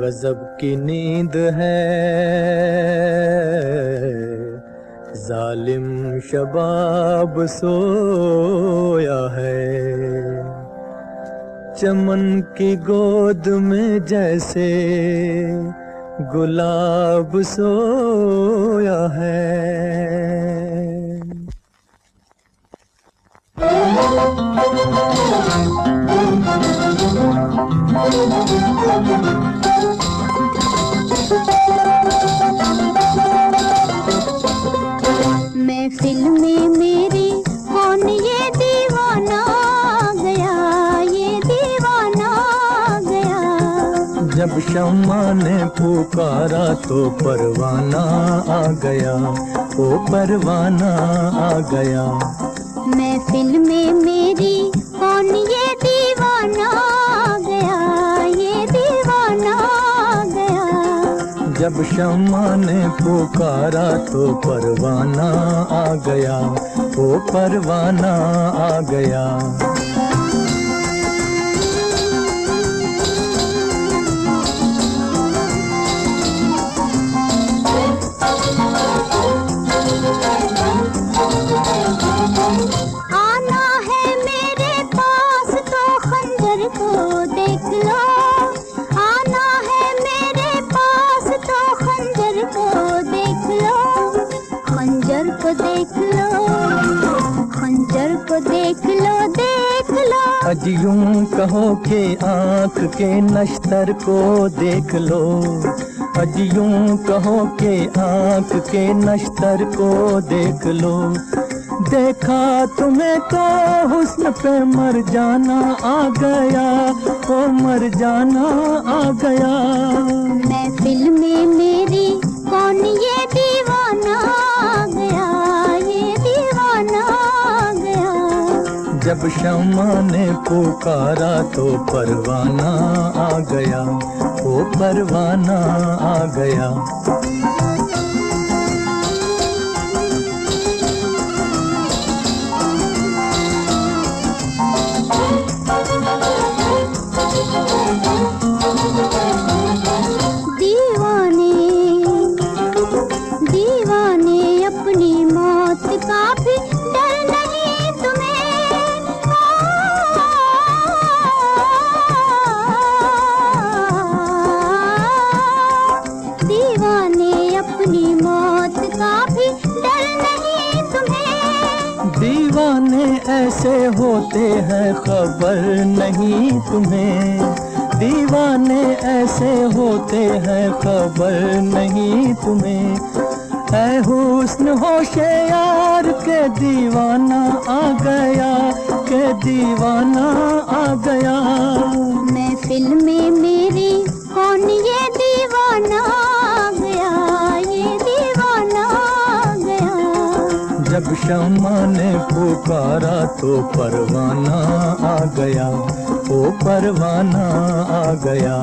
गजब की नींद है, जालिम शबाब सोया है, चमन की गोद में जैसे गुलाब सोया है। महफिल में मेरे कौन ये दीवाना आ गया, ये दीवाना आ गया। जब शम्मा ने पुकारा तो परवाना आ गया, ओ परवाना आ गया। महफिल में मेरी कौन ये दीवाना आ गया, ये दीवाना आ गया। जब शम्मा ने पुकारा तो परवाना आ गया, ओ परवाना आ गया। आना है मेरे पास तो खंजर को देख लो, आना है मेरे पास तो खंजर को देख लो, खंजर को देख लो, खंजर को देख लो, देख लो। आज यूं कहो के आँख के नश्तर को देख लो, आज यूं कहो के आँख के नश्तर को देख लो। देखा तुम्हें तो हुस्न पे मर जाना आ गया, ओ मर जाना आ गया। महफिल में मेरी कौन ये दीवाना आ गया, ये दीवाना आ गया। जब शम्मा ने पुकारा तो परवाना आ गया, ओ परवाना आ गया। दीवाने दीवाने ऐसे होते हैं खबर नहीं तुम्हें, दीवाने ऐसे होते हैं खबर नहीं तुम्हें। ऐ हुस्न होशियार के दीवाना आ गया, के दीवाना आ गया। महफिल में मेरी कौन ये दीवाना आ गया, ये दीवाना आ गया। जब शमा ने पुकारा तो परवाना आ गया, ओ परवाना आ गया।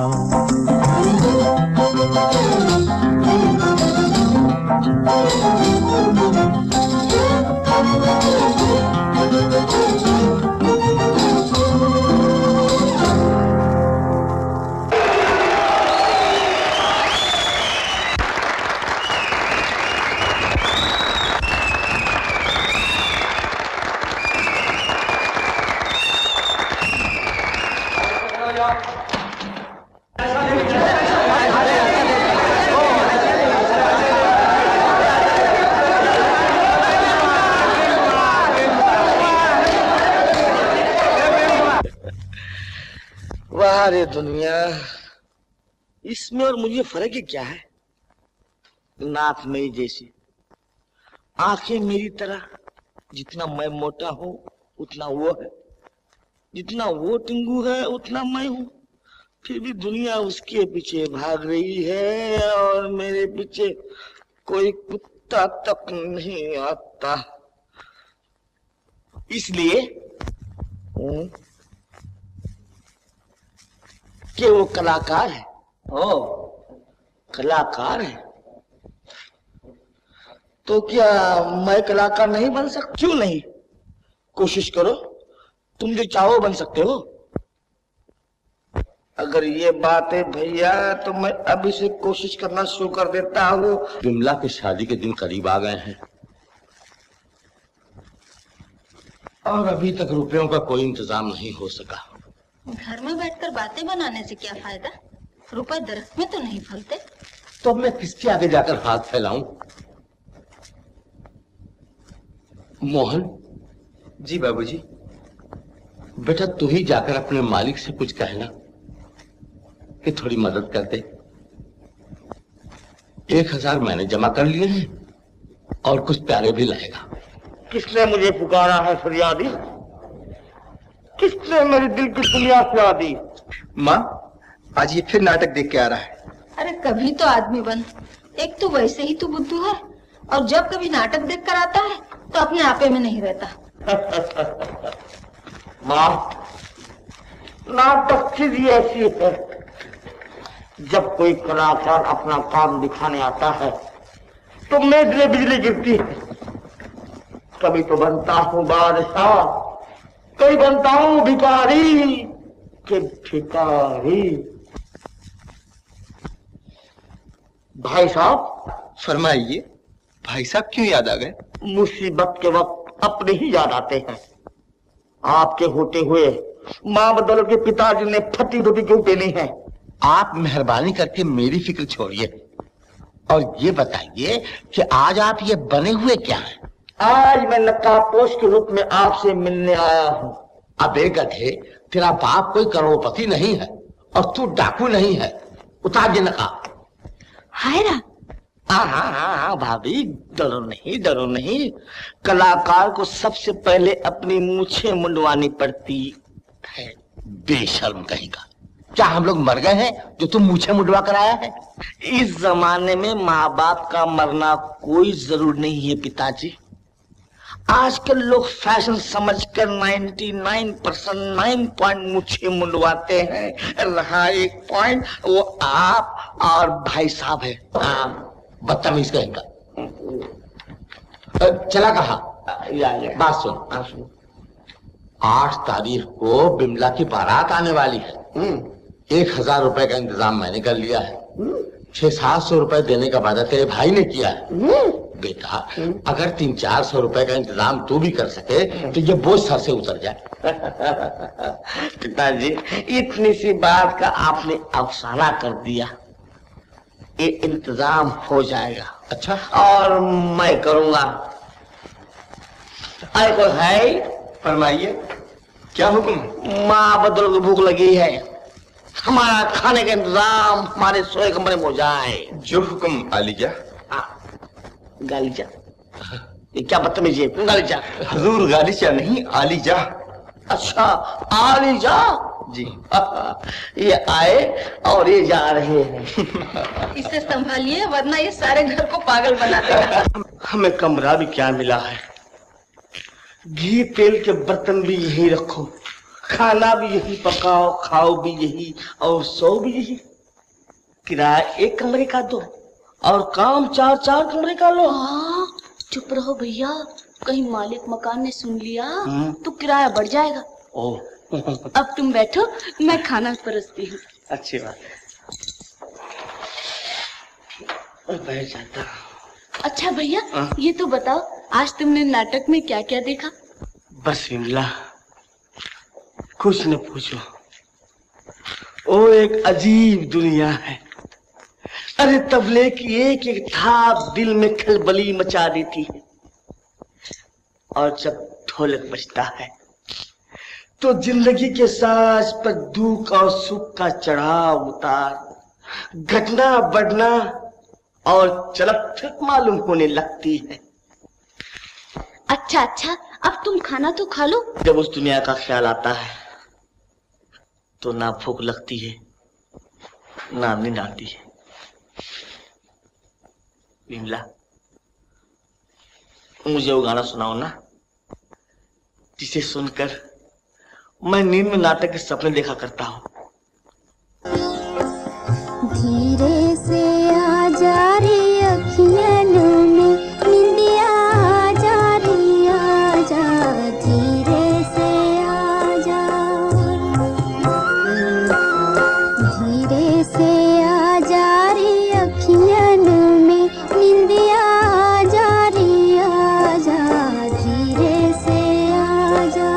अरे दुनिया, इसमें और मुझे फर्क ही क्या है। नाक मेरी जैसी, आंखें मेरी तरह, जितना मैं मोटा हूं उतना वो है, जितना वो टिंगू है उतना मैं हूं। फिर भी दुनिया उसके पीछे भाग रही है और मेरे पीछे कोई कुत्ता तक नहीं आता। इसलिए कि वो कलाकार है। ओ कलाकार है तो क्या मैं कलाकार नहीं बन सकता? क्यों नहीं, कोशिश करो, तुम जो चाहो बन सकते हो। अगर ये बात है भैया तो मैं अभी से कोशिश करना शुरू कर देता हूँ। विमला की शादी के दिन करीब आ गए हैं और अभी तक रुपयों का कोई इंतजाम नहीं हो सका। घर में बैठकर बातें बनाने से क्या फायदा, रुपए दरख्त में तो नहीं फलते। तो मैं किसके आगे जाकर हाथ फैलाऊं? मोहन जी। बाबूजी। बेटा तू ही जाकर अपने मालिक से कुछ कहना कि थोड़ी मदद कर दे। 1000 मैंने जमा कर लिए हैं और कुछ प्यारे भी लाएगा। किसने मुझे पुकारा है फरियादी, किसने मेरे दिल की दुनिया सुना दी? माँ आज ये फिर नाटक देख के आ रहा है। अरे कभी तो आदमी बन, एक तो वैसे ही तू बुद्धू है और जब कभी नाटक देख कर आता है तो अपने आपे में नहीं रहता। माँ नाटक चीज ऐसी है, जब कोई कलाकार अपना काम दिखाने आता है तो मेरे बिजली गिरती है। कभी तो बनता हूँ बादशाह, कई बनता हूं भिखारी के भिखारी। भाई साहब। फरमाइए भाई साहब, क्यों याद आ गए? मुसीबत के वक्त अपने ही याद आते हैं। आपके होते हुए माँ बदौलत के पिताजी ने फटी धोती क्यों पहनी है। आप मेहरबानी करके मेरी फिक्र छोड़िए और ये बताइए कि आज आप ये बने हुए क्या हैं? आज मैं नक्कापोश के रूप में आपसे मिलने आया हूँ। अबे गधे, तेरा बाप कोई करोड़पति नहीं है और तू डाकू नहीं है। उतार दे नकाब। हाय रा। हाँ भाभी, डरो नहीं, डरो नहीं। कलाकार को सबसे पहले अपनी मूछें मुंडवानी पड़ती है। बेशर्म कहेगा, क्या हम लोग मर गए हैं जो तुम मुझे मुड़वा कर आया है? इस जमाने में माँ बाप का मरना कोई जरूर नहीं है पिताजी। आजकल लोग फैशन समझकर 99% 9 पॉइंट मुझे मुंडवाते हैं, रहा 1 पॉइंट, वो आप और भाई साहब है। बदतमीज कहेगा। चला कहा, बात सुन। 8 तारीख को बिमला की बारात आने वाली है। 1000 रुपए का इंतजाम मैंने कर लिया है। 600-700 रुपए देने का वादा तेरे भाई ने किया है। बेटा अगर 300-400 रुपए का इंतजाम तू भी कर सके तो ये बोझ सर से उतर जाए। पिताजी इतनी सी बात का आपने अफसाना कर दिया। ये इंतजाम हो जाएगा। अच्छा, और मैं करूँगा। अरे कोई है? फरमाइए क्या हुक्म? माँ बदल को भूख लगी है, हमारा खाने का इंतजाम हमारे सोए कमरे में हो जाए। जो हुक्म आलिया। गालिचा, ये क्या बदतमीजी है? गालिचा हुजूर, गालिचा नहीं आलिजा। अच्छा आलिजा जी, ये आए और ये जा रहे हैं। इसे संभालिए वरना ये सारे घर को पागल बना देगा। हमें कमरा भी क्या मिला है? घी तेल के बर्तन भी यही रखो, खाना भी यही पकाओ, खाओ भी यही और सो भी यही। किराया एक कमरे का दो और काम चार चार कमरे का लो। हाँ चुप रहो भैया, कहीं मालिक मकान ने सुन लिया तो किराया बढ़ जाएगा। ओ अब तुम बैठो, मैं खाना परोसती हूँ। अच्छी बात, बैठ जाता। अच्छा भैया ये तो बताओ, आज तुमने नाटक में क्या क्या देखा? बस विमला कुछ न पूछो, वो एक अजीब दुनिया है। अरे तबले की एक एक थाप दिल में खलबली मचा देती है, और जब ढोलक बजता है तो जिंदगी के साज पर दुख और सुख का चढ़ाव उतार, घटना बढ़ना और चलपचक मालूम होने लगती है। अच्छा अच्छा, अब तुम खाना तो खा लो। जब उस दुनिया का ख्याल आता है तो ना भूख लगती है ना नींद आती है। विमला मुझे वो गाना सुनाओ ना, जिसे सुनकर मैं नींद में नाटक के सपने देखा करता हूँ। धीरे से आ जा रे अखियां में निंदिया, आ जा रे आ जा, धीरे से आ जा, धीरे से आ जा रे अखियां में निंदिया, आ जा रे आ जा, धीरे से आ जा।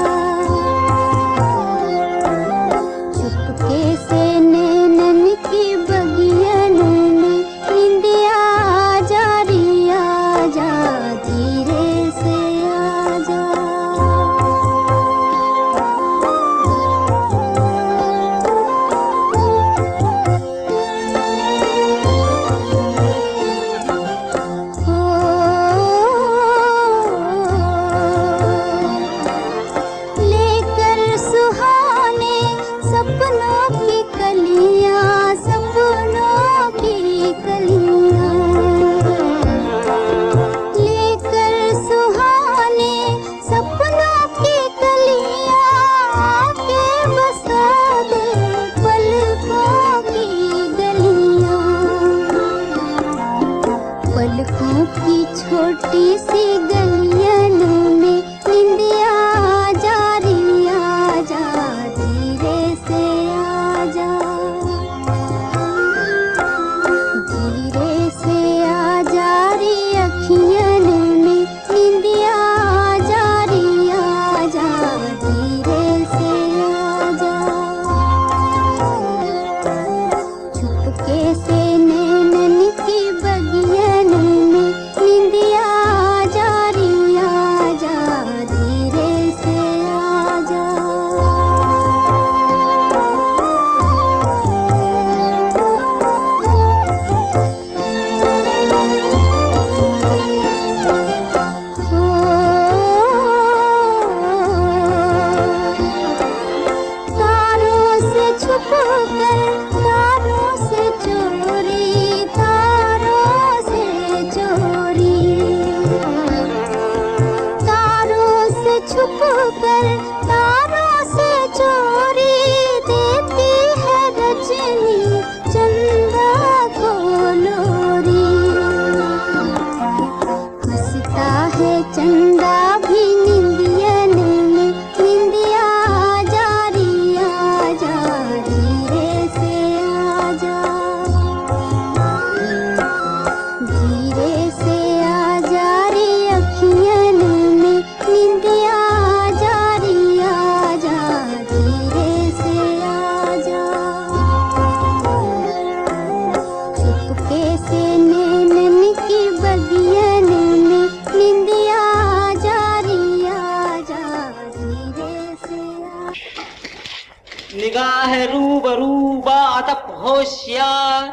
निगाह रूबरू बातप होशियार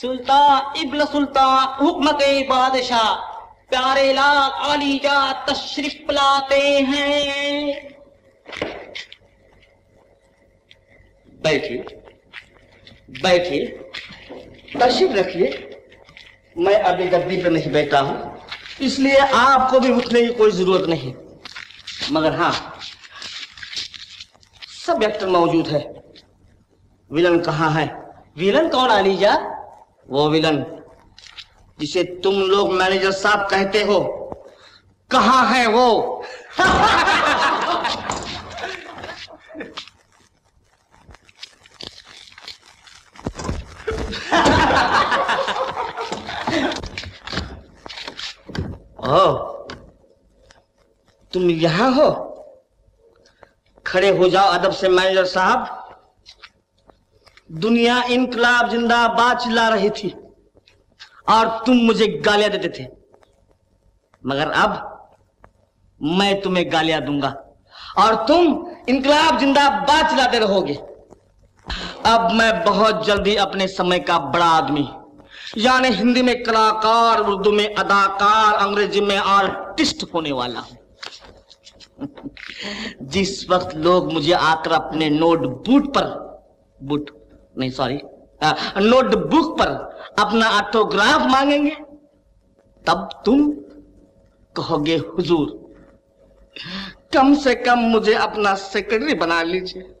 सुल्ता इब्न सुल्ता हुक्म के बादशाह प्यारेलाल आलीजा तशरीफ लाते हैं। बैठिए बैठिए तशरीफ रखिए। मैं अभी गद्दी पर नहीं बैठा हूँ इसलिए आपको भी उठने की कोई जरूरत नहीं, मगर हाँ सब एक्टर मौजूद है। विलन कहाँ है? विलन कौन आलीजा? वो विलन जिसे तुम लोग मैनेजर साहब कहते हो कहाँ है वो? ओह तुम यहाँ हो? खड़े हो जाओ अदब से मैनेजर साहब। दुनिया इनकलाब जिंदाबाद चिल्ला रही थी और तुम मुझे गालियां देते थे, मगर अब मैं तुम्हें गालियां दूंगा और तुम इनकलाब जिंदाबाद चिल्लाते रहोगे। अब मैं बहुत जल्दी अपने समय का बड़ा आदमी यानी हिंदी में कलाकार, उर्दू में अदाकार, अंग्रेजी में आर्टिस्ट होने वाला हूं। जिस वक्त लोग मुझे आकर अपने नोटबुक पर अपना ऑटोग्राफ मांगेंगे तब तुम कहोगे हुजूर कम से कम मुझे अपना सेक्रेटरी बना लीजिए।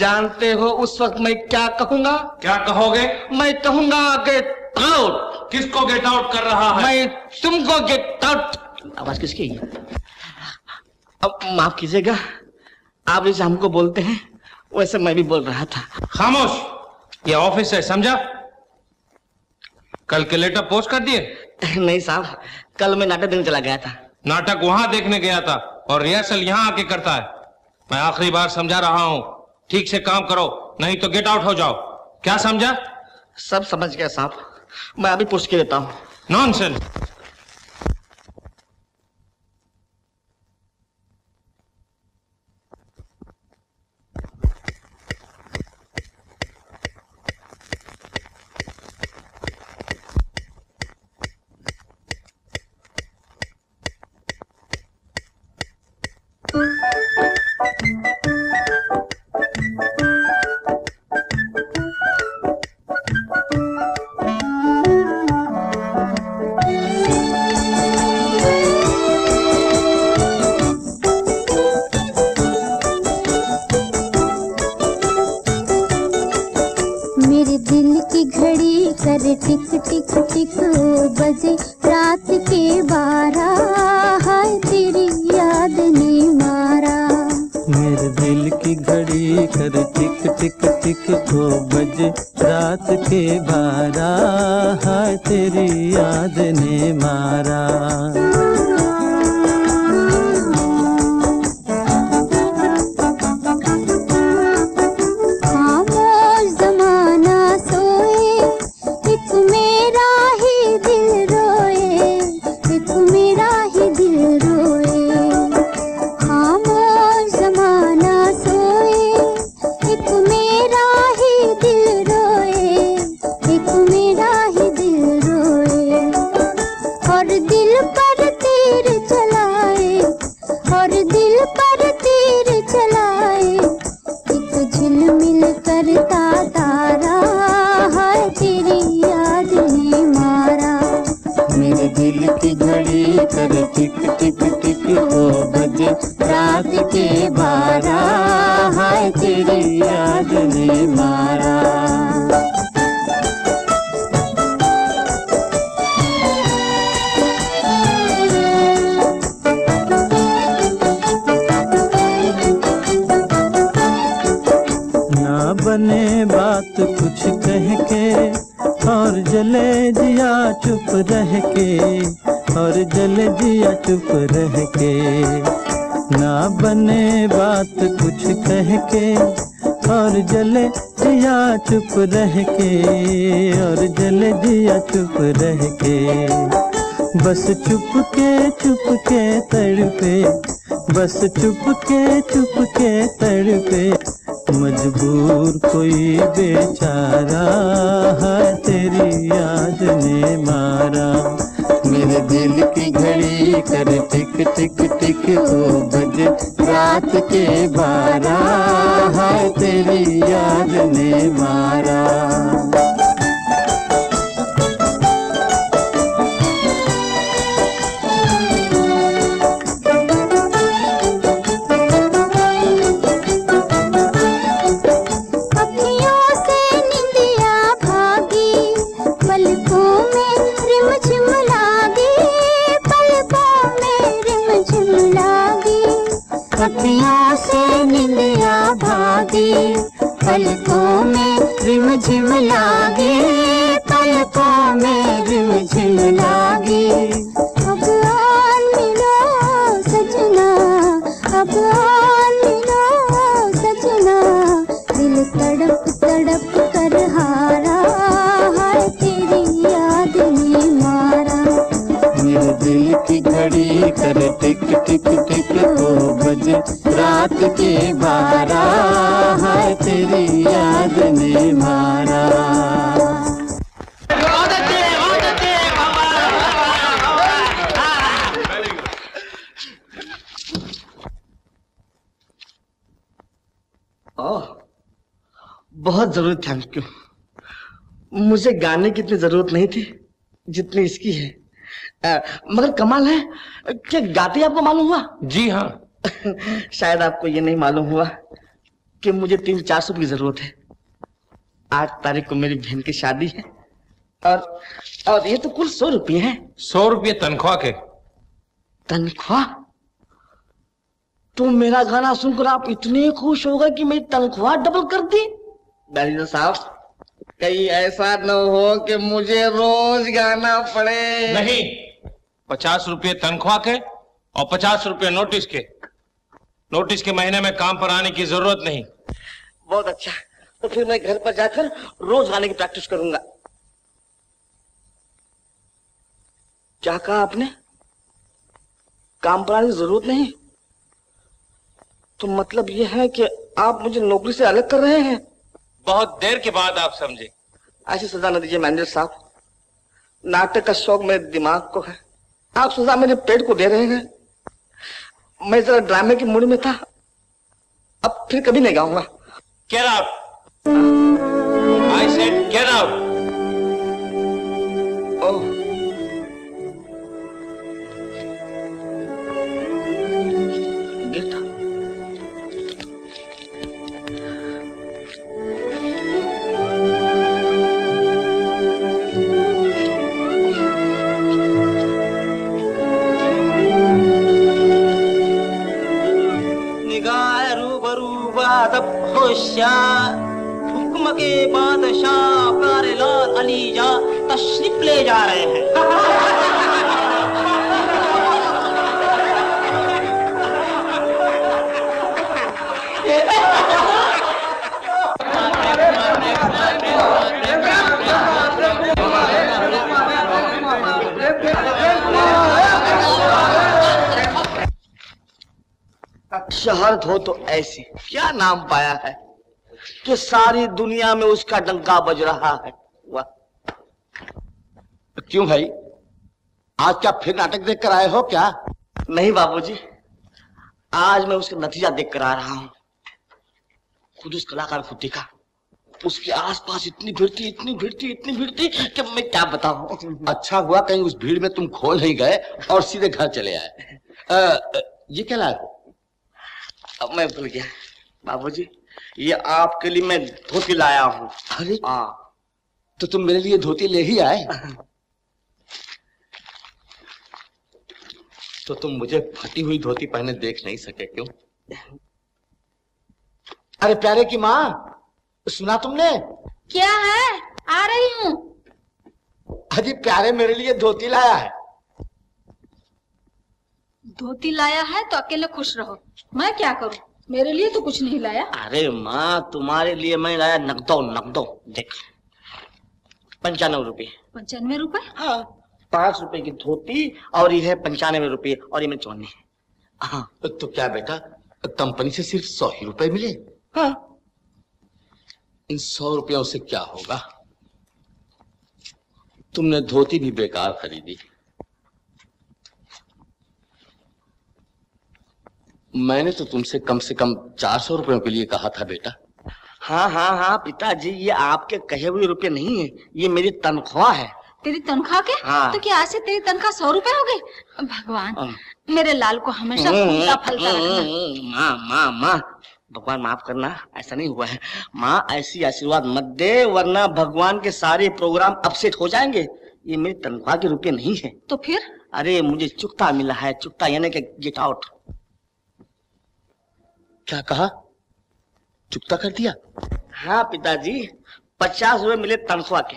जानते हो उस वक्त मैं क्या कहूंगा? क्या कहोगे? मैं कहूंगा गेट आउट। किसको गेट आउट कर रहा है? मैं तुमको गेट आउट। आवाज किसकी है? अब माफ कीजिएगा, आप जैसे हमको बोलते हैं वैसे मैं भी बोल रहा था। खामोश, ये ऑफिस है समझा। कल के लेटर पोस्ट कर दिए? नहीं साहब, कल मैं नाटक देखने चला गया था। नाटक वहां देखने गया था और रिहर्सल यहाँ आके करता है। मैं आखिरी बार समझा रहा हूँ, ठीक से काम करो नहीं तो गेट आउट हो जाओ। क्या समझा? सब समझ गया साहब, मैं अभी पोस्ट कर देता हूँ। नॉनसेंस। बस चुपके तड़पे मजबूर कोई बेचारा है तेरी याद ने मारा। मेरे दिल की घड़ी कर टिक टिक टिक दो बजे रात के 12 है तेरी याद ने मारा। पत्तियों से निंदिया भागी पलकों में रिमझिम लागे पलकों में रिमझिम लागे। अब आन मिलो सजना, अब आन मिलो सजना, दिल तड़प तड़प कर हारा है तेरी याद ने मारा। मेरे दिल की घड़ी कर टिक टिक टिक दो बजे रात के 12 है तेरी याद ने मारा। बहुत जरूरत है, थैंक यू। मुझे गाने की इतनी जरूरत नहीं थी जितनी इसकी है। मगर कमाल है क्या गाते आपको मालूम हुआ? जी हाँ। शायद आपको ये नहीं मालूम हुआ कि मुझे 300-400 की जरूरत है। 8 तारीख को मेरी बहन की शादी है और ये तो कुल 100 रुपये है। 100 रुपये तनख्वाह के? तनख्वाह? तो मेरा गाना सुनकर आप इतने खुश हो गए कि मेरी तनख्वाह डबल कर दी? मैनेजर साहब कहीं ऐसा न हो कि मुझे रोज गाना पड़े। नहीं, 50 रुपये तनख्वाह के और 50 रुपये नोटिस के। नोटिस के महीने में काम पर आने की जरूरत नहीं। बहुत अच्छा, तो फिर मैं घर पर जाकर रोज गाने की प्रैक्टिस करूंगा। क्या कहा आपने? काम पर आने की जरूरत नहीं? तो मतलब यह है कि आप मुझे नौकरी से अलग कर रहे हैं? बहुत देर के बाद आप समझे। ऐसी सजा न दीजिए मैनेजर साहब, नाटक का शौक मेरे दिमाग को है, आप सजा मेरे पेट को दे रहे हैं। मैं जरा ड्रामे के मूड में था, अब फिर कभी नहीं गाऊंगा। Get out! I said get out! Oh. हुक्म के बादशाह प्यारेलाल अलीजा तशरीफ ले जा रहे हैं। शहरत हो तो ऐसी, क्या नाम पाया है कि सारी दुनिया में उसका डंका बज रहा है। वाह, क्यों भाई आज क्या फिर नाटक देख कर आए हो क्या? नहीं बाबूजी, आज मैं उसका नतीजा देख कर आ रहा हूं। खुद उस कलाकार को देखा, उसके आसपास इतनी भीड़ थी कि मैं क्या बताऊं। अच्छा हुआ कहीं उस भीड़ में तुम खो नहीं गए और सीधे घर चले आए। ये क्या लाए? अब मैं भूल गया बाबूजी, ये आपके लिए मैं धोती लाया हूँ। अरे तो तुम मेरे लिए धोती ले ही आए? तो तुम मुझे फटी हुई धोती पहने देख नहीं सके क्यों? अरे प्यारे की माँ, सुना तुमने? क्या है? आ रही हूँ। अजी प्यारे मेरे लिए धोती लाया है। धोती लाया है तो अकेले खुश रहो, मैं क्या करूं? मेरे लिए तो कुछ नहीं लाया। अरे माँ, तुम्हारे लिए मैं लाया नकदो। देख 95 रुपये। 95 रुपये? हाँ, 5 रुपए की धोती और यह 95 रुपये और ये में चौनी। हाँ तो क्या बेटा कंपनी से सिर्फ 100 ही रुपए मिले? हाँ इन 100 रुपयों से क्या होगा? तुमने धोती भी बेकार खरीदी। मैंने तो तुमसे कम से कम 400 रुपयों के लिए कहा था बेटा। हाँ हाँ हाँ पिताजी ये आपके कहे हुए रुपए नहीं है, ये मेरी तनख्वाह है। तेरी तनख्वाह के? हाँ। तो क्या आज से तेरी तनख्वाह 100 रुपए हो गई? भगवान मेरे लाल को हमेशा फूलता फलता रखना। माँ माँ माँ भगवान माफ करना ऐसा नहीं हुआ है। माँ ऐसी आशीर्वाद मत दे वरना भगवान के सारे प्रोग्राम अपसेट हो जाएंगे। ये मेरी तनख्वाह के रुपए नहीं है। तो फिर? अरे मुझे चुकता मिला है, चुकता यानी कि गेट आउट। क्या कहा? चुकता कर दिया? हाँ पिताजी 50 रुपए मिले तनख्वाह के,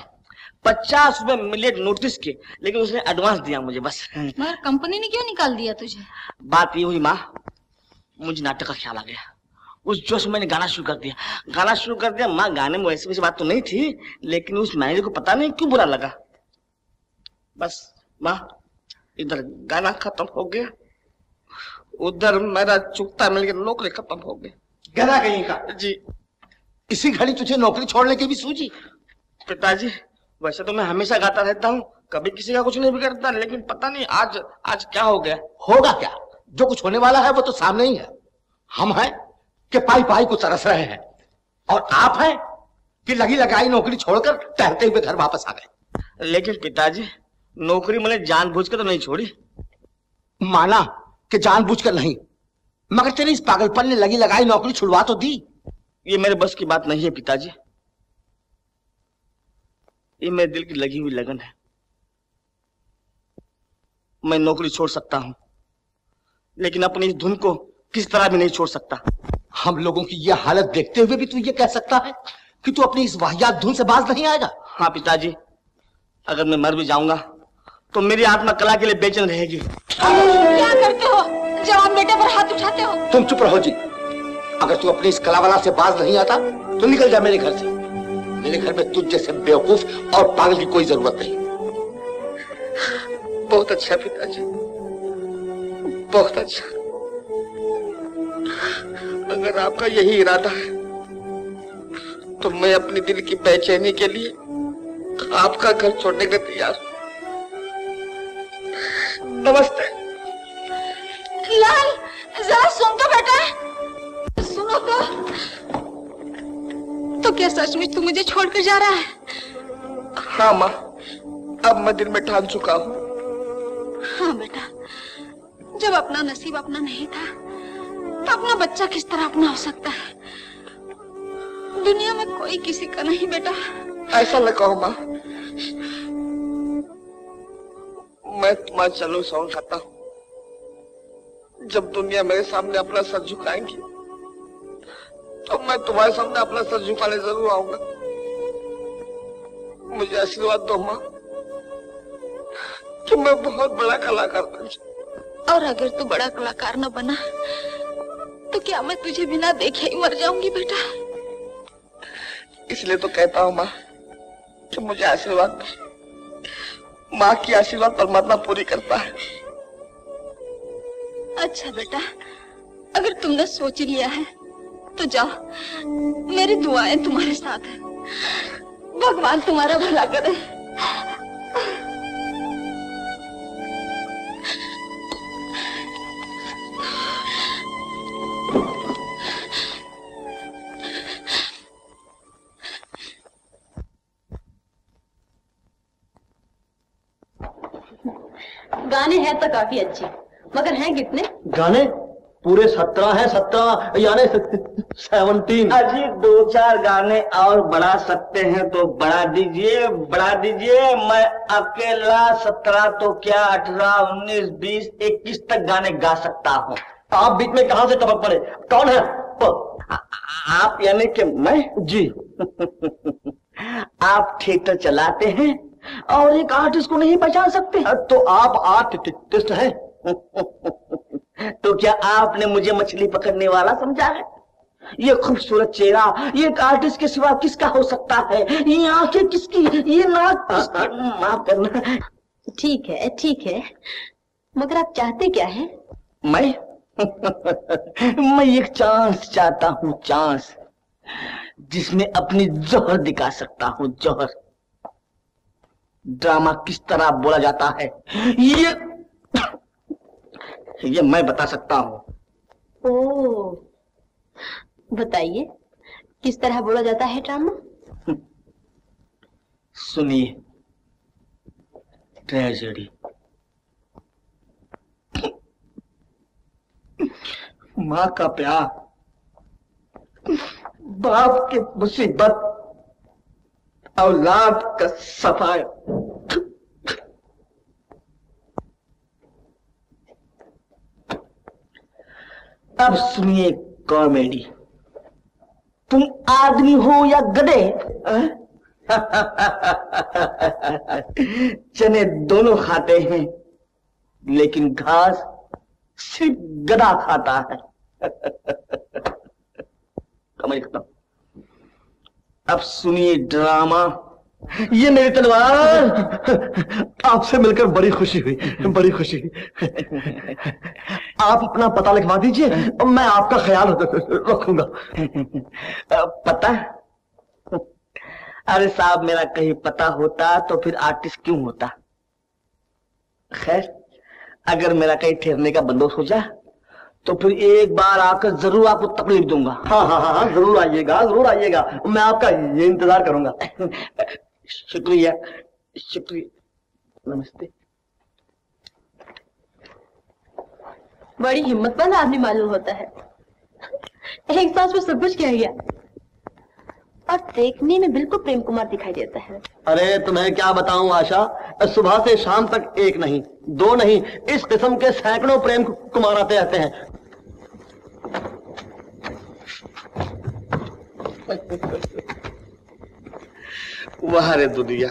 50 रुपए मिले नोटिस के, लेकिन उसने एडवांस दिया मुझे बस। मगर कंपनी ने क्यों निकाल दिया तुझे? बात ये हुई माँ मुझे नाटक का ख्याल आ गया। उस जोश मैंने गाना शुरू कर दिया, गाना शुरू कर दिया। माँ गाने में वैसे वैसे बात तो नहीं थी, लेकिन उस मैनेजर को पता नहीं क्यों बुरा लगा। बस माँ इधर गाना खत्म हो गया, उधर मेरा चुकता मिलकर नौकरी खत्म हो गई। गधा कहीं का जी। इसी घड़ी तुझे नौकरी छोड़ने की भी सूझी? पिताजी वैसे तो मैं हमेशा गाता रहता हूँ, कभी किसी का कुछ नहीं बिगड़ता, लेकिन पता नहीं आज आज क्या हो गया। होगा क्या, जो कुछ होने वाला है वो तो सामने ही है। हम हैं कि पाई पाई को तरस रहे हैं, और आप हैं कि लगी लगाई नौकरी छोड़कर टहलते हुए घर वापस आ गए। लेकिन पिताजी नौकरी मैंने जानबूझकर तो नहीं छोड़ी। माना कि जानबूझकर नहीं, मगर तेरे इस पागलपन ने लगी लगाई नौकरी छुड़वा तो दी। ये मेरे बस की बात नहीं है पिताजी, ये मेरे दिल की लगी हुई लगन है। मैं नौकरी छोड़ सकता हूं, लेकिन अपनी इस धुन को किसी तरह भी नहीं छोड़ सकता। हम लोगों की यह हालत देखते हुए भी तू ये कह सकता है कि तू अपनी इस वाहियात धुन से बाज नहीं आएगा? हाँ पिताजी, अगर मैं मर भी जाऊंगा तो मेरी आत्मा कला के लिए बेचैन रहेगी। क्या करते हो? जवान बेटे पर हाथ उठाते हो। तुम चुप रहो जी। अगर तू अपनी इस कलावाला से बाज नहीं आता तो निकल जा मेरे घर से। मेरे घर में तुझ जैसे बेवकूफ और पागल की कोई जरूरत नहीं। बहुत अच्छा पिताजी, बहुत अच्छा। अगर आपका यही इरादा है तो मैं अपने दिल की बेचैनी के लिए आपका घर छोड़ने के तैयार हूँ। नमस्ते लाल, जरा सुन तो बेटा, सुनो तो क्या सच में तू मुझे छोड़कर जा रहा है? हाँ माँ, अब मैं दिल में ठान चुका हूँ। हाँ बेटा, जब अपना नसीब अपना नहीं था तो अपना बच्चा किस तरह अपना हो सकता है? दुनिया में कोई किसी का नहीं बेटा। ऐसा न कहो माँ, मैं तुम्हारा चलो सौन खाता हूँ। जब दुनिया मेरे सामने अपना सर झुकाएंगी तो मैं तुम्हारे सामने अपना सर झुकाने जरूर आऊंगा। मुझे आशीर्वाद दो माँ कि मैं बहुत बड़ा कलाकार बन जाऊं। और अगर तू बड़ा कलाकार न बना तो क्या मैं तुझे बिना देखे ही मर जाऊंगी बेटा? इसलिए तो कहता हूँ माँ कि मुझे आशीर्वाद दो। माँ की आशीर्वाद परमात्मा पूरी करता है। अच्छा बेटा, अगर तुमने सोच लिया है तो जाओ, मेरी दुआएं तुम्हारे साथ है। भगवान तुम्हारा भला करे। गाने हैं तो काफी अच्छे, मगर हैं कितने गाने? पूरे 17 हैं। 17 यानी 17। अजी 2-4 गाने और बढ़ा सकते हैं तो बढ़ा दीजिए, बढ़ा दीजिए। मैं अकेला 17 तो क्या 18, 19, 20, 21 तक गाने गा सकता हूँ। आप बीच में कहाँ से टपक पड़े? कौन है आप? यानी कि मैं जी। आप थिएटर चलाते हैं और एक आर्टिस्ट को नहीं पहचान सकते? तो आप आर्टिस्ट हैं। तो क्या आपने मुझे मछली पकड़ने वाला समझा है? ये खूबसूरत चेहरा ये एक आर्टिस्ट के सिवा किसका हो सकता है? ये आंखें किसकी, ये नाक किसकी? माफ करना। ठीक है ठीक है, मगर आप चाहते क्या हैं? मैं मैं एक चांस चाहता हूँ, चांस जिसमें अपनी जौहर दिखा सकता हूँ। जौहर ड्रामा किस तरह बोला जाता है ये मैं बता सकता हूँ। ओ, बताइए किस तरह बोला जाता है ड्रामा? सुनिए, ट्रेजेडी। माँ का प्यार, बाप की मुसीबत, औलाद का सफाया, अब सुनिए कॉमेडी। तुम आदमी हो या गधे, चने दोनों खाते हैं लेकिन घास सिर्फ गधा खाता है। अब सुनिए ड्रामा। ये मेरी तलवार। आपसे मिलकर बड़ी खुशी हुई, बड़ी खुशी। आप अपना पता लिखवा दीजिए और मैं आपका ख्याल रखूंगा। पता? अरे साहब, मेरा कहीं पता होता तो फिर आर्टिस्ट क्यों होता। खैर, अगर मेरा कहीं ठहरने का बंदोबस्त हो जाए तो फिर एक बार आकर जरूर आपको तकलीफ दूंगा। हाँ हाँ हाँ, जरूर आइएगा, जरूर आइएगा, मैं आपका ये इंतजार करूंगा। शुक्रिया, शुक्रिया, नमस्ते। बड़ी हिम्मतमंद आदमी मालूम होता है, एक सांस में सब कुछ कह गया और देखने में बिल्कुल प्रेम कुमार दिखाई देता है। अरे तुम्हें क्या बताऊं आशा, सुबह से शाम तक एक नहीं दो नहीं, इस किस्म के सैकड़ों प्रेम कुमार आते रहते हैं। वाह रे दुनिया,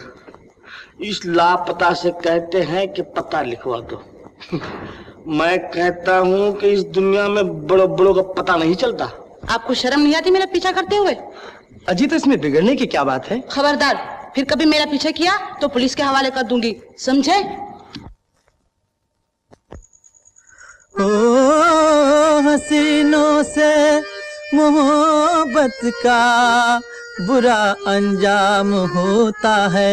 इस लापता से कहते हैं कि पता लिखवा दो। मैं कहता हूँ कि इस दुनिया में बड़ों बड़ों का पता नहीं चलता। आपको शर्म नहीं आती मेरा पीछा करते हुए? अजीत, इसमें बिगड़ने की क्या बात है? खबरदार, फिर कभी मेरा पीछा किया तो पुलिस के हवाले कर दूंगी, समझे? ओ हसीनों से मोहब्बत का बुरा अंजाम होता है।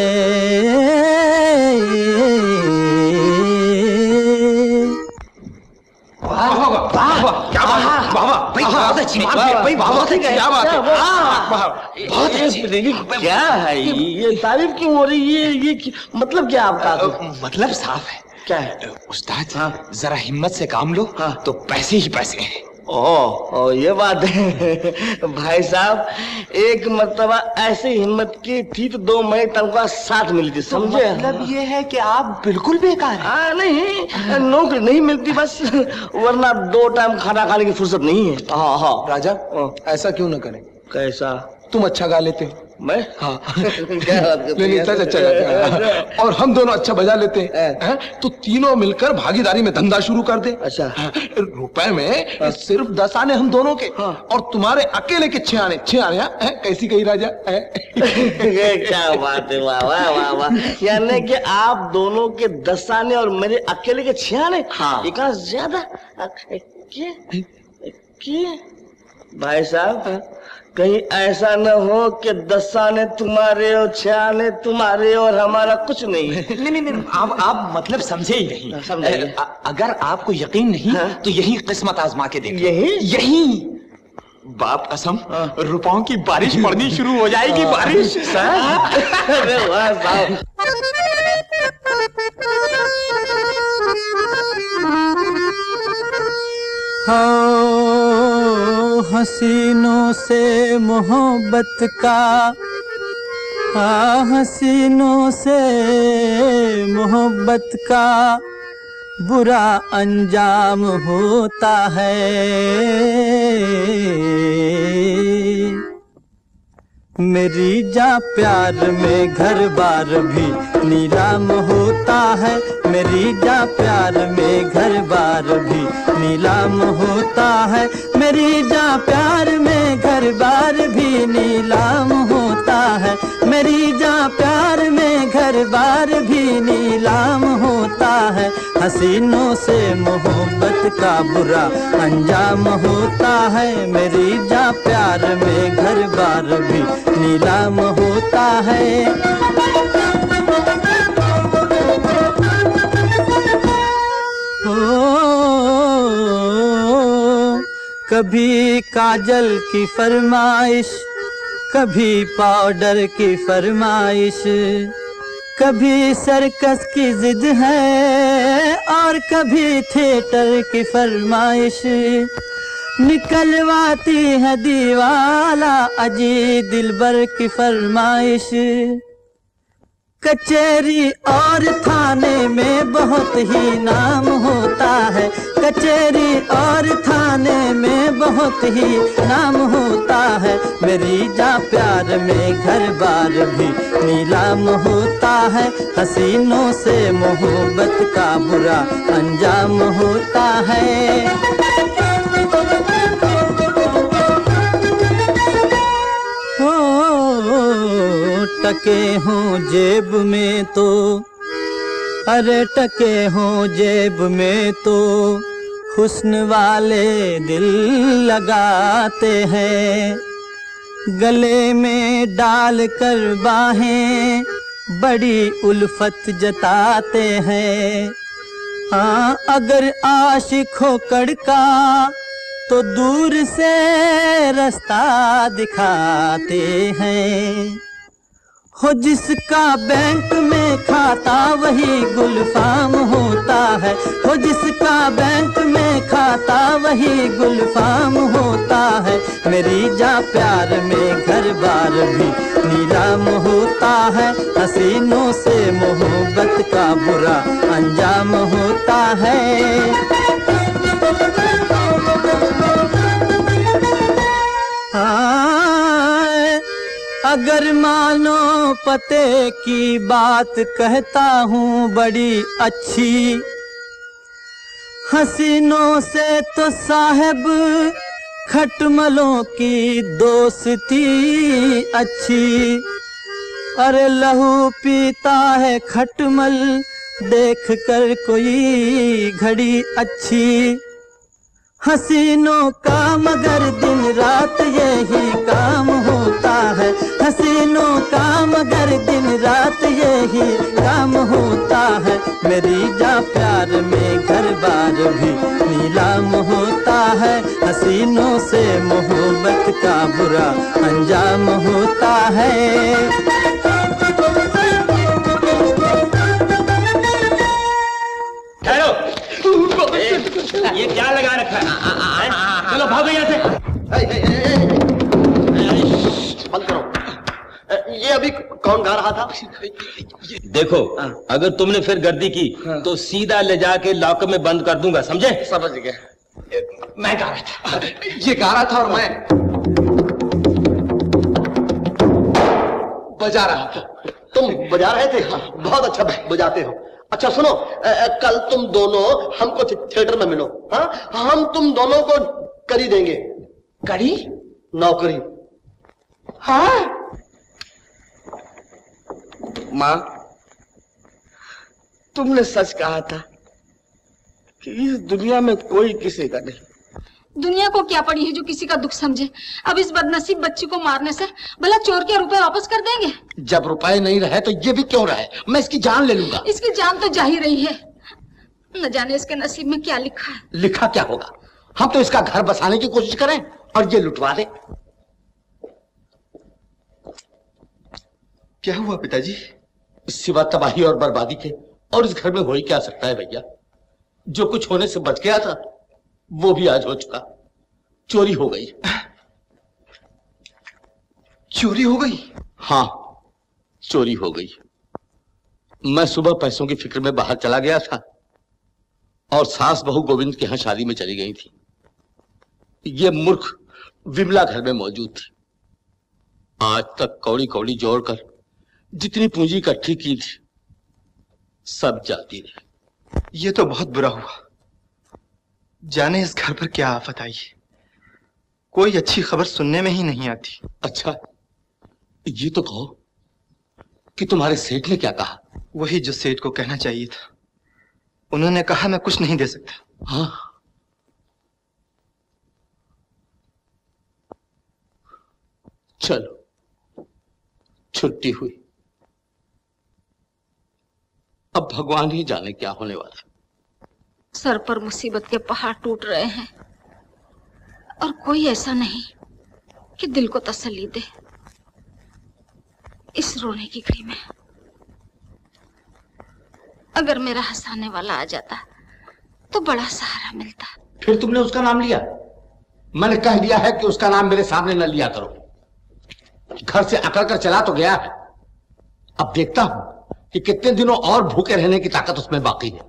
क्या बात, भाई बहुत अच्छी बात है, भाई बहुत अच्छी बात है, बहुत अच्छी। क्या है ये तारीफ क्यों हो रही है? ये मतलब क्या आपका? मतलब साफ है। क्या है उस्ताद, जरा हिम्मत से काम लो तो पैसे ही पैसे हैं। ओ ये बात है। भाई साहब, एक मरतबा ऐसी हिम्मत की थी तो 2 महीने तनख्वाह साथ मिलती, समझे? मतलब ये है कि आप बिल्कुल बेकार हैं। हाँ, नहीं, नौकरी नहीं मिलती बस, वरना 2 टाइम खाना खाने की फुर्सत नहीं है। हाँ हाँ राजा, ऐसा क्यों ना करें। कैसा? तुम अच्छा गा लेते हो। मैं? हाँ। अच्छा गाते, और हम दोनों अच्छा बजा लेते हैं, तो तीनों मिलकर भागीदारी में धंधा शुरू कर दे। अच्छा। रुपए में सिर्फ 10 आने हम दोनों के, और तुम्हारे अकेले के 6 आने, 6 आने। कैसी कही राजा? क्या बात है, वाह वाह वाह वाह। यानी कि आप दोनों के 10 आने और मेरे अकेले के 6 आने। हाँ, एक ज्यादा भाई साहब, कहीं ऐसा न हो कि 10 आने तुम्हारे और 6 आने तुम्हारे और हमारा कुछ नहीं। नहीं नहीं, आप मतलब समझे ही नहीं, समझे। अगर आपको यकीन नहीं तो यही किस्मत आजमा के देखिए। यही बाप कसम, रुपयों की बारिश पड़नी शुरू हो जाएगी। बारिश हसीनों से मोहब्बत का, हसीनों से मोहब्बत का बुरा अंजाम होता है। मेरी जा प्यार में घर बार भी नीलाम होता है मेरी जा प्यार में घर बार भी, नीलाम होता है मेरी जा प्यार में घर बार भी, नीलाम होता है मेरी जा प्यार में घर बार भी, नीलाम होता है हसीनों से मोहब्बत का बुरा अंजाम होता है मेरी जा प्यार में घर बार भी, नीलाम होता है। कभी काजल की फरमाइश, कभी पाउडर की फरमाइश, कभी सर्कस की जिद है और कभी थिएटर की फरमाइश, निकलवाती है दीवाला अजी दिलबर की फरमाइश। कचहरी और थाने में बहुत ही नाम होता है, कचहरी और थाने में बहुत ही नाम होता है मेरी जा प्यार में घर बार भी, नीलाम होता है हसीनों से मोहब्बत का बुरा अंजाम होता है। टके हों जेब में तो, अरे टके हों जेब में तो हुस्न वाले दिल लगाते हैं, गले में डाल कर बाहें बड़ी उल्फत जताते हैं। हाँ अगर आशिक हो कड़ का तो दूर से रास्ता दिखाते हैं, हो जिसका बैंक में खाता वही गुलफाम होता है, हो जिसका बैंक में खाता वही गुलफाम होता है मेरी जा प्यार में घर बार भी, नीलाम होता है हसीनों से मोहब्बत का बुरा अंजाम होता है। अगर मानो पते की बात कहता हूँ बड़ी अच्छी, हसीनों से तो साहब खटमलों की दोस्ती अच्छी, अरे लहू पीता है खटमल देख कर कोई घड़ी अच्छी, हसीनों का मगर दिन रात यही काम होता है, हसीनों का मगर दिन रात यही काम होता है मेरी जा प्यार में घर बार भी, नीलाम होता है हसीनों से मोहब्बत का बुरा अंजाम होता है। ठहरो, ये क्या लगा रखा है? चलो भागो यहाँ से, बंद करो। ये अभी कौन गा रहा था? देखो अगर तुमने फिर गर्दी की तो सीधा ले जाके लॉकर में बंद कर दूंगा, समझे? समझ गए। मैं गा रहा था, ये गा रहा था और मैं बजा रहा था। तुम बजा रहे थे? हाँ, बहुत अच्छा बजाते हो। अच्छा सुनो, कल तुम दोनों हमको थिएटर में मिलो। हाँ, हम तुम दोनों को करी देंगे। करी? नौकरी। हाँ माँ, तुमने सच कहा था कि इस दुनिया में कोई किसी का नहीं। दुनिया को क्या पड़ी है जो किसी का दुख समझे। अब इस बदनसीब बच्ची को मारने से भला चोर के रुपए वापस कर देंगे। जब रुपए नहीं रहे तो ये भी क्यों रहे? मैं इसकी जान ले लूंगा। इसकी जान तो जा ही रही है, न जाने इसके नसीब में क्या लिखा है। लिखा क्या होगा, हम तो इसका घर बसाने की कोशिश करें और ये लुटवा दे। क्या हुआ पिताजी? सिवा तबाही और बर्बादी के और इस घर में हो ही क्या सकता है भैया। जो कुछ होने से बच गया था वो भी आज हो चुका। चोरी हो गई। चोरी हो गई? हाँ चोरी हो गई। मैं सुबह पैसों की फिक्र में बाहर चला गया था और सास बहू गोविंद के यहाँ शादी में चली गई थी। ये मूर्ख विमला घर में मौजूद थी। आज तक कौड़ी कौड़ी जोड़कर जितनी पूंजी इकट्ठी की थी सब जाती रही। ये तो बहुत बुरा हुआ, जाने इस घर पर क्या आफत आई है। कोई अच्छी खबर सुनने में ही नहीं आती। अच्छा ये तो कहो कि तुम्हारे सेठ ने क्या कहा। वही जो सेठ को कहना चाहिए था, उन्होंने कहा मैं कुछ नहीं दे सकता। हाँ चलो छुट्टी हुई, अब भगवान ही जाने क्या होने वाला। सर पर मुसीबत के पहाड़ टूट रहे हैं और कोई ऐसा नहीं कि दिल को तसल्ली दे। इस रोने की घड़ी में अगर मेरा हंसाने वाला आ जाता तो बड़ा सहारा मिलता। फिर तुमने उसका नाम लिया। मैंने कह दिया है कि उसका नाम मेरे सामने न लिया करो। घर से अकड़ कर चला तो गया है, अब देखता हूं कि कितने दिनों और भूखे रहने की ताकत उसमें बाकी है।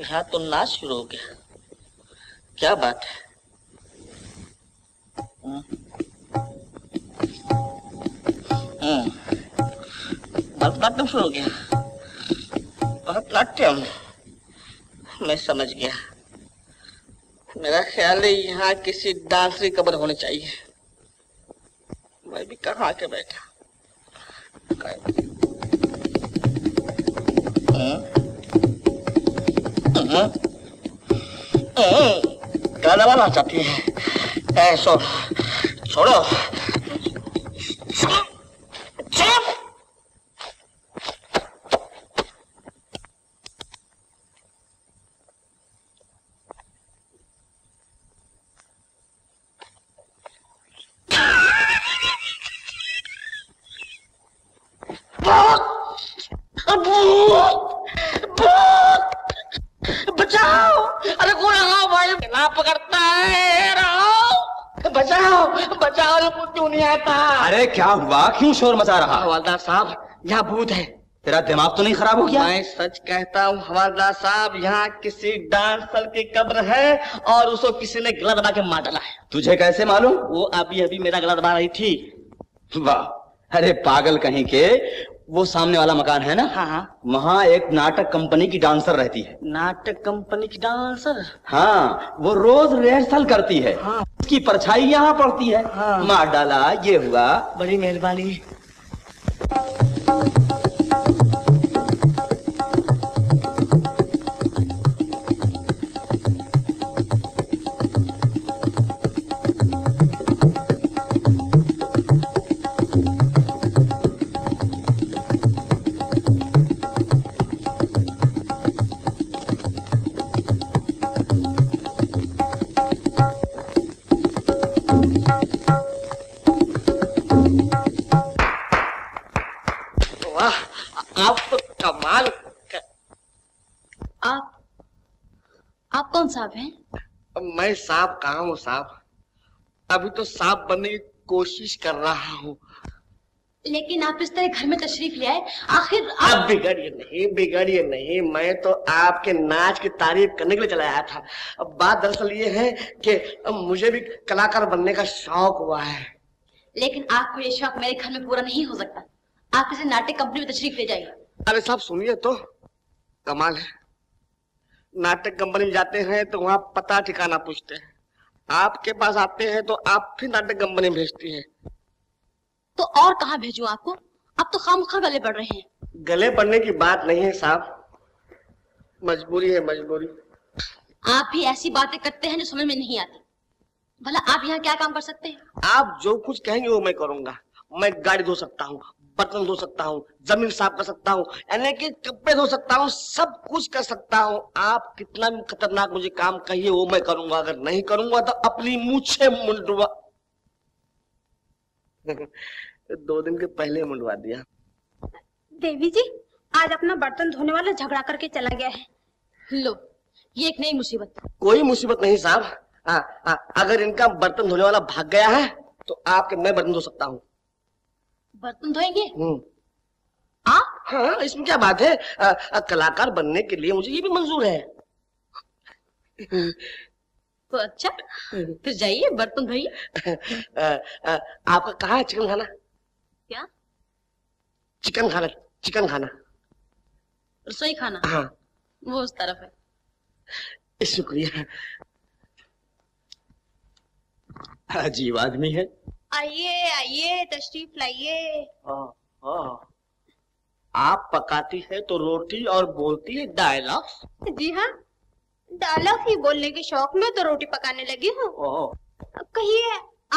यहाँ तो नाच शुरू हो गया, क्या बात है। भरतनाट्यम शुरू हो गया। भरतनाट्यम मैं समझ गया। मेरा ख्याल है यहाँ किसी डांस की कब्र होनी चाहिए। मैं भी कहाँ आके बैठा। गाना वाला चाहती है। छोड़ो हुआ, क्यों शोर मचा रहा। हवालदार साहब यहाँ भूत है। तेरा दिमाग तो नहीं खराब हो गया। मैं सच कहता हूँ हवालदार साहब, यहाँ किसी डांसर की कब्र है और उसको किसी ने गला दबा के मार डाला है। तुझे कैसे मालूम। वो अभी अभी मेरा गला दबा रही थी। वाह, अरे पागल कहीं के। वो सामने वाला मकान है ना, हाँ। वहाँ एक नाटक कंपनी की डांसर रहती है। नाटक कंपनी की डांसर, हाँ। वो रोज रिहर्सल करती है, हाँ। उसकी परछाई यहाँ पड़ती है, हाँ। मार डाला, ये हुआ। बड़ी मेहरबानी। साहब हैं? मैं साहब कहाँ हूँ साहब, अभी तो साहब बनने की कोशिश कर रहा हूँ। लेकिन आप इस तरह घर में तशरीफ ले आए, आखिर आप बिगड़िए नहीं, बिगड़िए नहीं। मैं तो आपके नाच की तारीफ करने के लिए चला आया था। अब बात दरअसल ये है कि मुझे भी कलाकार बनने का शौक हुआ है। लेकिन आपको ये शौक मेरे घर में पूरा नहीं हो सकता। आप किसी नाट्य कंपनी में तशरीफ ले जाइए। अरे साहब सुनिए तो, कमाल है। नाटक कंपनी में जाते हैं तो वहाँ पता ठिकाना पूछते हैं, आपके पास आते हैं तो आप फिर नाटक कंपनी भेजती हैं। तो और कहाँ भेजूं आपको, आप तो खामखा गले पड़ रहे हैं। गले पड़ने की बात नहीं है साहब, मजबूरी है, मजबूरी। आप ही ऐसी बातें करते हैं जो समझ में नहीं आती। भला आप यहाँ क्या काम कर सकते हैं। आप जो कुछ कहेंगे वो मैं करूँगा, मैं गाड़ी धो सकता हूँ, बर्तन धो सकता हूँ, जमीन साफ कर सकता हूँ, यानी कि कपड़े धो सकता हूँ, सब कुछ कर सकता हूँ। आप कितना भी खतरनाक मुझे काम कहिए वो मैं करूंगा, अगर नहीं करूंगा तो अपनी मुझसे मुंडवा दो दिन के पहले मुंडवा दिया। देवी जी आज अपना बर्तन धोने वाला झगड़ा करके चला गया है। लो ये एक नई मुसीबत। कोई मुसीबत नहीं साहब, अगर इनका बर्तन धोने वाला भाग गया है तो आपके मैं बर्तन धो सकता हूँ। बर्तन धोएंगे आप? हाँ इसमें क्या बात है, कलाकार बनने के लिए मुझे ये भी मंजूर है। तो अच्छा फिर जाइए बर्तन धोइए। आपका कहाँ है चिकन खाना? क्या चिकन खाना? चिकन खाना रसोई खाना? हाँ वो उस तरफ है। शुक्रिया। अजीब आदमी है। आइए आइए तशरीफ लाइए। आप पकाती है तो रोटी और बोलती है डायलॉग? जी हाँ डायलॉग ही बोलने के शौक में तो रोटी पकाने लगी हूँ। कहिए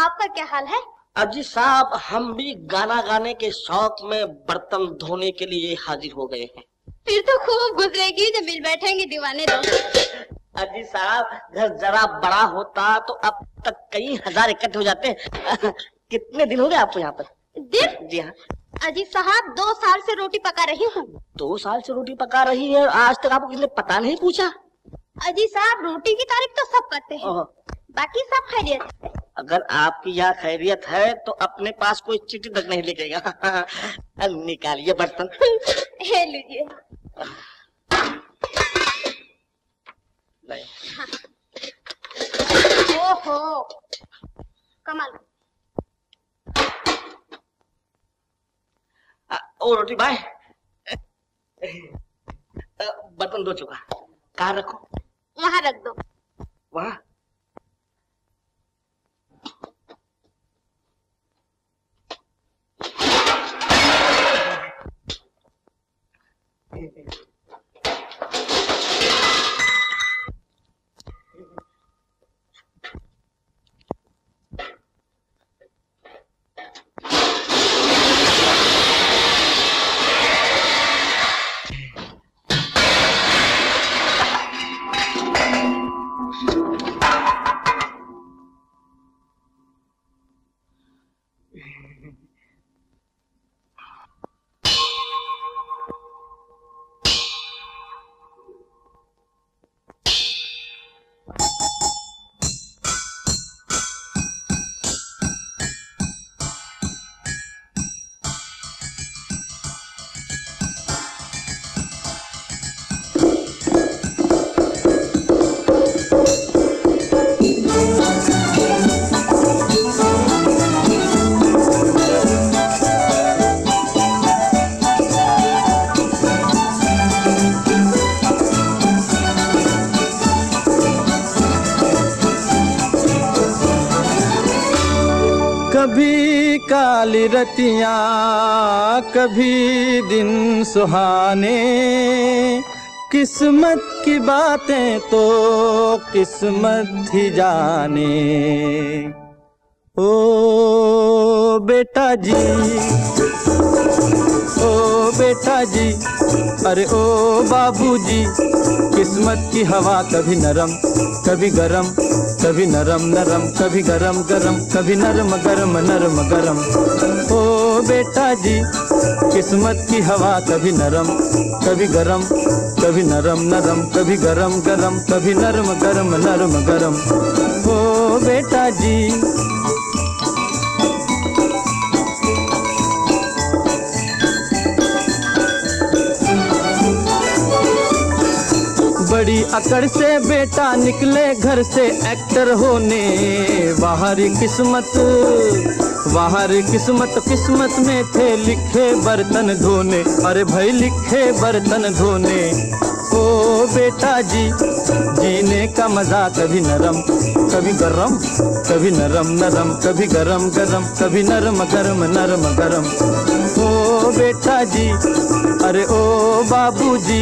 आपका क्या हाल है? अजी साहब हम भी गाना गाने के शौक में बर्तन धोने के लिए हाजिर हो गए हैं। फिर तो खूब गुजरेगी जब मिल बैठेंगे दीवाने दोस्त। अजी साहब घर जरा बड़ा होता तो अब तक कई हजार इकट्ठे हो जाते। कितने दिन हो गए आपको यहाँ पर? दिन? जी हाँ। अजी साहब 2 साल से रोटी पका रही हूँ। 2 साल से रोटी पका रही है और आज तक आपको किसी ने पता नहीं पूछा? अजी साहब रोटी की तारीफ तो सब करते हैं, बाकी सब खैरियत। अगर आपकी यहाँ खैरियत है तो अपने पास कोई चिट्ठी तक नहीं लिखेगा। निकालिए बर्तन। लीजिए। हाँ। ओहो कमाल। ओ रोटी भाई बर्तन धो चुका, कहाँ रखो? वहाँ रख दो। वहाँ? काली रतियाँ कभी दिन सुहाने, किस्मत की बातें तो किस्मत ही जाने। ओ बेटा जी अरे ओ बाबूजी, किस्मत की हवा कभी नरम कभी गरम, कभी नरम नरम कभी गरम गरम, कभी नरम गरम नरम गरम। ओ बेटा जी किस्मत की हवा कभी नरम कभी गरम, कभी नरम नरम कभी गरम गरम, कभी नरम गरम नरम गरम। ओ बेटा जी बड़ी अकड़ से बेटा निकले घर से एक्टर होने, बाहरी किस्मत किस्मत में थे लिखे बर्तन धोने, अरे भाई लिखे बर्तन धोने। ओ बेटा जी जीने का मज़ा कभी नरम नरम कभी गरम गरम, कभी नरम गरम नरम गरम। ओ बेटा जी अरे ओ बाबूजी,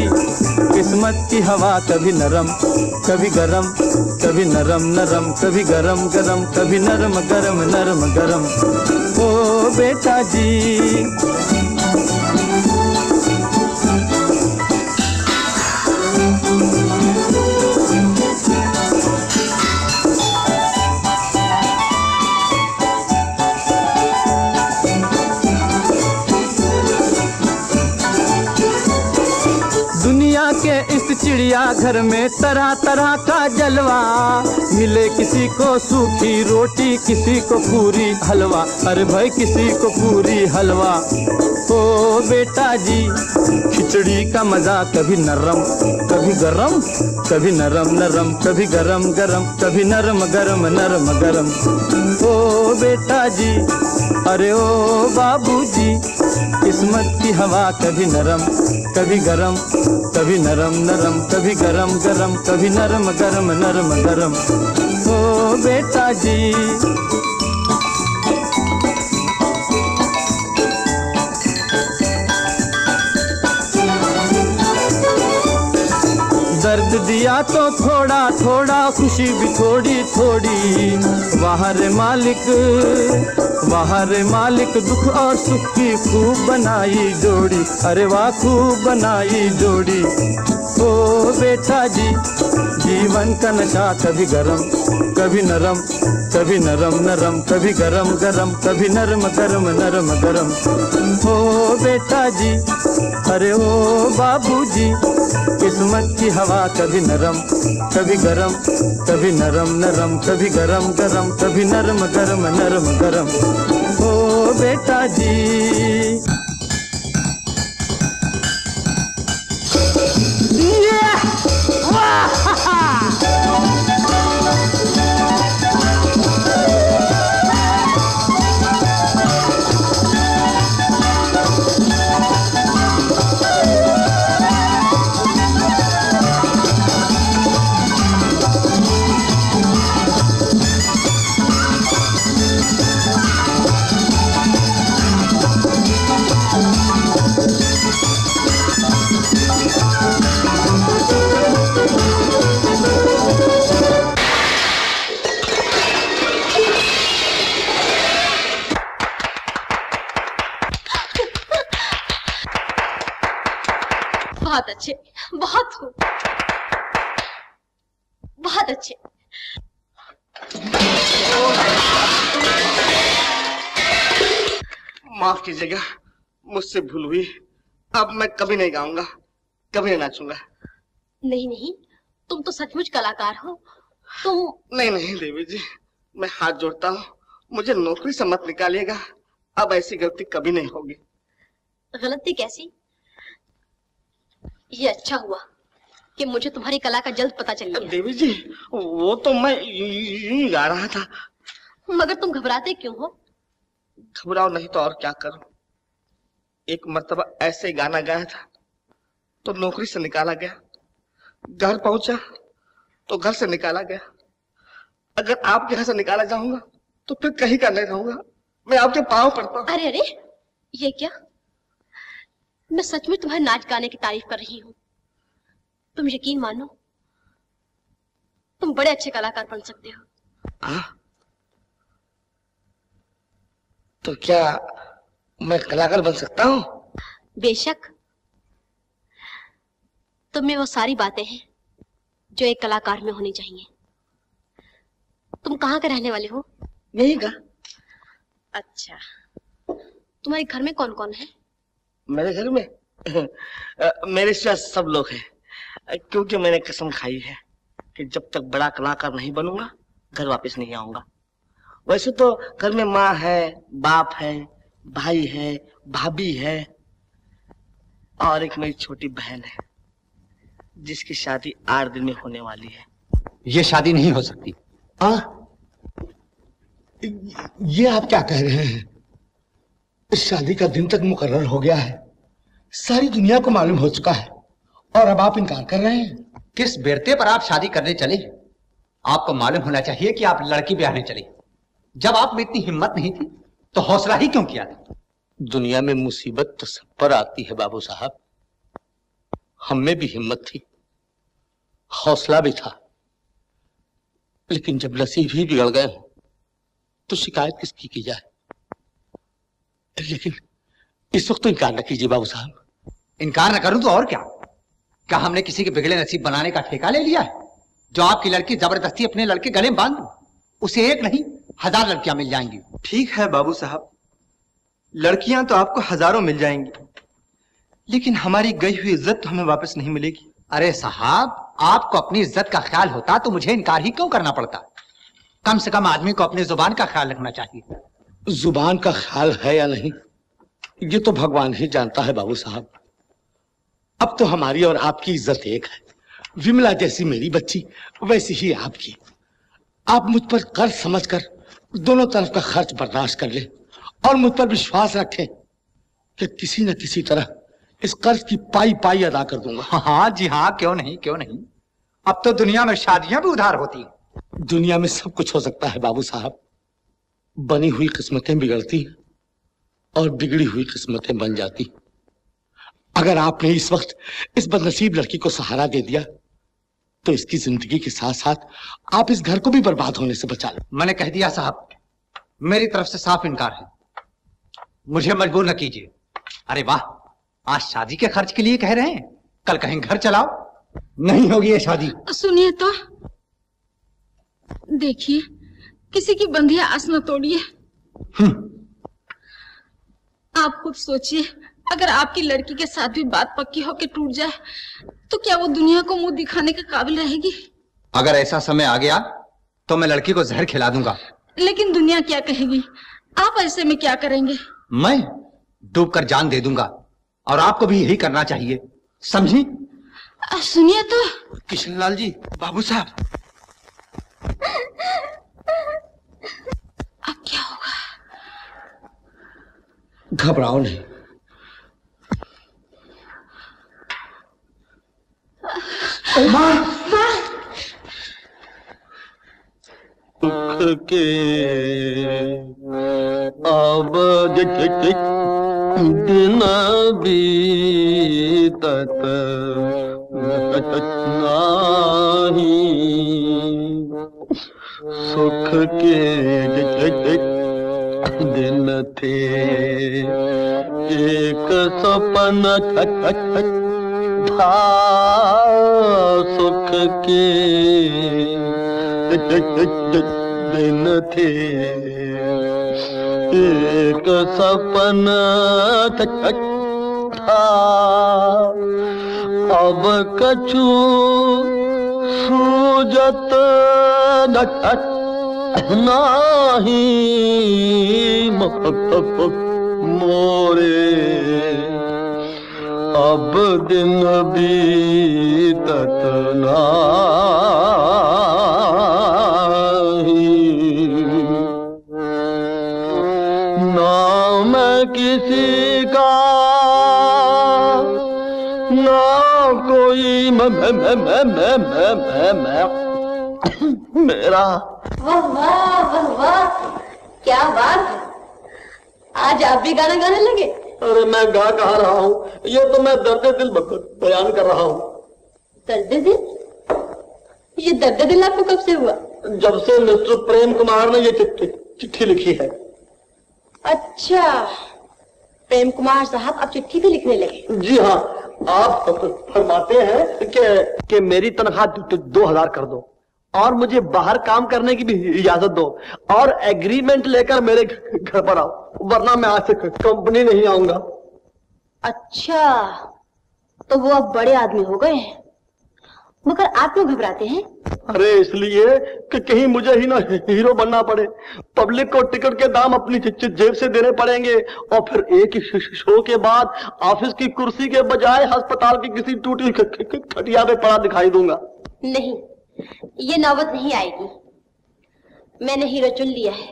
किस्मत की हवा कभी नरम नरम कभी गरम गरम, कभी नरम गरम नरम गरम। हो बेटा जी। चिड़िया घर में तरह तरह का जलवा मिले, किसी को सूखी रोटी किसी को पूरी हलवा, अरे भाई किसी को पूरी हलवा। ओ बेटा जी खिचड़ी का मज़ा कभी नरम कभी गरम, कभी नरम नरम कभी गरम गरम, कभी नरम गरम नरम गरम। ओ बेटा जी अरे ओ बाबूजी किस्मत की हवा कभी नरम कभी गरम, कभी नरम नरम कभी गरम गरम, कभी नरम गरम नरम गरम। ओ बेटा जी। दर्द दिया तो थोड़ा थोड़ा, खुशी भी थोड़ी थोड़ी, वाह रे मालिक वाह रे मालिक, दुख और सुख की खूब बनाई जोड़ी, अरे वाह खूब बनाई जोड़ी। ओ बेटा जी जीवन का नशा कभी गरम कभी नरम, कभी नरम नरम कभी गरम गरम, कभी नरम गरम नरम गरम। ओ बेटा जी अरे ओ बाबूजी किस्मत की हवा कभी नरम कभी गरम, कभी नरम नरम कभी गरम गरम, कभी नरम गरम नरम गरम। ओ बेटा जी। माफ कीजिएगा मुझसे भूल हुई, अब मैं कभी नहीं गाऊंगा कभी नहीं नाचूंगा। नहीं नहीं तुम तो सचमुच कलाकार हो तुम। नहीं नहीं देवी जी मैं हाथ जोड़ता हूँ, मुझे नौकरी से मत निकालिएगा, अब ऐसी गलती कभी नहीं होगी। गलती कैसी? ये अच्छा हुआ कि मुझे तुम्हारी कला का जल्द पता चल गया। देवी जी वो तो मैं यूं गा रहा था। मगर तुम घबराते क्यों हो? घबराओ नहीं तो और क्या करूं, एक मर्तबा ऐसे गाना गाया था तो नौकरी से निकाला गया, घर पहुंचा तो घर से निकाला गया, अगर आपके घर से निकाला जाऊंगा तो फिर कहीं का नहीं रहूंगा, मैं आपके पांव पड़ता हूं। अरे अरे ये क्या, मैं सच में तुम्हारे नाच गाने की तारीफ कर रही हूँ, तुम यकीन मानो तुम बड़े अच्छे कलाकार बन सकते हो। तो क्या मैं कलाकार बन सकता हूँ? बेशक, तुम में वो सारी बातें हैं जो एक कलाकार में होनी चाहिए। तुम कहाँ के रहने वाले हो? यहीं का। अच्छा तुम्हारे घर में कौन कौन है? मेरे घर में मेरे साथ सब लोग हैं, क्योंकि मैंने कसम खाई है कि जब तक बड़ा कलाकार नहीं बनूंगा घर वापस नहीं आऊंगा। वैसे तो घर में माँ है, बाप है, भाई है, भाभी है और एक मेरी छोटी बहन है जिसकी शादी 8 दिन में होने वाली है। ये शादी नहीं हो सकती। ये आप क्या कह रहे हैं? इस शादी का दिन तक मुकर्रर हो गया है, सारी दुनिया को मालूम हो चुका है और अब आप इनकार कर रहे हैं। किस बेरते पर आप शादी करने चले? आपको मालूम होना चाहिए कि आप लड़की ब्याहने चले। जब आप में इतनी हिम्मत नहीं थी तो हौसला ही क्यों किया था? दुनिया में मुसीबत तो सब पर आती है बाबू साहब, हम में भी हिम्मत थी हौसला भी था, लेकिन जब नसीब ही बिगड़ गए तो शिकायत किसकी की जाए। लेकिन इस वक्त तो इनकार न कीजिए बाबू साहब। इनकार न करूं तो और क्या? क्या हमने किसी के बिगड़े नसीब बनाने का ठेका ले लिया है? जो आपकी लड़की जबरदस्ती अपने लड़के गले में बांध दूं, उसे एक नहीं 1000 लड़कियां मिल जाएंगी। ठीक है बाबू साहब, लड़कियां तो आपको हजारों मिल जाएंगी, लेकिन हमारी गई हुई इज्जत तो हमें वापस नहीं मिलेगी। अरे साहब, आपको अपनी इज्जत का ख्याल होता तो मुझे इनकार ही क्यों करना पड़ता? कम से कम आदमी को अपनी जुबान का ख्याल रखना चाहिए। जुबान का ख्याल है या नहीं, ये तो भगवान ही जानता है बाबू साहब। अब तो हमारी और आपकी इज्जत एक है। विमला जैसी मेरी बच्ची, वैसी ही आपकी। आप मुझ पर कर्ज समझकर दोनों तरफ का खर्च बर्दाश्त कर ले और मुझ पर विश्वास रखें कि किसी न किसी तरह इस कर्ज की पाई पाई अदा कर दूंगा। हाँ जी हाँ, क्यों नहीं, क्यों नहीं। अब तो दुनिया में शादियां भी उधार होती हैं। दुनिया में सब कुछ हो सकता है बाबू साहब। बनी हुई किस्मतें बिगड़ती और बिगड़ी हुई किस्मतें बन जाती। अगर आपने इस वक्त इस बदनसीब लड़की को सहारा दे दिया तो इसकी जिंदगी के साथ साथ आप इस घर को भी बर्बाद होने से बचा लो। मैंने कह दिया साहब, मेरी तरफ से साफ इनकार है, मुझे मजबूर न कीजिए। अरे वाह, आज शादी के खर्च के लिए कह रहे हैं, कल कहीं घर चलाओ। नहीं होगी ये शादी। सुनिए तो, देखिए किसी की बंधिया आस न तोड़िए। आप खुद सोचिए, अगर आपकी लड़की के साथ भी बात पक्की होकर टूट जाए तो क्या वो दुनिया को मुंह दिखाने के काबिल रहेगी? अगर ऐसा समय आ गया तो मैं लड़की को जहर खिला दूंगा। लेकिन दुनिया क्या कहेगी? आप ऐसे में क्या करेंगे? मैं डूबकर जान दे दूंगा, और आपको भी यही करना चाहिए, समझी? सुनिए तो। किशनलाल जी, बाबू साहब। अब क्या होगा? घबराओ नहीं। उठ के अब दिन बीतत नाही, सुख के दिन थे एक सपन था, सुख के दिन थे एक सपन था, अब कछु सूझत नहीं मोरे, अब दिन बीतत किसी का ना कोई मेरा। वाह वाह वाह, क्या बात, आज आप भी गाना गाने लगे? अरे मैं गा कहा रहा हूँ, ये तो मैं दर्द दिल बयान कर रहा हूँ। दर्द दिल? ये दर्द दिल आपको कब से हुआ? जब से मिस्टर प्रेम कुमार ने ये चिट्ठी लिखी है। अच्छा, प्रेम कुमार साहब आप चिट्ठी भी लिखने लगे? जी हाँ, आप फरमाते हैं कि मेरी तनख्वाह 2000 कर दो और मुझे बाहर काम करने की भी इजाजत दो, और एग्रीमेंट लेकर मेरे घर पर आओ, वरना मैं आज से कंपनी नहीं आऊंगा। अच्छा, तो वो अब बड़े आदमी हो गए हैं, मगर आप क्यों घबराते हैं? अरे इसलिए कि कहीं मुझे ही ना हीरो बनना पड़े, पब्लिक को टिकट के दाम अपनी जेब से देने पड़ेंगे, और फिर एक ही शो के बाद ऑफिस की कुर्सी के बजाय अस्पताल की किसी टूटी खटिया पे पड़ा दिखाई दूंगा। नहीं, ये नौबत नहीं आएगी, मैंने हीरो चुन लिया है,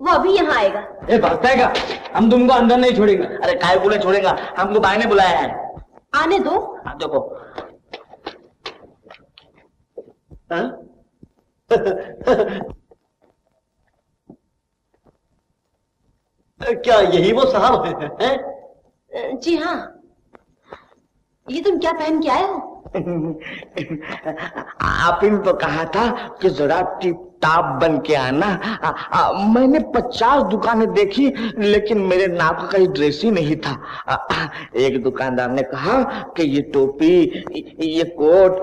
वो अभी यहाँ आएगा। ये भटकेगा, हम तुमको अंदर नहीं छोड़ेंगे। अरे काय बोले छोड़ेगा, हमको भाई ने बुलाया है। आने दो। देखो क्या यही वो साहब हैं? जी हाँ। ये तुम क्या पहन के आए हो? आपने तो कहा था कि जरा टिप ताप बन के आना। मैंने 50 दुकानें देखी लेकिन मेरे नाप का कहीं ड्रेस ही नहीं था। एक दुकानदार ने कहा कि ये टोपी, ये कोट,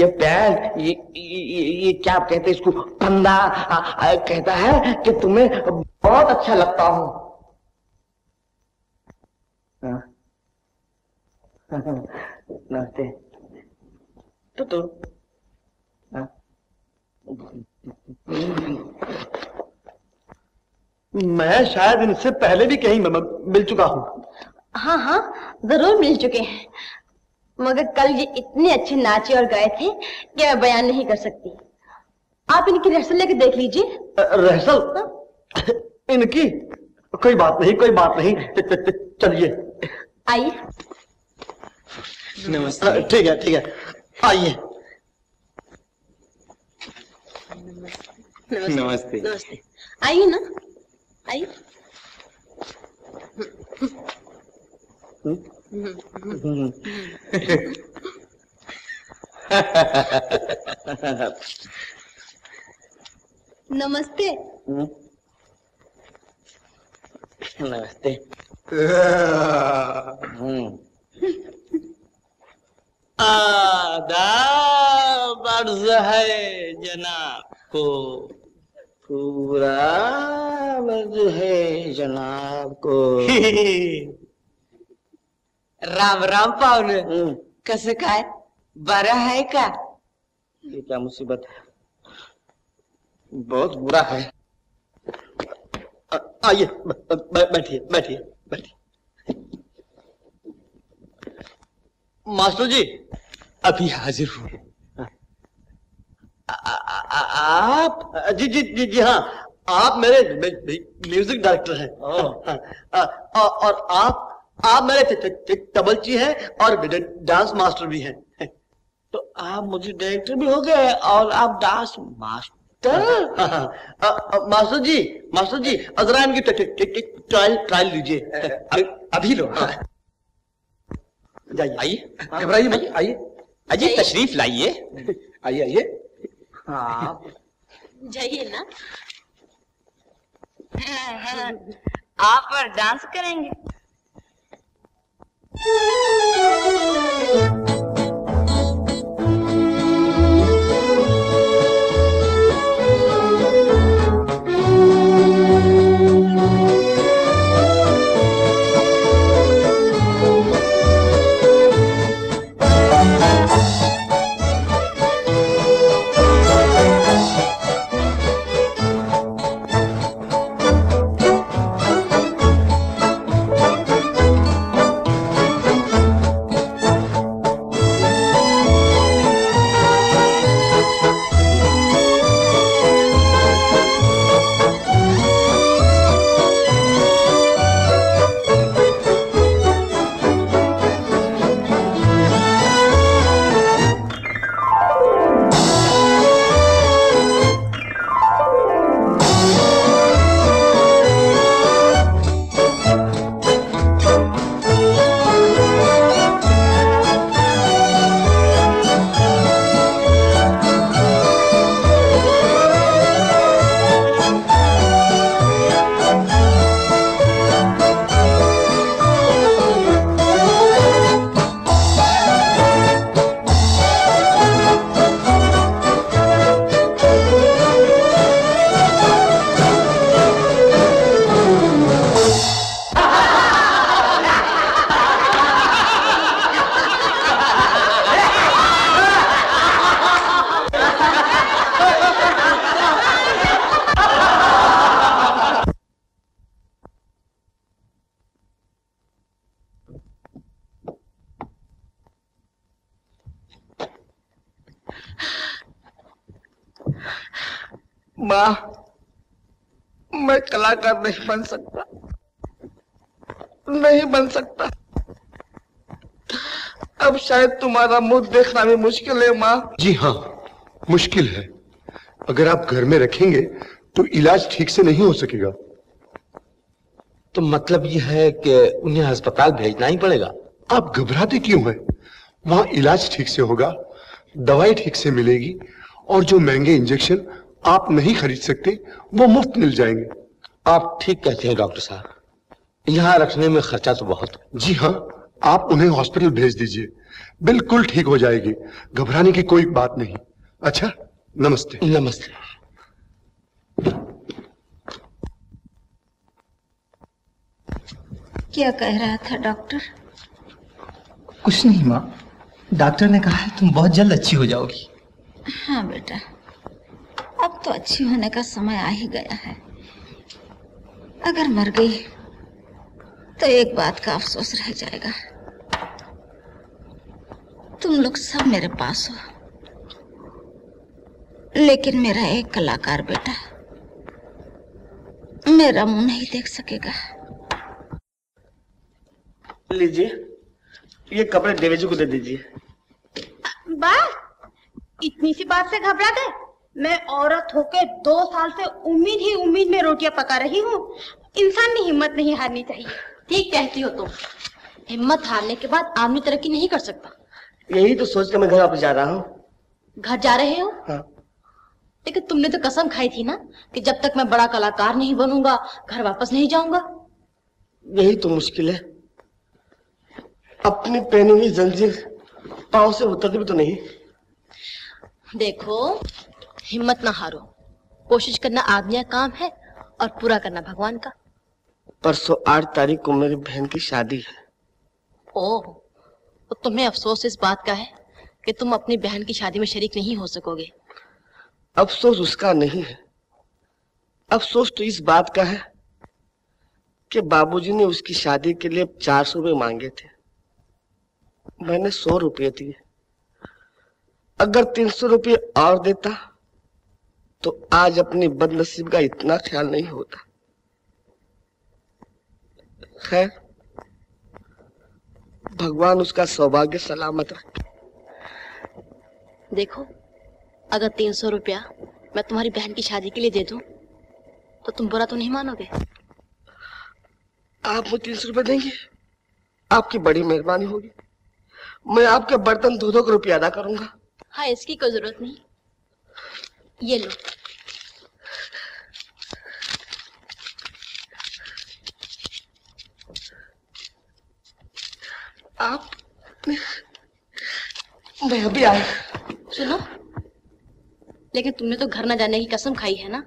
ये पैंट, ये क्या कहते हैं इसको, पंदा, कहता है कि तुम्हें बहुत अच्छा लगता हूं। नमस्ते। तो मैं शायद इनसे पहले भी कहीं मिल चुका हूँ। हाँ हाँ जरूर मिल चुके हैं, मगर कल ये इतने अच्छे नाचे और गाए थे कि मैं बयान नहीं कर सकती। आप इनकी रिहर्सल लेके देख लीजिए। रिहर्सल इनकी? कोई बात नहीं, कोई बात नहीं, चलिए। आइए। नमस्ते। ठीक है ठीक है, आइए। नमस्ते। नमस्ते। आइए ना, आइए। नमस्ते। नमस्ते। आदाब अर्ज है जनाब को, पूरा अर्ज है जनाब को। राम राम पावन, कैसे का है? बड़ा है का? ये क्या मुसीबत है, बहुत बुरा है। आइए बैठिए बैठिए बैठिए। मास्टर जी अभी हाजिर हूँ। आप? जी जी जी जी हाँ, आप मेरे म्यूजिक डायरेक्टर हैं। और आप मेरे तबलची हैं और डांस मास्टर भी हैं। तो आप मुझे डायरेक्टर भी हो गए और आप dance master. Master ji, master ji अजरा इनकी ट्रायल लीजिए। अभी लो। आइए, घबराइए मत, आइए अजीत, तशरीफ लाइए। आइए आइए। हाँ जाइए ना। आप पर डांस करेंगे। मैं कलाकार नहीं बन सकता, नहीं बन सकता। अब शायद तुम्हारा मुंह देखना भी मुश्किल है माँ। जी हाँ मुश्किल है, अगर आप घर में रखेंगे तो इलाज ठीक से नहीं हो सकेगा। तो मतलब यह है कि उन्हें अस्पताल भेजना ही पड़ेगा। आप घबराते क्यों हैं? वहाँ इलाज ठीक से होगा, दवाई ठीक से मिलेगी और जो महंगे इंजेक्शन आप नहीं खरीद सकते, वो मुफ्त मिल जाएंगे। आप ठीक कहते हैं डॉक्टर साहब, यहाँ रखने में खर्चा तो बहुत। जी हाँ, आप उन्हें हॉस्पिटल भेज दीजिए, बिल्कुल ठीक हो जाएगी, घबराने की कोई बात नहीं। अच्छा, नमस्ते। नमस्ते। क्या कह रहा था डॉक्टर? कुछ नहीं माँ, डॉक्टर ने कहा है तुम बहुत जल्द अच्छी हो जाओगी। हाँ बेटा, अब तो अच्छी होने का समय आ ही गया है। अगर मर गई तो एक बात का अफसोस रह जाएगा। तुम लोग सब मेरे पास हो, लेकिन मेरा एक कलाकार बेटा मेरा मुंह नहीं देख सकेगा। लीजिए, ये कपड़े देवेजी को दे दीजिए। बात इतनी सी बात से घबरा गए? मैं औरत होके 2 साल से उम्मीद में रोटियां पका रही हूँ। इंसान की हिम्मत नहीं हारनी चाहिए। ठीक कहती हो तुम, हिम्मत हारने के बाद आदमी तरक्की नहीं कर सकता। यही तो सोच कर मैं घर वापस जा रहा हूँ। घर जा रहे हो? हाँ। लेकिन तुमने तो कसम खाई थी ना कि जब तक मैं बड़ा कलाकार नहीं बनूंगा घर वापस नहीं जाऊंगा। यही तो मुश्किल है, अपनी पहनी हुई जंजीर पाँव से उतरती भी तो नहीं। देखो, हिम्मत ना हारो, कोशिश करना आदमी का काम है और पूरा करना भगवान का। परसों 8 तारीख को मेरी बहन की शादी है। ओह, तो तुम्हें अफसोस इस बात का है कि तुम अपनी बहन की शादी में शरीक नहीं हो सकोगे? अफसोस उसका नहीं है, अफसोस तो इस बात का है कि बाबूजी ने उसकी शादी के लिए 400 रुपये मांगे थे, मैंने 100 रुपये दिए। अगर 300 रुपये और देता तो आज अपनी बदनसीब का इतना ख्याल नहीं होता। खैर, भगवान उसका सौभाग्य सलामत रखे। देखो, अगर 300 रुपया मैं तुम्हारी बहन की शादी के लिए दे दूं तो तुम बुरा तो नहीं मानोगे? आप मुझे 300 रुपये देंगे? आपकी बड़ी मेहरबानी होगी, मैं आपके बर्तन धो-धो कर रुपया अदा करूंगा। हाँ, इसकी कोई जरूरत नहीं, ये लो। आप, मैं अभी आया। सुनो, लेकिन तुमने तो घर ना जाने की कसम खाई है ना?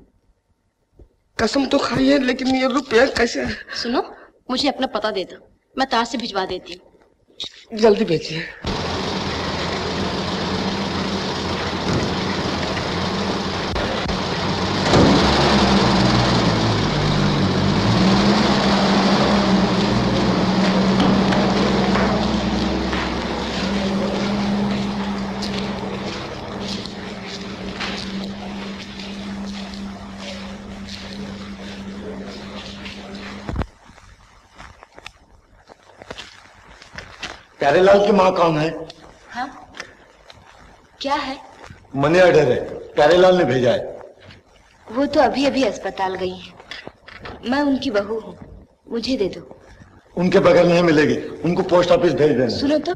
कसम तो खाई है, लेकिन ये रुपया कैसे? सुनो, मुझे अपना पता दे दो, मैं तार से भिजवा देती हूँ। जल्दी भेजिए। प्यारेलाल की माँ कौन है? हाँ? क्या है? मनी ऑर्डर है, प्यारेलाल ने भेजा है। वो तो अभी अभी अस्पताल गई है, मैं उनकी बहू हूँ, मुझे दे दो। उनके बगल नहीं मिलेगी, उनको पोस्ट ऑफिस भेज देना। सुनो तो,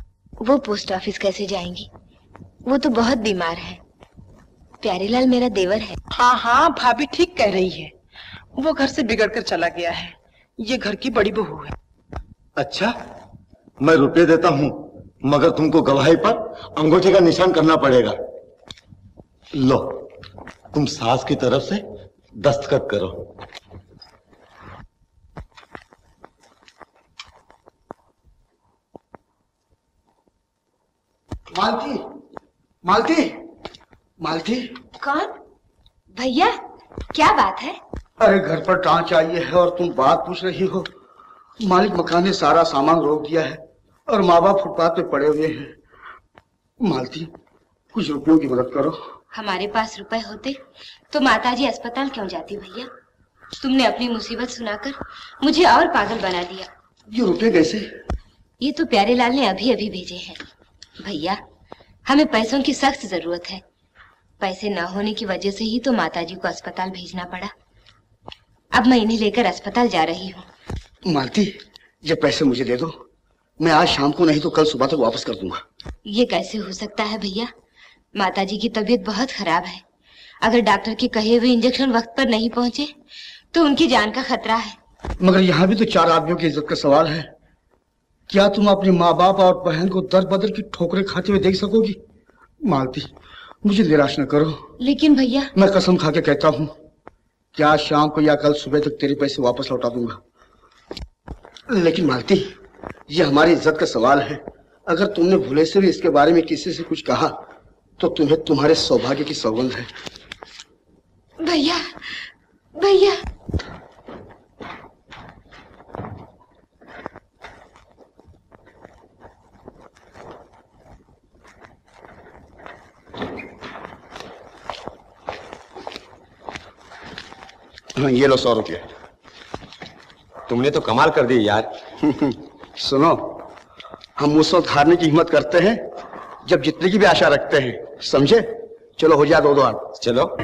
वो पोस्ट ऑफिस कैसे जाएंगी, वो तो बहुत बीमार है। प्यारेलाल मेरा देवर है। हाँ हाँ, भाभी ठीक कह रही है, वो घर से बिगड़ कर चला गया है, ये घर की बड़ी बहू है। अच्छा, मैं रुपये देता हूँ, मगर तुमको गवाही पर अंगूठे का निशान करना पड़ेगा। लो, तुम सास की तरफ से दस्तखत करो। मालती, मालती, मालती। कौन? भैया, क्या बात है? अरे घर पर टाँच आई है और तुम बात पूछ रही हो। मालिक मकान ने सारा सामान रोक दिया है और माँ बाप फुटपाथ पे पड़े हुए हैं। मालती, कुछ रुपयों की मदद करो। हमारे पास रुपए होते तो माताजी अस्पताल क्यों जाती? भैया, तुमने अपनी मुसीबत सुनाकर मुझे और पागल बना दिया। ये रुपए कैसे? ये तो प्यारेलाल ने अभी अभी भेजे हैं। भैया, हमें पैसों की सख्त जरूरत है, पैसे न होने की वजह से ही तो माताजी को अस्पताल भेजना पड़ा। अब मैं इन्हें लेकर अस्पताल जा रही हूँ। मालती, ये पैसे मुझे दे दो, मैं आज शाम को नहीं तो कल सुबह तक वापस कर दूंगा। ये कैसे हो सकता है भैया, माताजी की तबीयत बहुत खराब है, अगर डॉक्टर के कहे हुए इंजेक्शन वक्त पर नहीं पहुंचे तो उनकी जान का खतरा है। मगर यहाँ भी तो चार आदमियों की इज्जत का सवाल है। क्या तुम अपने माँ बाप और बहन को दर बदर की ठोकरें खाते हुए देख सकोगी? मालती, मुझे निराश न करो। लेकिन भैया, मैं कसम खा के कहता हूँ कि आज शाम को या कल सुबह तक तेरे पैसे वापस लौटा दूंगा। लेकिन मालती, ये हमारी इज्जत का सवाल है। अगर तुमने भूले से भी इसके बारे में किसी से कुछ कहा तो तुम्हें तुम्हारे सौभाग्य की सौगंध है। भैया, भैया, ये लो 100 रुपये। तुमने तो कमाल कर दी यार। सुनो, हम उस वक्त हारने की हिम्मत करते हैं जब जितने की भी आशा रखते हैं, समझे? चलो हो जा, दो आप। चलो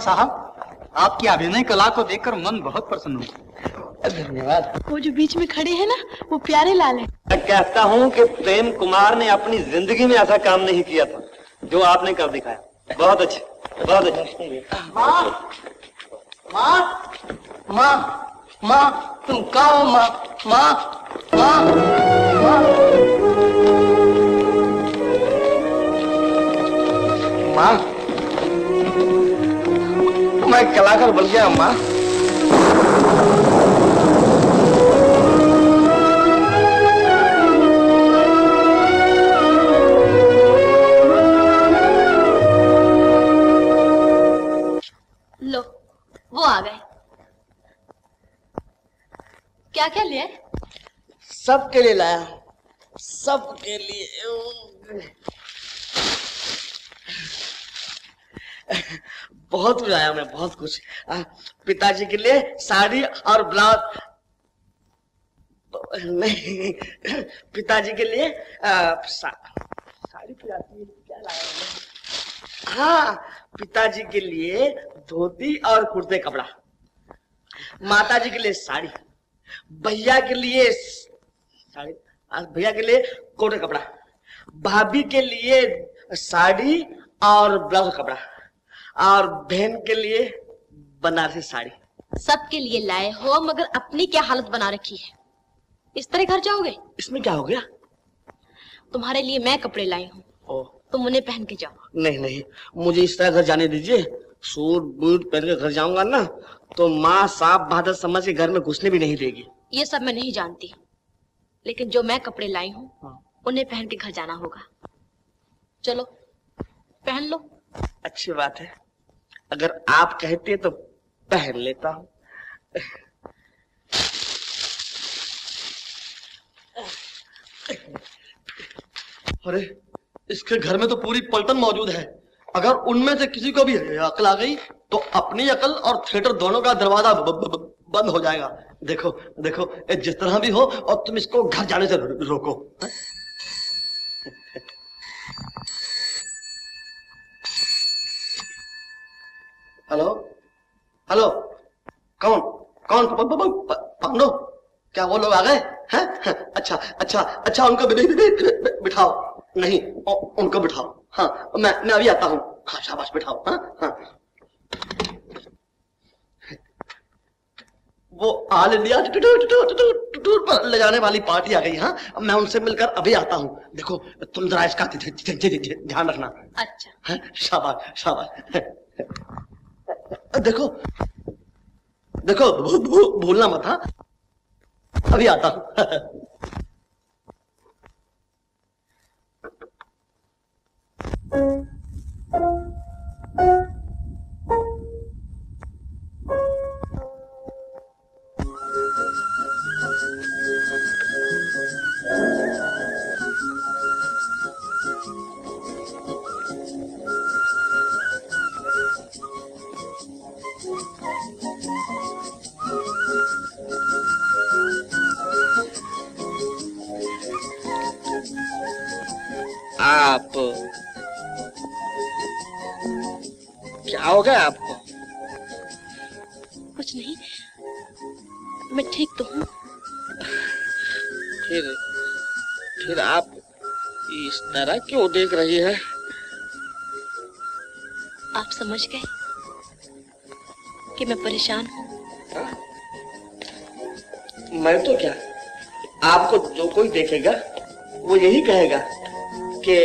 साहब, आपकी अभिनय कला को देखकर मन बहुत प्रसन्न हुआ। धन्यवाद। वो जो बीच में खड़े हैं ना, वो प्यारेलाल हैं। मैं कहता हूँ कि प्रेम कुमार ने अपनी जिंदगी में ऐसा काम नहीं किया था जो आपने कर दिखाया। बहुत अच्छे, बहुत अच्छे। माँ, माँ, माँ, माँ, तुम कहाँ हो? माँ, माँ, माँ, माँ, माँ, मैं कलाकार बन गया अम्मा। लो, वो आ गए। क्या क्या लिया? सबके लिए लाया, सबके लिए। बहुत कुछ आया, मैं बहुत कुछ। पिताजी के लिए साड़ी और ब्लाउज। नहीं, पिताजी के लिए साड़ी पिताजी क्या लाया? हाँ, पिताजी के लिए धोती और कुर्ते कपड़ा। माताजी के लिए साड़ी। भैया के लिए साड़ी, भैया के लिए कोटे कपड़ा। भाभी के लिए साड़ी और ब्लाउज कपड़ा। और बहन के लिए बनारसी साड़ी। सबके लिए लाए हो, मगर अपनी क्या हालत बना रखी है। इस तरह घर जाओगे? इसमें क्या हो गया? तुम्हारे लिए मैं कपड़े लाई हूँ, तुम उन्हें पहन के जाओ। नहीं नहीं, मुझे इस तरह घर जाने दीजिए। सूट बूट पहन के घर जाऊंगा ना तो माँ साफ भादत समझ के घर में घुसने भी नहीं देगी। ये सब मैं नहीं जानती, लेकिन जो मैं कपड़े लाई हूँ उन्हें पहन के घर जाना होगा। चलो पहन लो। अच्छी बात है, अगर आप कहते तो पहन लेता हूँ। अरे, इसके घर में तो पूरी पलटन मौजूद है। अगर उनमें से किसी को भी अकल आ गई तो अपनी अकल और थिएटर दोनों का दरवाजा बंद हो जाएगा। देखो देखो, जिस तरह भी हो, और तुम इसको घर जाने से रोको। हेलो हेलो, कौन कौन? पांडो? क्या वो लोग आ गए हैं? अच्छा अच्छा अच्छा, उनको बिठाओ। नहीं, उनको बिठाओ। हाँ, मैं अभी आता हूँ। हाँ, शाबाश, बिठाओ। हाँ हाँ, वो आल इंडिया टूर पर ले जाने वाली पार्टी आ गई। हाँ, मैं उनसे मिलकर अभी आता हूँ। देखो, तुम जरा इसका ध्यान रखना। अच्छा, शाबाश शाबाश। देखो देखो, भूलना मत। हाँ, अभी आता हूं। आप, क्या हो गया आपको? कुछ नहीं, मैं ठीक तो हूँ। फिर आप इस तरह क्यों देख रही है? आप समझ गए कि मैं परेशान हूँ। मैं तो क्या, आपको जो कोई देखेगा वो यही कहेगा कि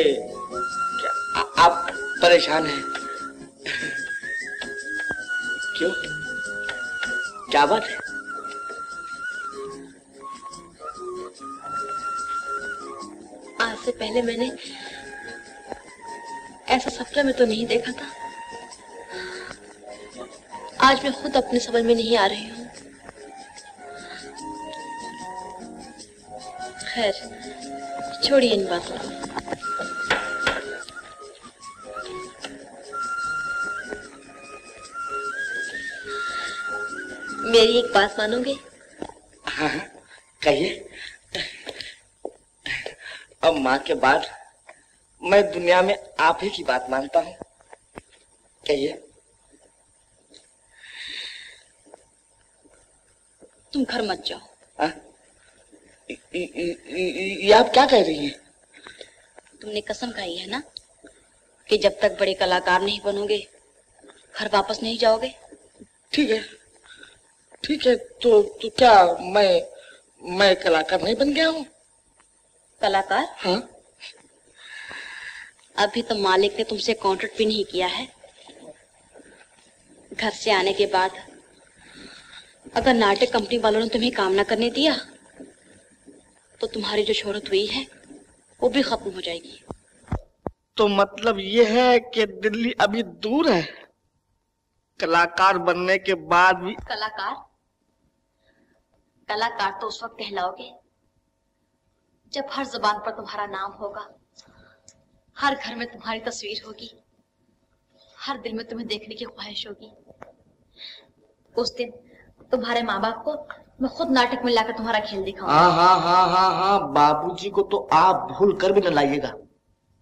आप परेशान हैं। क्यों, क्या बात है? आज से पहले मैंने ऐसा सपने में तो नहीं देखा था। आज मैं खुद अपने समझ में नहीं आ रही हूँ। खैर छोड़िए इन बातों को। मेरी एक बात मानोगे? हाँ कहिए। अब माँ के बाद मैं दुनिया में आप ही की बात मानता हूँ। कहिए। तुम घर मत जाओ। हाँ? ये आप क्या कह रही हैं? तुमने कसम खाई है ना कि जब तक बड़े कलाकार नहीं बनोगे घर वापस नहीं जाओगे। ठीक है ठीक है, तो क्या मैं कलाकार नहीं बन गया हूँ? कलाकार? हाँ। अभी तो मालिक ने तुमसे कॉन्ट्रैक्ट भी नहीं किया है। घर से आने के बाद अगर नाटक कंपनी वालों ने तुम्हें काम ना करने दिया तो तुम्हारी जो शोहरत हुई है वो भी खत्म हो जाएगी। तो मतलब ये है कि दिल्ली अभी दूर है, कलाकार बनने के बाद भी। कलाकार कलाकार तो उस वक्त कहलाओगे जब हर जुबान पर तुम्हारा नाम होगा, हर घर में तुम्हारी तस्वीर होगी, हर दिल में तुम्हें देखने की ख्वाहिश होगी। उस दिन तुम्हारे माँ बाप को मैं खुद नाटक में लाकर तुम्हारा खेल दिखाऊंगा। हाँ हाँ हाँ हाँ, बाबूजी को तो आप भूल कर भी न लाइएगा।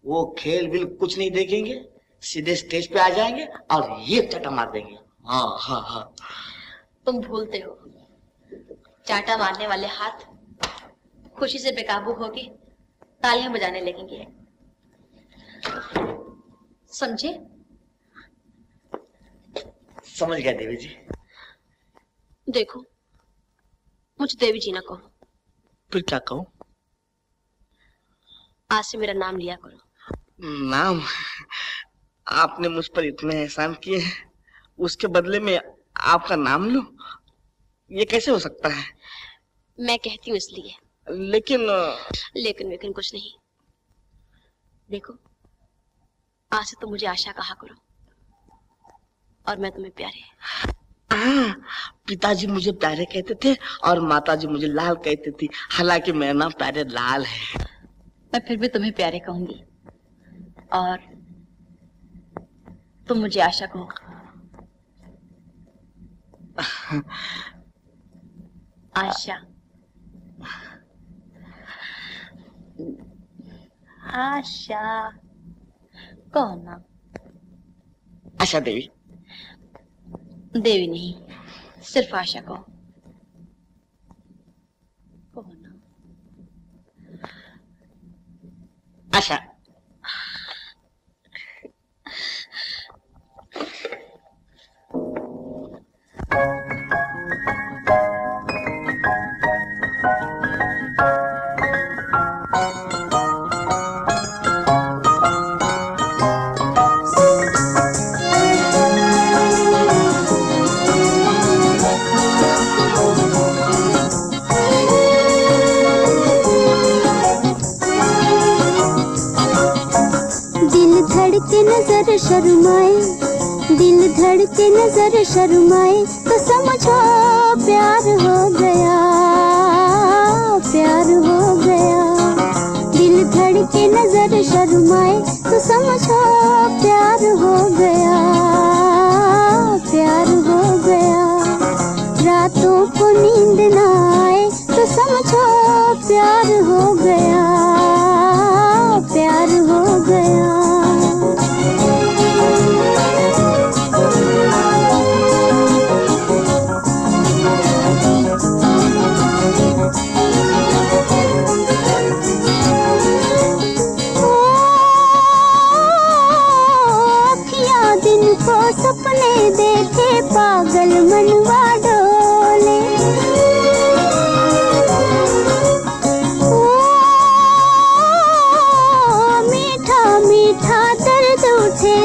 वो खेल बिल कुछ नहीं देखेंगे, सीधे स्टेज पे आ जाएंगे और ये चाटा मार देंगे। हाँ हाँ हाँ। तुम भूलते हो, चाटा मारने वाले हाथ खुशी से बेकाबू होके तालियां बजाने लगेंगे। समझे? समझ गया देवी जी। देखो मुझे देवी जी ना कहो। फिर क्या कहूँ? आज से मेरा नाम लिया करो। नाम? आपने मुझ पर इतने एहसान किए हैं, उसके बदले में आपका नाम लूं? ये कैसे हो सकता है? मैं कहती हूँ इसलिए। लेकिन लेकिन कुछ नहीं। देखो आज से तो मुझे आशा कहा करो और मैं तुम्हें प्यारे। पिताजी मुझे प्यारे कहते थे और माताजी मुझे लाल कहती थी, हालांकि मेरा नाम प्यारे लाल है। मैं फिर भी तुम्हें प्यारे कहूंगी और तुम मुझे आशा कहो। आशा आशा कहो ना। आशा देवी? देवी नहीं, सिर्फ आशा कहो। कहो ना आशा। शर्माए दिल धड़के नजर शर्माए तो समझो प्यार हो गया, प्यार हो गया। दिल धड़के नजर शर्माए तो समझो प्यार हो गया, प्यार हो गया। रातों को नींद ना आए तो समझो प्यार हो गया, प्यार हो गया।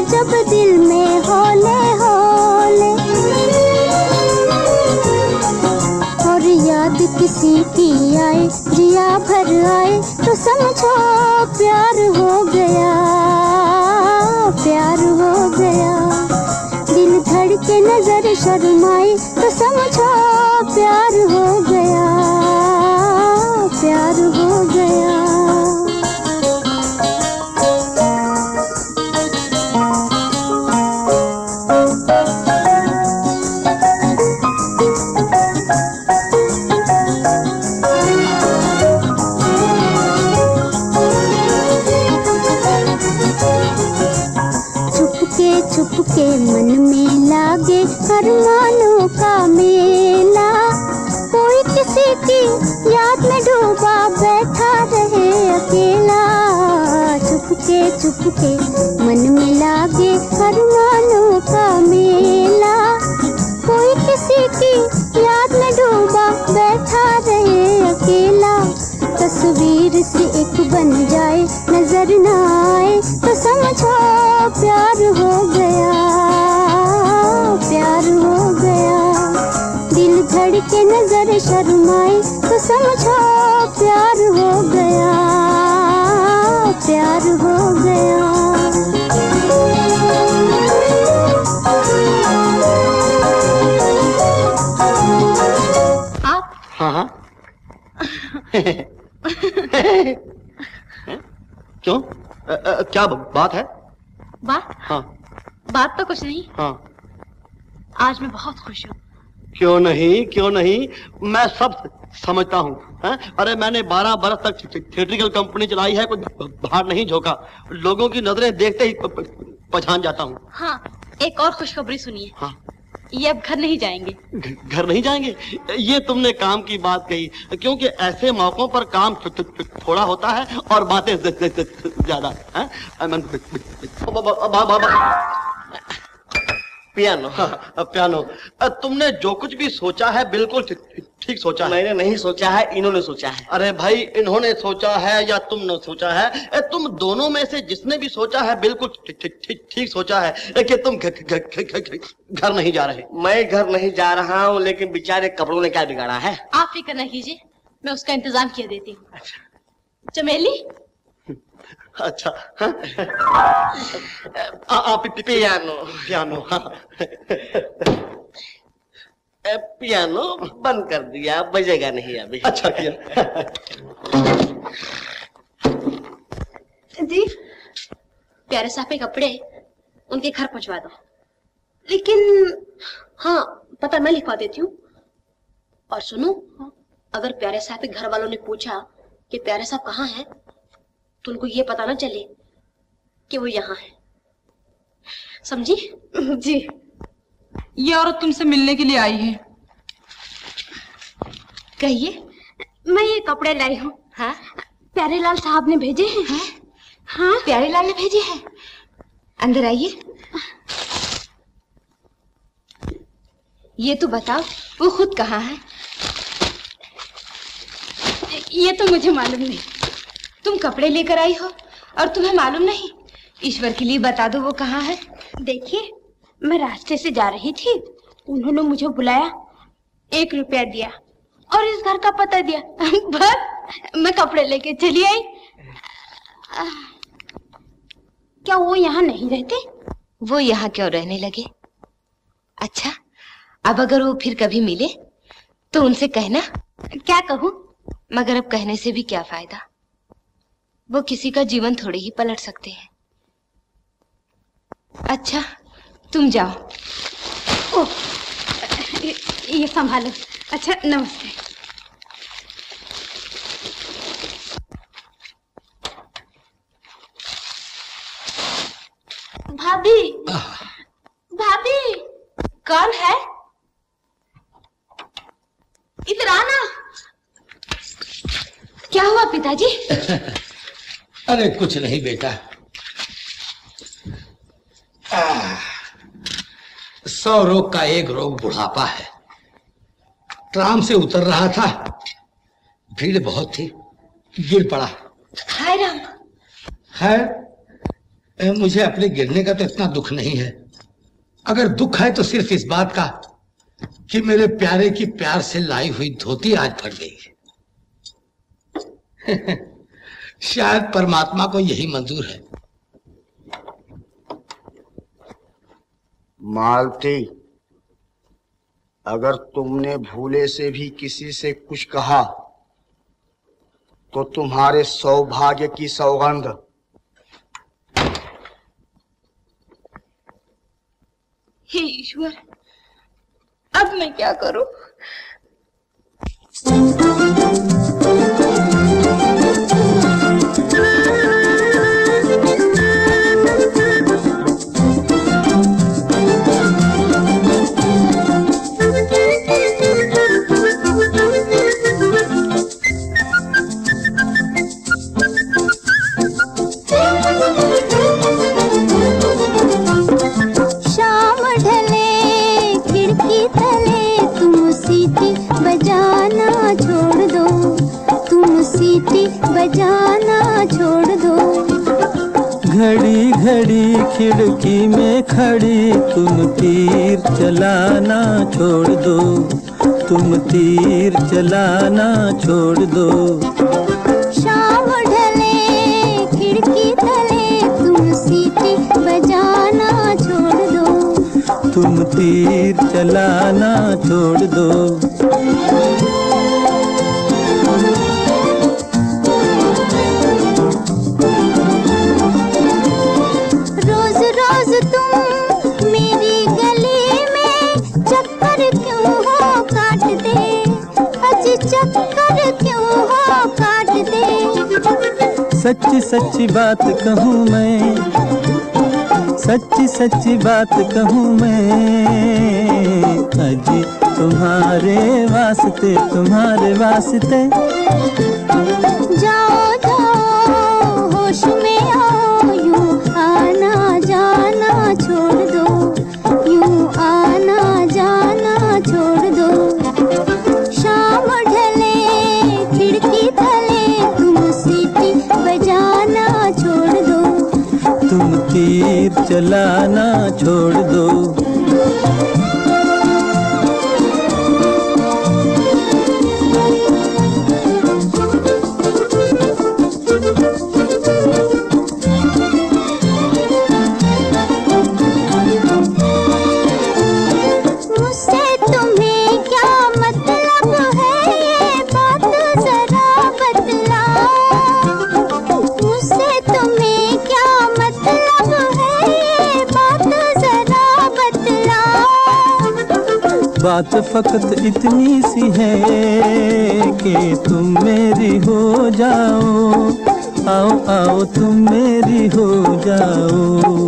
जब दिल में होले होले भर आए तो समझो प्यार हो गया, प्यार हो गया। दिल धड़के नजर शर्माए तो समझो प्यार हो गया, प्यार हो गया। के मन में लागे अरमानों का मेला, कोई किसी की याद में डूबा बैठा रहे अकेला। चुपके मन में लागे अरमानों का मेला, कोई किसी की याद में डूबा बैठा रहे अकेला। तस्वीर से एक बन जाए नजर ना आए तो समझो प्यार हो गया, प्यार हो गया। दिल धड़के नजर शर्माए तो समझो प्यार हो गया, प्यार हो गया। आप? हाँ। क्यों? क्या बात है? बात? हाँ। बात तो कुछ नहीं। हाँ। आज मैं बहुत खुश हूँ। क्यों नहीं, क्यों नहीं, मैं सब समझता हूँ। अरे मैंने 12 बरस तक थिएट्रिकल कंपनी चलाई है, कुछ बाहर नहीं झोंका, लोगों की नजरें देखते ही पहचान जाता हूँ। हाँ, एक और खुशखबरी सुनिए। हाँ। ये अब घर नहीं जाएंगे। घर नहीं जाएंगे? ये तुमने काम की बात कही, क्योंकि ऐसे मौकों पर काम थोड़ा होता है और बातें ज्यादा। पियानो, तुमने जो कुछ भी सोचा है बिल्कुल ठीक सोचा है। मैंने नहीं सोचा है, इन्होंने सोचा है। अरे भाई, इन्होंने सोचा है या तुमने सोचा है, तुम दोनों में से जिसने भी सोचा है बिल्कुल ठीक सोचा है कि तुम घर नहीं जा रहे। मैं घर नहीं जा रहा हूँ, लेकिन बेचारे कपड़ों ने क्या बिगाड़ा है। आप फिक्र न कीजिए, मैं उसका इंतजाम किया देती हूँ। चमेली? अच्छा। पियानो। हाँ। पियानो बंद कर दिया, बजेगा नहीं अभी। अच्छा किया। जी, प्यारे साहब के कपड़े उनके घर पहुंचवा दो, लेकिन हाँ पता मैं लिखवा देती हूँ। और सुनो, अगर प्यारे साहब के घर वालों ने पूछा कि प्यारे साहब कहाँ हैं, तो उनको ये पता ना चले कि वो यहाँ है, समझी? जी। ये औरत तुमसे मिलने के लिए आई है। कहिए। मैं ये कपड़े लाई हूँ। हाँ? प्यारेलाल साहब ने भेजे हैं। हाँ? हाँ? प्यारेलाल ने भेजे हैं। अंदर आइए। ये तो बताओ वो खुद कहाँ है? ये तो मुझे मालूम नहीं। तुम कपड़े लेकर आई हो और तुम्हें मालूम नहीं? ईश्वर के लिए बता दो वो कहाँ है। देखिए, मैं रास्ते से जा रही थी, उन्होंने मुझे बुलाया, 1 रुपया दिया और इस घर का पता दिया, बस मैं कपड़े लेके चली आई। क्या वो यहाँ नहीं रहते? वो यहाँ क्यों रहने लगे? अच्छा, अब अगर वो फिर कभी मिले तो उनसे कहना। क्या कहूँ? मगर अब कहने से भी क्या फायदा, वो किसी का जीवन थोड़े ही पलट सकते हैं। अच्छा तुम जाओ। ओ, ये संभालो। अच्छा नमस्ते। भाभी, भाभी कौन है? इधर आना। क्या हुआ पिताजी? अरे कुछ नहीं बेटा, 100 रोग का एक रोग बुढ़ापा है। ट्राम से उतर रहा था, भीड़ बहुत थी, गिर पड़ा। हाय राम। है, मुझे अपने गिरने का तो इतना दुख नहीं है। अगर दुख है तो सिर्फ इस बात का कि मेरे प्यारे की प्यार से लाई हुई धोती आज फट गई है। शायद परमात्मा को यही मंजूर है। मालती, अगर तुमने भूले से भी किसी से कुछ कहा तो तुम्हारे सौभाग्य की सौगंध हे ईश्वर, अब मैं क्या करूं? घड़ी घड़ी खिड़की में खड़ी तुम तीर चलाना छोड़ दो, तुम तीर चलाना छोड़ दो। शाम ढले खिड़की तले तुम सीटी बजाना छोड़ दो, तुम तीर चलाना छोड़ दो। सच्ची सच्ची बात कहूँ मैं, सच्ची सच्ची बात कहूँ मैं, अजी तुम्हारे वास्ते जाओ जाओ होश में आओ, यूँ आना जाना छोड़ दो, यूँ आना जाना छोड़ दो। शाम ढले खिड़की तले तुम सीटी बजाना छोड़ दो, तुम तीर चलाना छोड़ दो। मुझसे तुम्हें क्या मतलब है, ये बात जरा बतलाओ, मुझसे तुम्हें क्या मतलब है, ये बात जरा बतलाओ। बात फकत इतनी सी है कि तुम मेरी हो जाओ, आओ आओ तुम मेरी हो जाओ।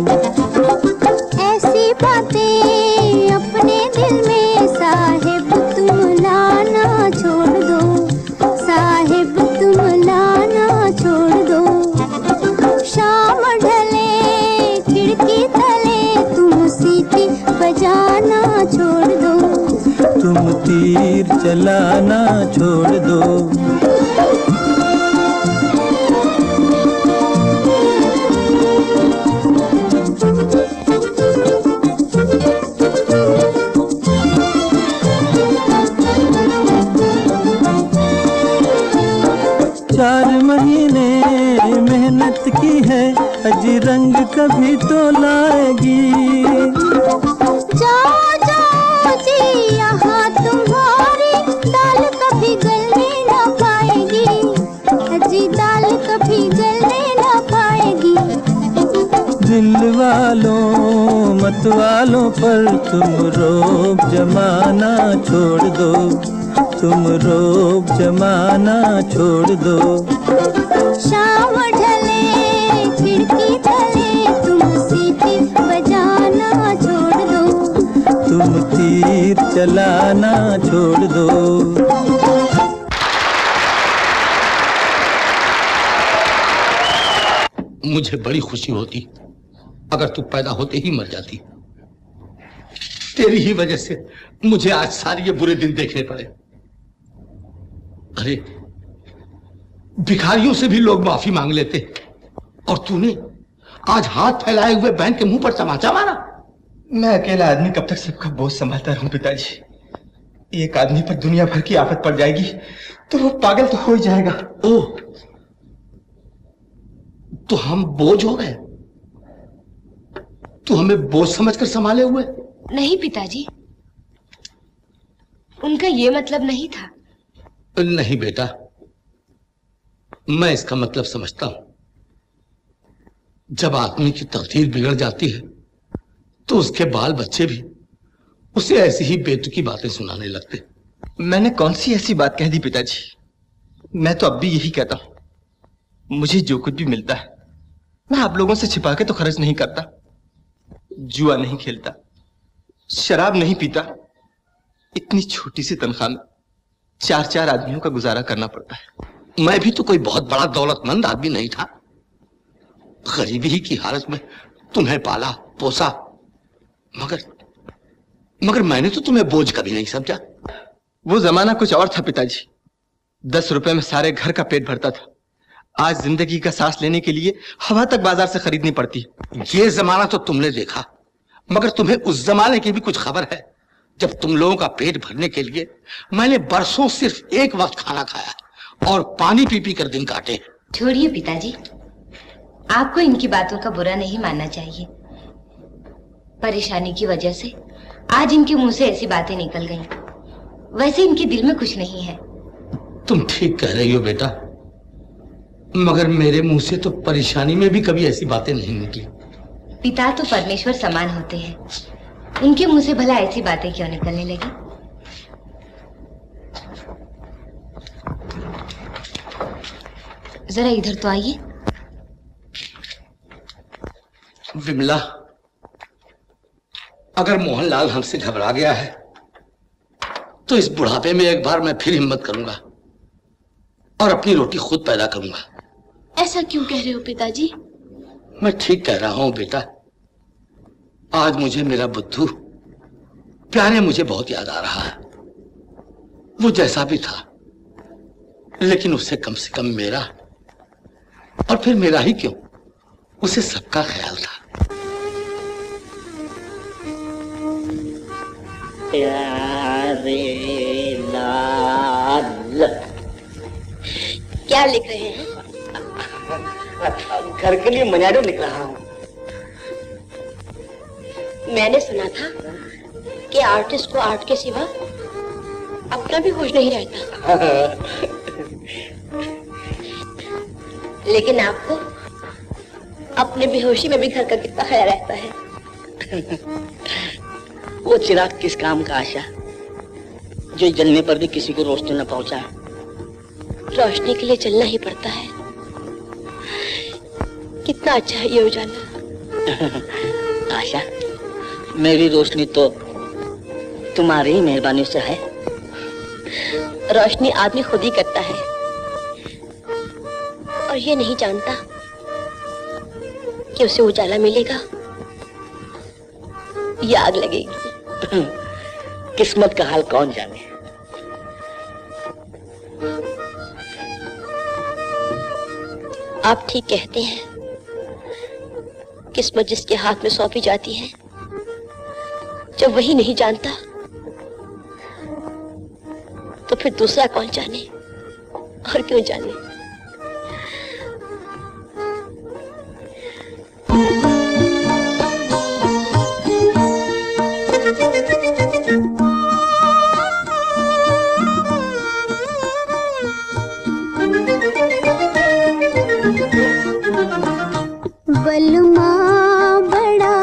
ऐसी बातें अपने दिल में साहिब तुम लाना छोड़ दो, साहिब तुम लाना छोड़ दो। शाम ढले खिड़की तले तुम सीटी बजाना छोड़ दो, तुम तीर चलाना छोड़ दो। की है अजी रंग कभी तो लाएगी, जाओ जाओ जी यहाँ तुम्हारी दाल कभी गलने न पाएगी, अजी दाल कभी गलने न पाएगी। दिल वालों मत वालों पर तुम रोब जमाना छोड़ दो, तुम रोब जमाना छोड़ दो। शाम ढले खिड़की तले तुम सीटी बजाना छोड़ दो, तुम तीर चलाना छोड़ दो। मुझे बड़ी खुशी होती अगर तू पैदा होते ही मर जाती, तेरी ही वजह से मुझे आज सारे ये बुरे दिन देखने पड़े। अरे भिखारियों से भी लोग माफी मांग लेते और तूने आज हाथ फैलाए हुए बहन के मुंह पर तमाचा मारा। मैं अकेला आदमी कब तक सबका बोझ संभालता रहूं पिताजी, एक आदमी पर दुनिया भर की आफत पड़ जाएगी तो वो पागल तो हो ही जाएगा। ओह तो हम बोझ हो गए? तू हमें बोझ समझकर संभाले हुए? नहीं पिताजी, उनका ये मतलब नहीं था। नहीं बेटा, मैं इसका मतलब समझता हूं। जब आदमी की तकदीर बिगड़ जाती है तो उसके बाल बच्चे भी उसे ऐसी ही बेतुकी बातें सुनाने लगते। मैंने कौन सी ऐसी बात कह दी पिताजी? मैं तो अब भी यही कहता हूं, मुझे जो कुछ भी मिलता है मैं आप लोगों से छिपा के तो खर्च नहीं करता। जुआ नहीं खेलता, शराब नहीं पीता। इतनी छोटी सी तनख्वाह में 4-4 आदमियों का गुजारा करना पड़ता है। मैं भी तो कोई बहुत बड़ा दौलतमंद आदमी नहीं था। गरीबी ही की हालत में तुम्हें पाला पोसा, मगर मैंने तो तुम्हें बोझ कभी नहीं समझा। वो जमाना कुछ और था पिताजी। 10 रुपए में सारे घर का पेट भरता था। आज जिंदगी का सांस लेने के लिए हवा तक बाजार से खरीदनी पड़ती है। ये जमाना तो तुमने देखा, मगर तुम्हें उस जमाने की भी कुछ खबर है जब तुम लोगों का पेट भरने के लिए मैंने बरसों सिर्फ एक वक्त खाना खाया और पानी पी पी कर दिन काटे। छोड़िए पिताजी, आपको इनकी बातों का बुरा नहीं मानना चाहिए। परेशानी की वजह से आज इनके मुंह से ऐसी बातें निकल गईं। वैसे इनके दिल में कुछ नहीं है। तुम ठीक कह रही हो बेटा, मगर मेरे मुंह से तो परेशानी में भी कभी ऐसी बातें नहीं निकली। पिता तो परमेश्वर समान होते हैं, उनके मुंह से भला ऐसी बातें क्यों निकलने लगी? जरा इधर तो आइए। विमला, अगर मोहनलाल हमसे घबरा गया है तो इस बुढ़ापे में एक बार मैं फिर हिम्मत करूंगा और अपनी रोटी खुद पैदा करूंगा। ऐसा क्यों कह रहे हो पिताजी? मैं ठीक कह रहा हूं बेटा। आज मुझे मेरा बुद्धू प्यारे मुझे बहुत याद आ रहा है। वो जैसा भी था, लेकिन उसे कम से कम मेरा, और फिर मेरा ही क्यों, उसे सबका ख्याल था। प्यारेलाल, क्या लिख रहे हैं? घर के लिए मनाडो लिख रहा हूँ। मैंने सुना था कि आर्टिस्ट को आर्ट के सिवा अपना भी होश नहीं रहता। लेकिन आपको अपने बेहोशी में भी घर का कितना ख्याल रहता है। वो चिराग किस काम का आशा, जो जलने पर भी किसी को रोशनी न पहुंचा। रोशनी के लिए चलना ही पड़ता है। कितना अच्छा है ये उजाला। आशा, मेरी रोशनी तो तुम्हारी ही मेहरबानी से है। रोशनी आदमी खुद ही करता है और ये नहीं जानता कि उसे उजाला मिलेगा या आग लगेगी। किस्मत का हाल कौन जाने। आप ठीक कहते हैं, किस्मत जिसके हाथ में सौंपी जाती है जब वही नहीं जानता तो फिर दूसरा कौन जाने और क्यों जाने। बलमा बड़ा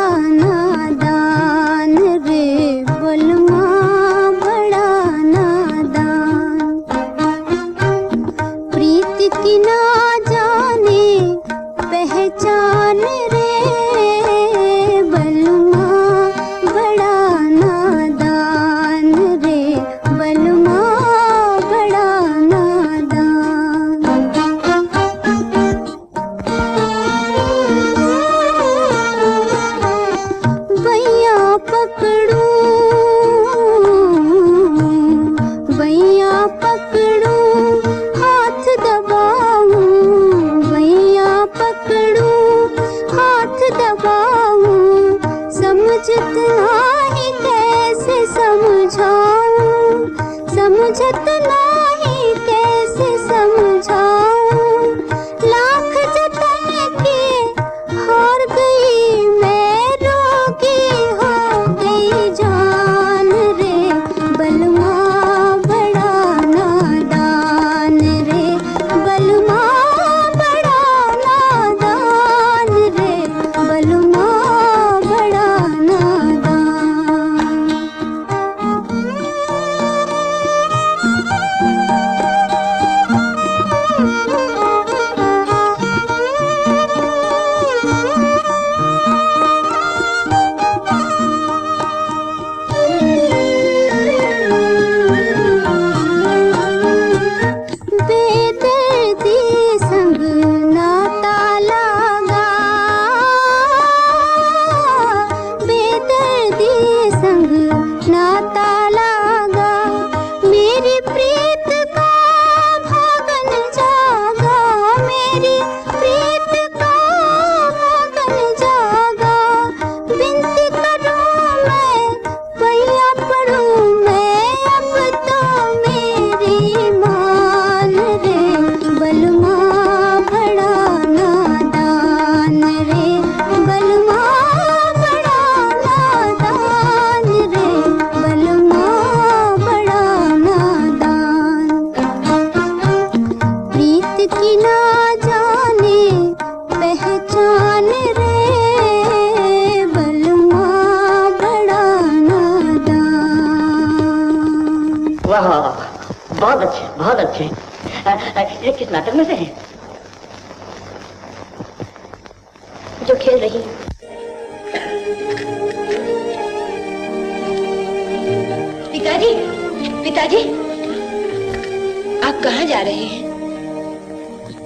लाख जतन बहुत अच्छे हैं। ये किस नाटक में से हैं? जो खेल रही है। पिताजी, पिताजी, आप कहाँ जा रहे हैं?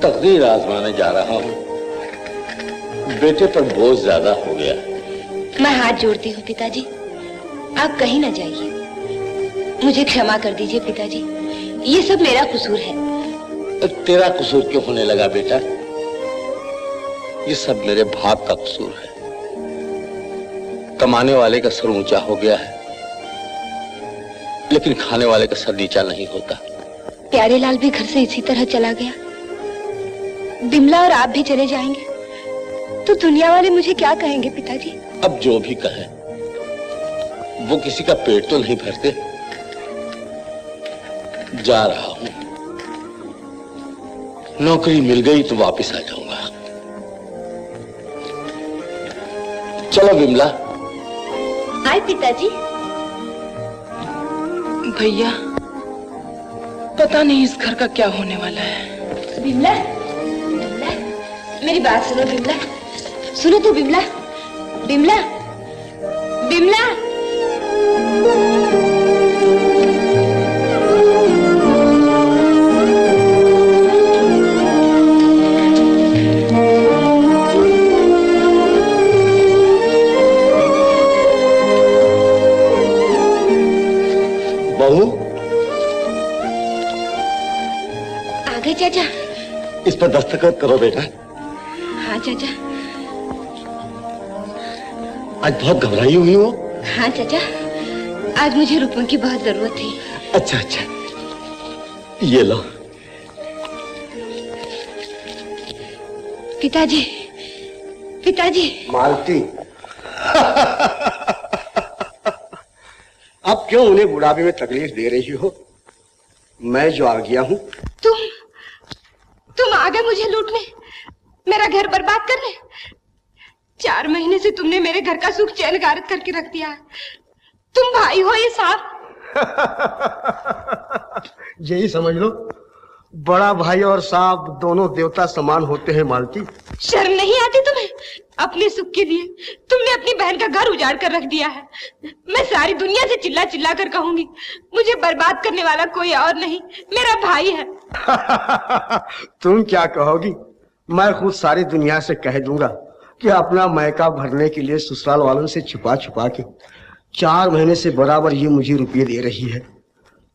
तकदीर आजमाने जा रहा हूँ। बेटे पर बोझ ज्यादा हो गया। मैं हाथ जोड़ती हूँ पिताजी, आप कहीं ना जाइए। मुझे क्षमा कर दीजिए पिताजी, ये सब मेरा कसूर है। तेरा कसूर क्यों होने लगा बेटा? ये सब मेरे बाप का कसूर है। कमाने वाले का सर ऊंचा हो गया है, लेकिन खाने वाले का सर नीचा नहीं होता। प्यारेलाल भी घर से इसी तरह चला गया। बिमला और आप भी चले जाएंगे तो दुनिया वाले मुझे क्या कहेंगे पिताजी? अब जो भी कहे, वो किसी का पेट तो नहीं भरते। जा रहा हूं, नौकरी मिल गई तो वापस आ जाऊंगा। चलो विमला। हाय पिताजी। भैया, पता नहीं इस घर का क्या होने वाला है। विमला, विमला, मेरी बात सुनो विमला, सुनो तो विमला, विमला, विमला। चाचा, इस पर दस्तखत करो बेटा। हाँ चाचा। आज बहुत घबराई हुई हो। हाँ चाचा, आज मुझे रुपयों की बहुत जरूरत थी। अच्छा अच्छा, ये लो। पिताजी, पिताजी। मालती अब क्यों उन्हें बुढ़ापे में तकलीफ दे रही हो? मैं जो आ गया हूँ। तुम आ गए मुझे लूटने, मेरा घर बर्बाद करने। 4 महीने से तुमने मेरे घर का सुख चैन गारत करके रख दिया। तुम भाई हो ये साहब। यही समझ लो, बड़ा भाई और साहब दोनों देवता समान होते हैं मालती। शर्म नहीं आती तुम्हें? अपने सुख के लिए तुमने अपनी बहन का घर उजाड़ कर रख दिया है। मैं सारी दुनिया से चिल्ला चिल्ला कर कहूंगी, मुझे बर्बाद करने वाला कोई और नहीं, मेरा भाई है। तुम क्या कहोगी? मैं खुद सारी दुनिया से कह दूंगा कि अपना मैका भरने के लिए ससुराल वालों से छुपा छुपा के 4 महीने से बराबर ये मुझे रुपये दे रही है,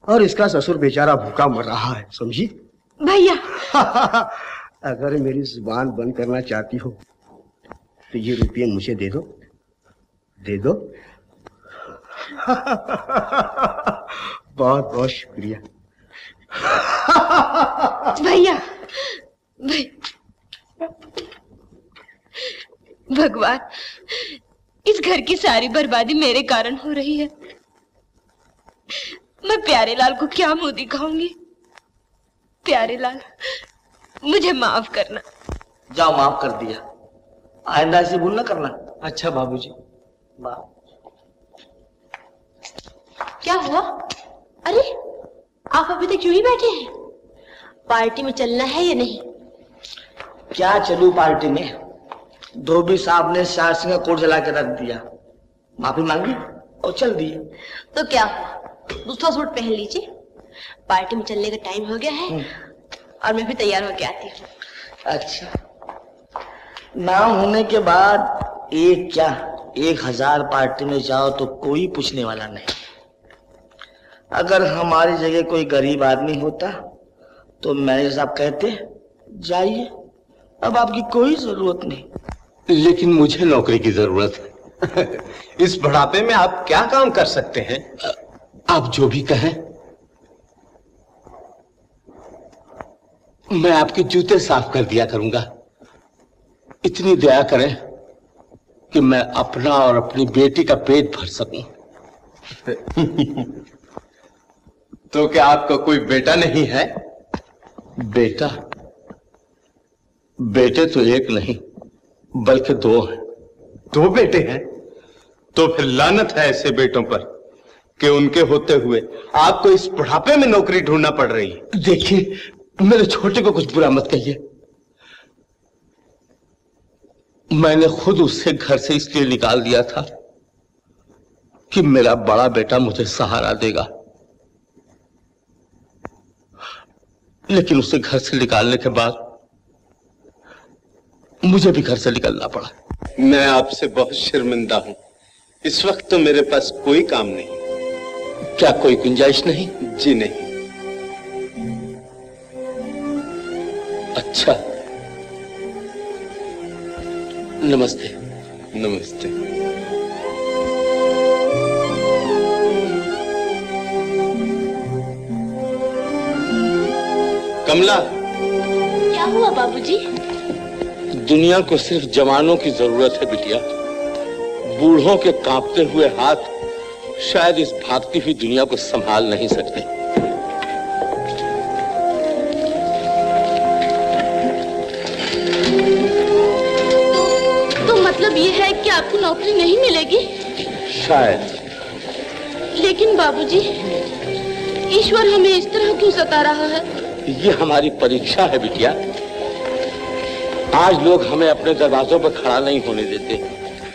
और इसका ससुर बेचारा भूखा मर रहा है, समझी भैया। अगर मेरी जुबान बंद करना चाहती हो तो ये रुपये मुझे दे दो, दे दो। बहुत बहुत शुक्रिया। भैया, भगवान, इस घर की सारी बर्बादी मेरे कारण हो रही है। मैं प्यारेलाल को क्या मुंह दिखाऊंगी? प्यारेलाल, मुझे माफ करना। जाओ, माफ कर दिया, आइंदा ऐसी भूल ना करना। अच्छा बाबूजी। क्या हुआ? अरे आप अभी तक क्यों ही बैठे हैं? पार्टी में चलना है या नहीं? क्या चलूं पार्टी में? धोबी साहब ने शाह सिंह का कोट जला के रख दिया, माफी मांगी और चल दिए। तो क्या हुआ? दूसरा सूट पहन लीजिए, पार्टी में चलने का टाइम हो गया है और मैं भी तैयार होके आती हूँ। अच्छा, नाम होने के बाद एक क्या 1000 पार्टी में जाओ तो कोई पूछने वाला नहीं। अगर हमारी जगह कोई गरीब आदमी होता तो मैनेजर साहब कहते जाइए, अब आपकी कोई जरूरत नहीं। लेकिन मुझे नौकरी की जरूरत है। इस बुढ़ापे में आप क्या काम कर सकते हैं? आप जो भी कहें, मैं आपके जूते साफ कर दिया करूंगा। इतनी दया करें कि मैं अपना और अपनी बेटी का पेट भर सकूं। तो क्या आपका कोई बेटा नहीं है? बेटा? बेटे तो एक नहीं बल्कि 2 हैं। 2 बेटे हैं? तो फिर लानत है ऐसे बेटों पर कि उनके होते हुए आपको इस बुढ़ापे में नौकरी ढूंढना पड़ रही है। देखिए मेरे छोटे को कुछ बुरा मत कहिए, मैंने खुद उसे घर से इसलिए निकाल दिया था कि मेरा बड़ा बेटा मुझे सहारा देगा, लेकिन उसे घर से निकालने के बाद मुझे भी घर से निकलना पड़ा। मैं आपसे बहुत शर्मिंदा हूं, इस वक्त तो मेरे पास कोई काम नहीं। क्या कोई गुंजाइश नहीं? जी नहीं। अच्छा नमस्ते। नमस्ते। कमला। क्या हुआ बाबूजी? दुनिया को सिर्फ जवानों की जरूरत है बिटिया, बूढ़ों के कांपते हुए हाथ शायद इस भागती हुई दुनिया को संभाल नहीं सकते। तो मतलब ये है कि आपको नौकरी नहीं मिलेगी? शायद। लेकिन बाबूजी ईश्वर हमें इस तरह क्यों सता रहा है? ये हमारी परीक्षा है बिटिया, आज लोग हमें अपने दरवाजों पर खड़ा नहीं होने देते,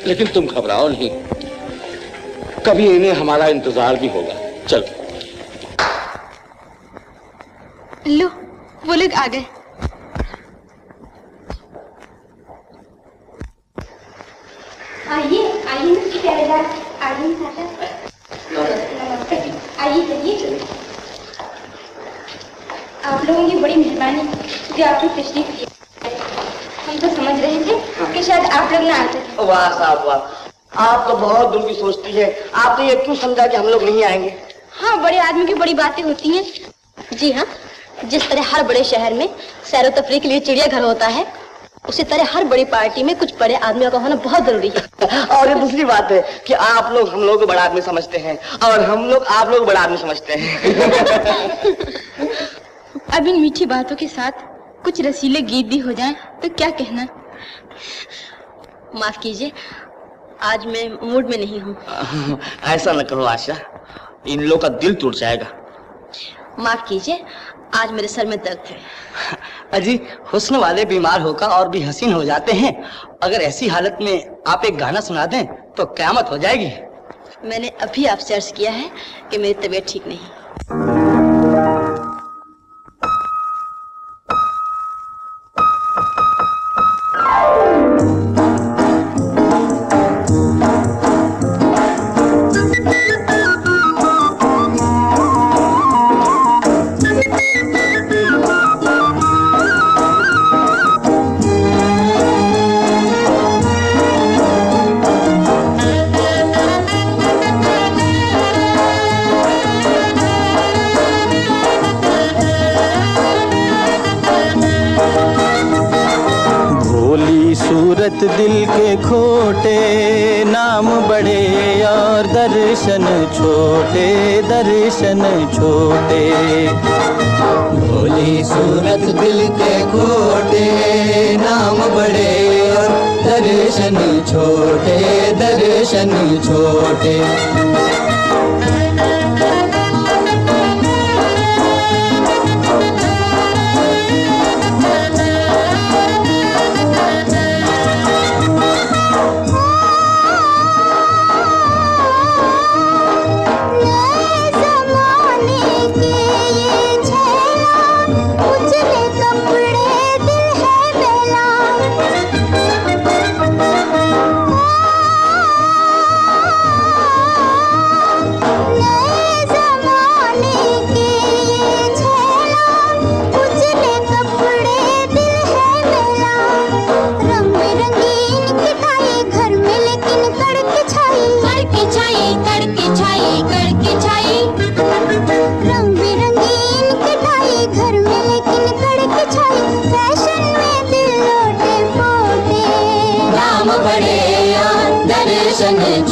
लेकिन तुम घबराओ नहीं, कभी इन्हें हमारा इंतजार भी होगा। चलो। लो वो लोग आ गए। आइए आइए प्यारेलाल, आइए आशा, नमस्ते। आइए चलिए। आप लोगों की बड़ी मेहरबानी जो आपने तशरीफ किया, हम तो समझ रहे थे कि शायद आप लोग ना आते। वाह साहब वाह, आप तो बहुत दूर की सोचती है, आपने ये क्यों समझा कि हम लोग नहीं आएंगे? हाँ बड़े आदमी की बड़ी बातें होती हैं। जी हाँ, जिस तरह हर बड़े शहर में सैर व तफरी के लिए चिड़ियाघर होता है, उसी तरह हर बड़ी पार्टी में कुछ बड़े आदमियों का होना बहुत जरूरी है। और ये दूसरी बात है कि आप लोग हम लोग को बड़ा आदमी समझते हैं और हम लोग आप लोग बड़ा आदमी समझते हैं। अब इन मीठी बातों के साथ कुछ रसीले गीत भी हो जाएं तो क्या कहना। माफ कीजिए आज मैं मूड में नहीं हूँ। ऐसा न करो आशा, इन लोगों का दिल टूट जाएगा। माफ कीजिए आज मेरे सर में दर्द है। अजी हुस्न वाले बीमार होकर और भी हसीन हो जाते हैं, अगर ऐसी हालत में आप एक गाना सुना दें तो क़यामत हो जाएगी। मैंने अभी आपसे अर्ज किया है कि मेरी तबीयत ठीक नहीं। दिल के खोटे नाम बड़े और दर्शन छोटे, दर्शन छोटे। भोली सूरत दिल के खोटे नाम बड़े और दर्शन छोटे, दर्शन छोटे।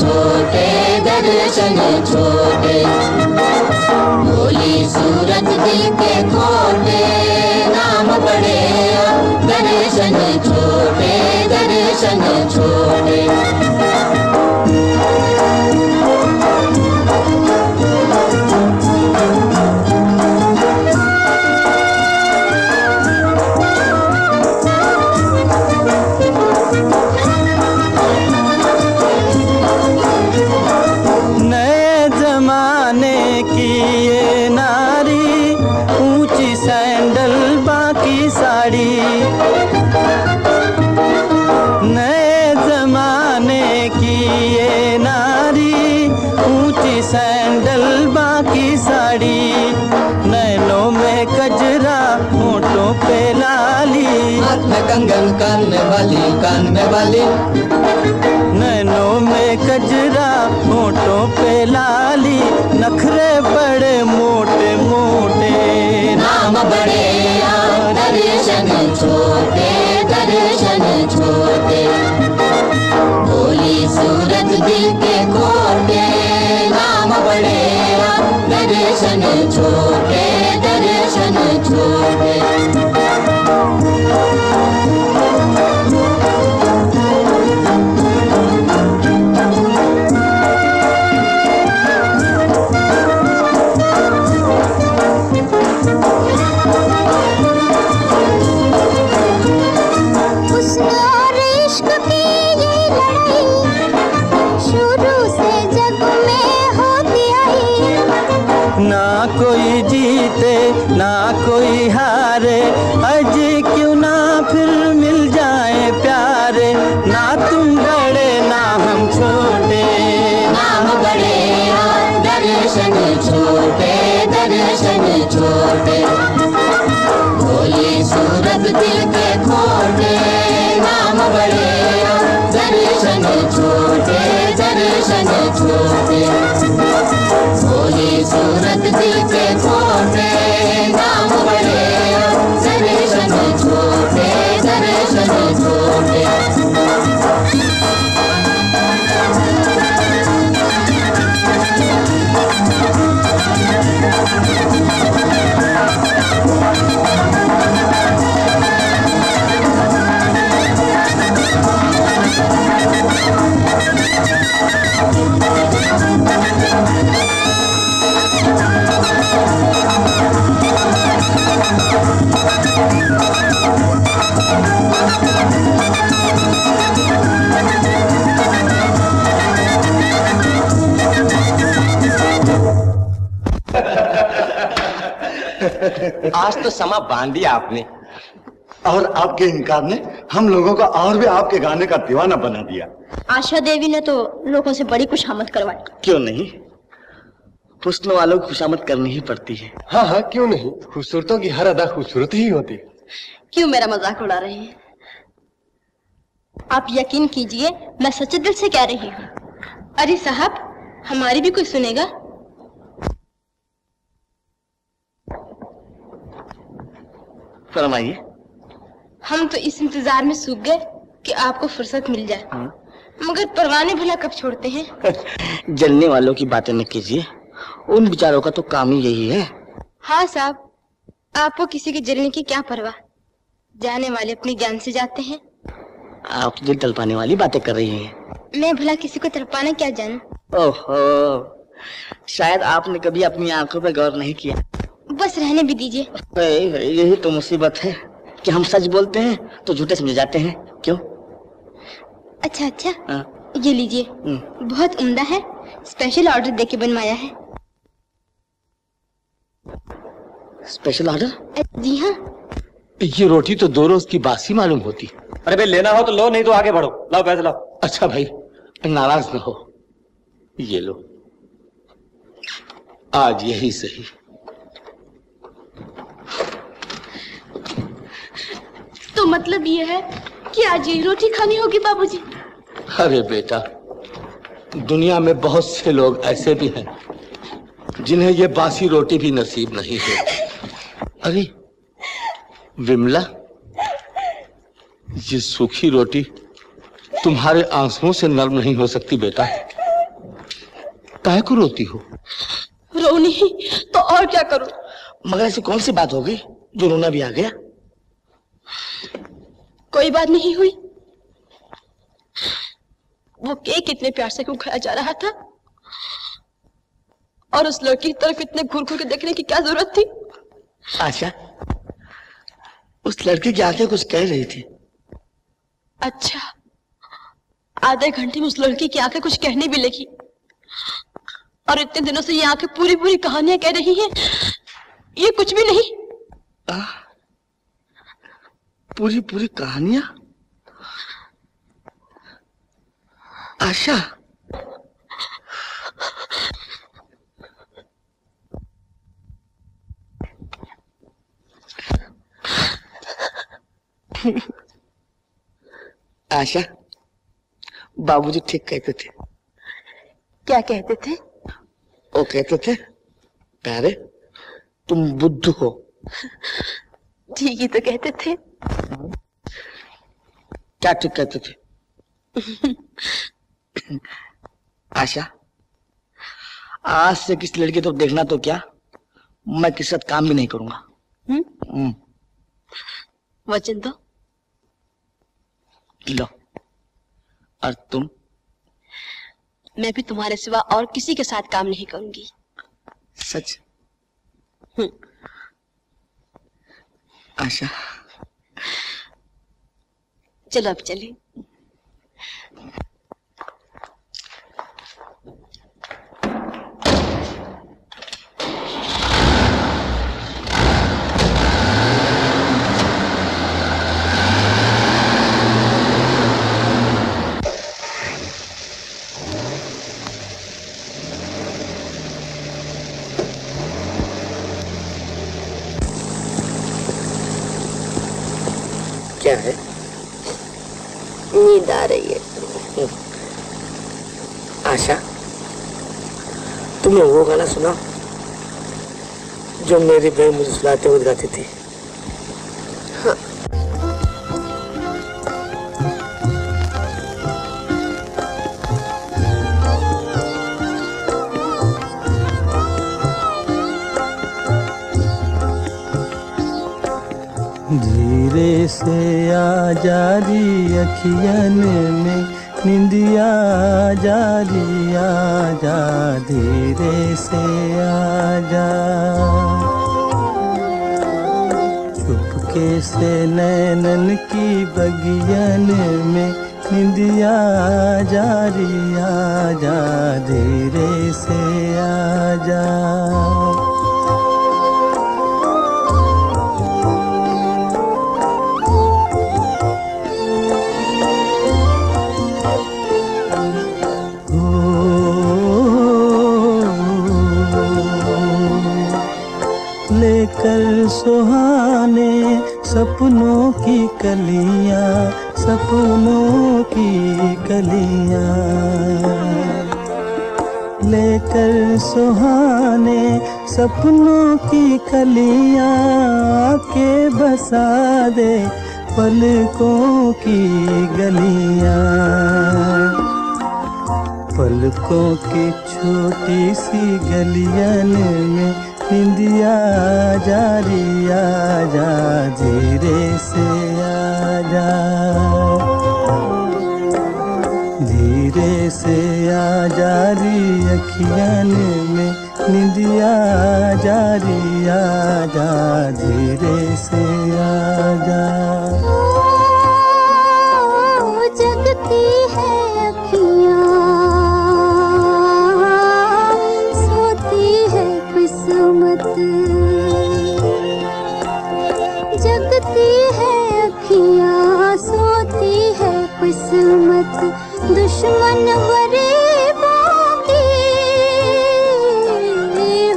छोटे ऊंची सैंडल बाकी साड़ी, नैनों में कजरा होठों पे लाली, हाथ में कंगन कान में बाली, कान में बाली, नैनों में कजरा होठों पे लाली, नखरे बड़े मोटे मोटे, नाम बड़े और दर्शन छोटे, दर्शन छोटे, भोली सूरत दिल के खोटे, नाम बड़े और दर्शन छोटे, दर्शन छोटे। ना कोई हारे अजी क्यों ना फिर मिल जाए प्यारे, ना तुम बड़े ना हम छोटे, नाम बड़े और दर्शन छोटे, दर्शन छोटे, भोली सूरत दिल के खोटे, नाम बड़े और दर्शन छोटे, दर्शन छोटे, भोली सूरत दिल के खोटे, नाम बड़े दर्शन छोटे, दर्शन छोटे। आज तो समा बांध दिया आपने, और आपके इनकार ने हम लोगों का और भी आपके गाने का दीवाना बना दिया। आशा देवी ने तो लोगों से बड़ी खुशामद करवाई। क्यों नहीं, हुस्न वालों की खुशामद करनी ही पड़ती है। हाँ हाँ क्यों नहीं, खूबसूरतों की हर अदा खूबसूरत ही होती। क्यों मेरा मजाक उड़ा रही है? आप यकीन कीजिए मैं सच्चे दिल से कह रही हूँ। अरे साहब हमारी भी कोई सुनेगा? फरमाइए। हम तो इस इंतजार में सूख गए कि आपको फुर्सत मिल जाए। हाँ? मगर परवाने भला कब छोड़ते हैं। जलने वालों की बातें न कीजिए, उन बेचारों का तो काम ही यही है। हाँ साहब, आपको किसी के जलने की क्या परवाह, जाने वाले अपनी जान से जाते हैं। आप दिल तड़पाने वाली बातें कर रही हैं। मैं भला किसी को तड़पाना क्या जानू। ओहो, शायद आपने कभी अपनी आंखों पर गौर नहीं किया। बस रहने भी दीजिए। यही तो मुसीबत है कि हम सच बोलते हैं तो झूठे समझे जाते हैं। क्यों? अच्छा अच्छा आ? ये लीजिए, बहुत उम्दा है, स्पेशल ऑर्डर देके बनवाया है। Special order? जी हाँ। ये रोटी तो दो रोज की बासी मालूम होती। अरे भाई लेना हो तो लो, नहीं तो आगे बढ़ो। लाओ पैसे लाओ। अच्छा भाई नाराज न हो, ये लो, आज यही सही। तो मतलब ये है कि आज यही रोटी खानी होगी बाबूजी? अरे बेटा, दुनिया में बहुत से लोग ऐसे भी हैं जिन्हें ये बासी रोटी भी नसीब नहीं है। अरे विमला, ये सूखी रोटी तुम्हारे आंसुओं से नरम नहीं हो सकती बेटा। काहे को रोती हो? रोनी तो और क्या करूं? मगर ऐसी कौन सी बात हो गई जो रोना भी आ गया? कोई बात नहीं हुई। वो केक इतने प्यार से क्यों खाया जा रहा था, और उस लड़की की तरफ इतने घूर घूर के देखने की क्या जरूरत थी? आशा, उस लड़की की आंखें कुछ कह रही थी। अच्छा, आधे घंटे में उस लड़की की आंखें कुछ कहने भी लगी, और इतने दिनों से ये आंखें पूरी पूरी कहानियां कह रही हैं। ये कुछ भी नहीं। पूरी पूरी कहानियां? आशा, आशा, बाबूजी ठीक कहते थे। क्या कहते थे? वो कहते थे प्यारे तुम बुद्ध हो। ठीक ही तो कहते थे। क्या ठीक कहते थे? आशा, आज से किसी लड़की को देखना तो क्या, मैं किसी साथ काम भी नहीं करूंगा। वचन दो। लो। और तुम? मैं भी तुम्हारे सिवा और किसी के साथ काम नहीं करूंगी। सच? आशा, चलो अब चलें। क्या है? नींद आ रही है। आशा, तुमने वो गाना सुना जो मेरी बहन मुझे सुनाते हुए गाती थी? हाँ। धीरे से आ जा रही अखियन में निंदिया, आ जा धीरे से आ जा, चुपके से नैनन की बगियन में निंदिया जारी, आ जा धीरे से आ जा। कर सुहाने सपनों की कलियां, सपनों की कलियां लेकर सुहाने सपनों की कलियां, आके बसा दे पलकों की गलियां, पलकों की छोटी सी गलियन में निंदिया जारी, आजा धीरे से आजा, धीरे से आजा री अखियान में निंदिया जारी, आजा धीरे से आजा। जगती है अखियां किस्मत, दुश्मन गरीबों की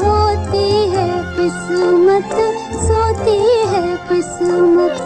होती है किस्मत, सोती है किस्मत।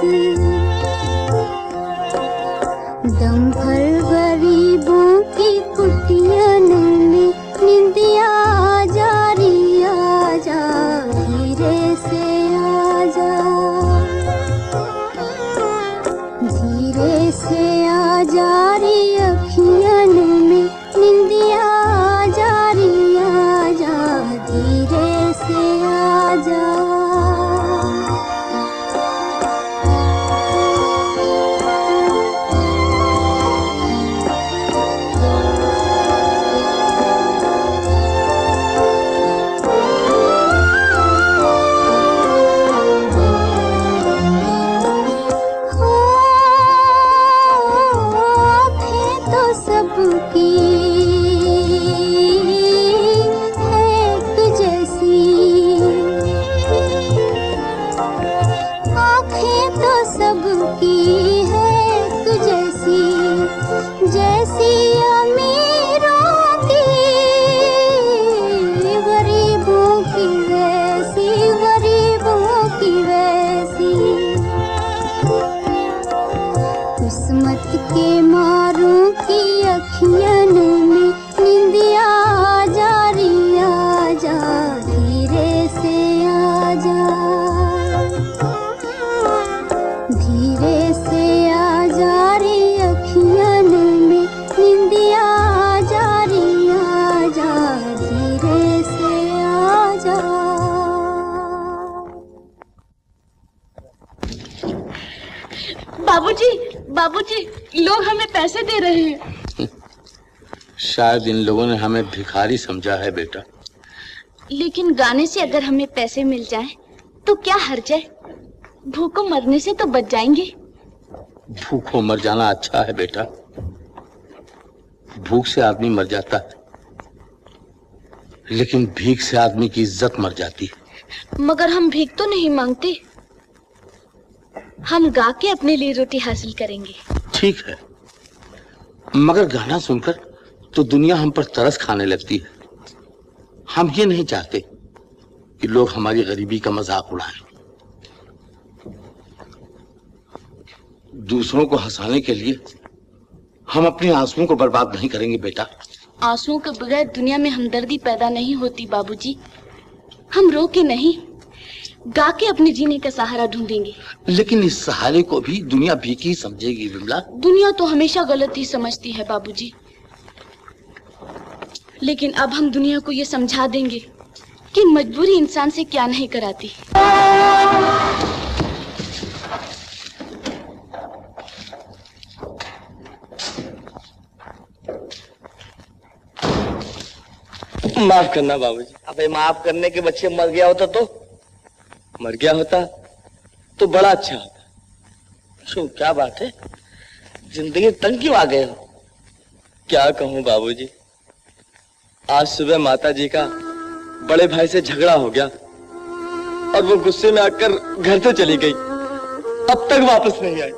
बाबूजी, लोग हमें पैसे दे रहे हैं। शायद इन लोगों ने हमें भिखारी समझा है बेटा। लेकिन गाने से अगर हमें पैसे मिल जाएं, तो क्या हर्ज है? भूखों मरने से तो बच जाएंगे। भूखों मर जाना अच्छा है बेटा। भूख से आदमी मर जाता है, लेकिन भीख से आदमी की इज्जत मर जाती है। मगर हम भीख तो नहीं मांगते, हम गा के अपने लिए रोटी हासिल करेंगे। ठीक है, मगर गाना सुनकर तो दुनिया हम पर तरस खाने लगती है। हम ये नहीं चाहते कि लोग हमारी गरीबी का मजाक उड़ाएं। दूसरों को हंसाने के लिए हम अपने आंसुओं को बर्बाद नहीं करेंगे बेटा। आंसुओं के बगैर दुनिया में हमदर्दी पैदा नहीं होती बाबूजी। हम रो के नहीं, गा के अपने जीने का सहारा ढूंढेंगे। लेकिन इस सहारे को भी दुनिया भीखी समझेगी विमला। दुनिया तो हमेशा गलत ही समझती है बाबूजी, लेकिन अब हम दुनिया को ये समझा देंगे कि मजबूरी इंसान से क्या नहीं कराती। माफ करना बाबूजी। अबे माफ करने के बच्चे मर गया होता तो बड़ा अच्छा होता। शो क्या बात है, जिंदगी तंग क्यों आ गए हो? क्या कहूँ बाबूजी, आज सुबह माता जी का बड़े भाई से झगड़ा हो गया और वो गुस्से में आकर घर से चली गई। अब तक वापस नहीं आई।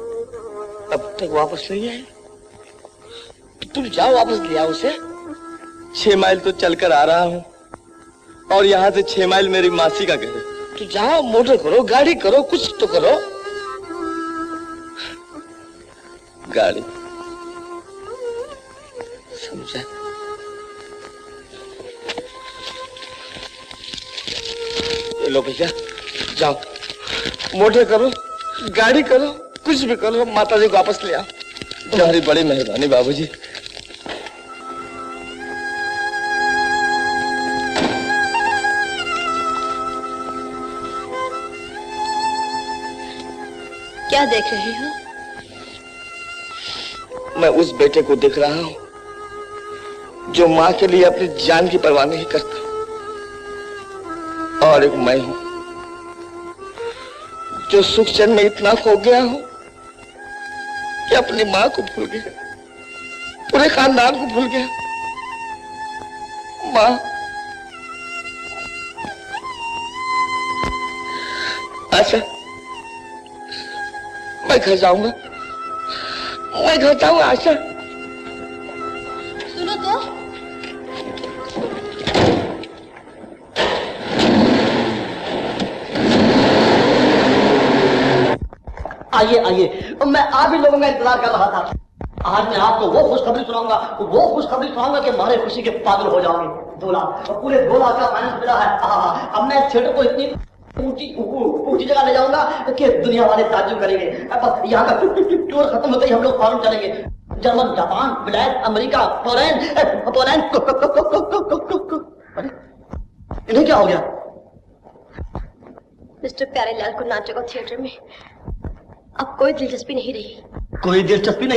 तुम जाओ, वापस ले आओ उसे। 6 माइल तो चलकर आ रहा हूँ और यहाँ से 6 माइल मेरी मासी का घर है। तो जाओ, मोटर करो, गाड़ी करो, कुछ तो करो। गाड़ी समझा? लो भैया, जाओ मोटर करो, गाड़ी करो, कुछ भी करो, माता जी को वापस ले आओ। तुम्हारी बड़ी मेहरबानी बाबूजी। क्या देख रही हो? मैं उस बेटे को देख रहा हूं जो मां के लिए अपनी जान की परवाह नहीं करता, और एक मैं हूं जो सुख चैन में इतना खो गया हूं कि अपनी मां को भूल गया, पूरे खानदान को भूल गया। मां, आशा, मैं घर जाऊंगा आशा। सुनो तो, आइए, मैं आप ही लोगों का इंतजार कर रहा था। आज मैं आपको वो खुशखबरी सुनाऊंगा कि मारे खुशी के पागल हो जाओगे। 2 लाख, पूरे 2 लाख का फाइनेंस मिला है। अब मैं थिएटर को इतनी ऊंची जगह ले जाऊंगा कि दुनिया वाले ताज्जुब करेंगे। बस यहाँ का टूर खत्म होते ही हम लोग फॉरन चलेंगे। German, Japan, black, America, Poland. इन्हें क्या हो गया? मिस्टर प्यारेलाल को नाटक और थिएटर में अब कोई दिलचस्पी नहीं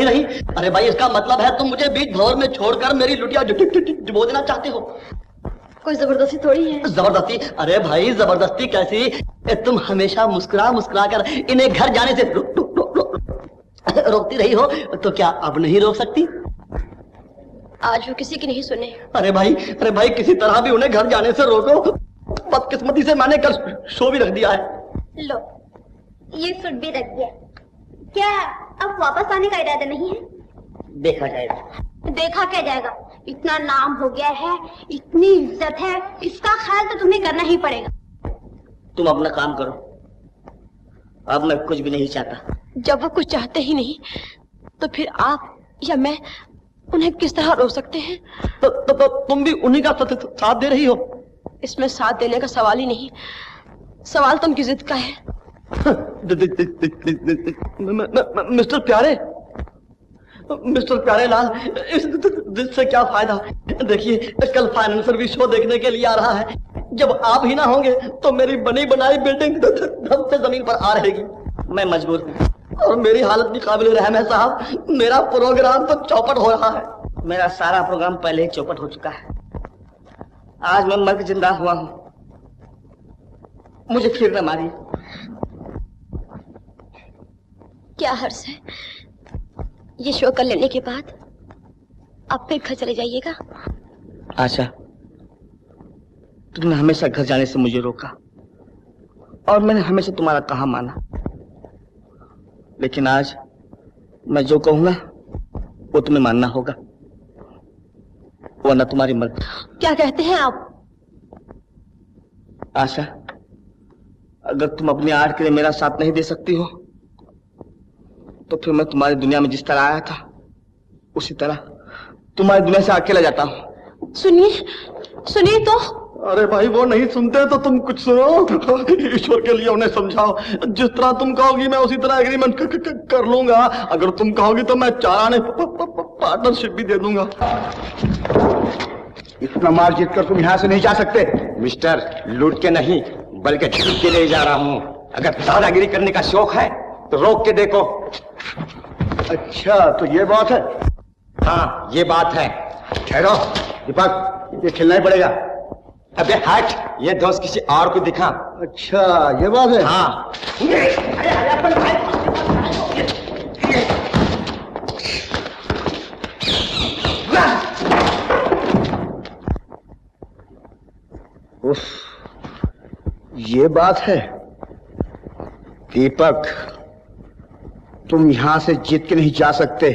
रही। अरे भाई, इसका मतलब है तुम मुझे बीच भंवर में छोड़कर मेरी लुटिया डुबो देना चाहते हो। कोई जबरदस्ती थोड़ी है। जबरदस्ती? अरे भाई, जबरदस्ती कैसी? तुम हमेशा मुस्कुरा कर इन्हें घर जाने से रोकती रही हो, तो क्या अब नहीं रोक सकती? आज वो किसी की नहीं सुने। अरे भाई, किसी तरह भी उन्हें घर जाने से रोको। बदकिस्मती से मैंने कल शो भी रख दिया है। लो, ये सूट भी रख दिया। क्या अब वापस आने का इरादा नहीं है? देखा क्या जाएगा, इतना नाम हो गया है, इतनी इज्जत है, इसका ख्याल तो तुम्हें करना ही पड़ेगा। तुम अपना काम करो, अब मैं कुछ भी नहीं चाहता। जब वो कुछ चाहते ही नहीं, तो फिर आप या मैं उन्हें किस तरह रोक सकते हैं? तो तुम भी उन्हीं का साथ दे रही हो। इसमें साथ देने का सवाल ही नहीं, सवाल तुम की जिद का है। मिस्टर प्यारेलाल, इस दिन से क्या फायदा? देखिए, कल फाइनेंसर भी शो देखने के लिए आ रहा है। जब आप ही ना होंगे तो मेरी बनी बनाई बिल्डिंग धब से जमीन पर आ रहेगी। मैं मजबूर हूँ। और मेरी हालत भी काबिल रहम है साहब, मेरा प्रोग्राम तो चौपट हो रहा है। मेरा सारा प्रोग्राम पहले ही चौपट हो चुका है। आज मैं मर के जिंदा हुआ हूँ, मुझे फिर न मारी। क्या हर्ष है ये शो कर लेने के बाद? आप फिर घर चले जाइएगा। आशा, तुमने हमेशा घर जाने से मुझे रोका और मैंने हमेशा तुम्हारा कहा माना, लेकिन आज मैं जो कहूंगा वो तुम्हें मानना होगा, वरना तुम्हारी मर्जी। क्या कहते हैं आप? आशा, अगर तुम अपनी आर्ट के लिए मेरा साथ नहीं दे सकती हो तो फिर मैं तुम्हारी दुनिया में जिस तरह आया था उसी तरह तुम्हारी दुनिया से अकेला जाता हूँ। सुनिए, सुनिए तो। अरे भाई, वो नहीं सुनते तो तुम कुछ सुनो, ईश्वर के लिए उन्हें समझाओ। जिस तरह तुम कहोगी मैं उसी तरह एग्रीमेंट कर लूंगा। अगर तुम कहोगी तो मैं चाराने पार्टनरशिप भी दे दूंगा। इतना मार जीत कर तुम यहाँ से नहीं जा सकते। मिस्टर, लूट के नहीं बल्कि झूठ के ले जा रहा हूँ। अगर दादागिरी करने का शौक है तो रोक के देखो। अच्छा, तो ये बात है। हाँ, ये बात है। ठहरो दीपक, ये खेलना ही पड़ेगा। अबे हट, ये दोस्त किसी और को दिखा। अच्छा, ये बात है। हाँ। अरे अपन भाई, उफ, ये बात है। दीपक, तुम यहां से जीत के नहीं जा सकते।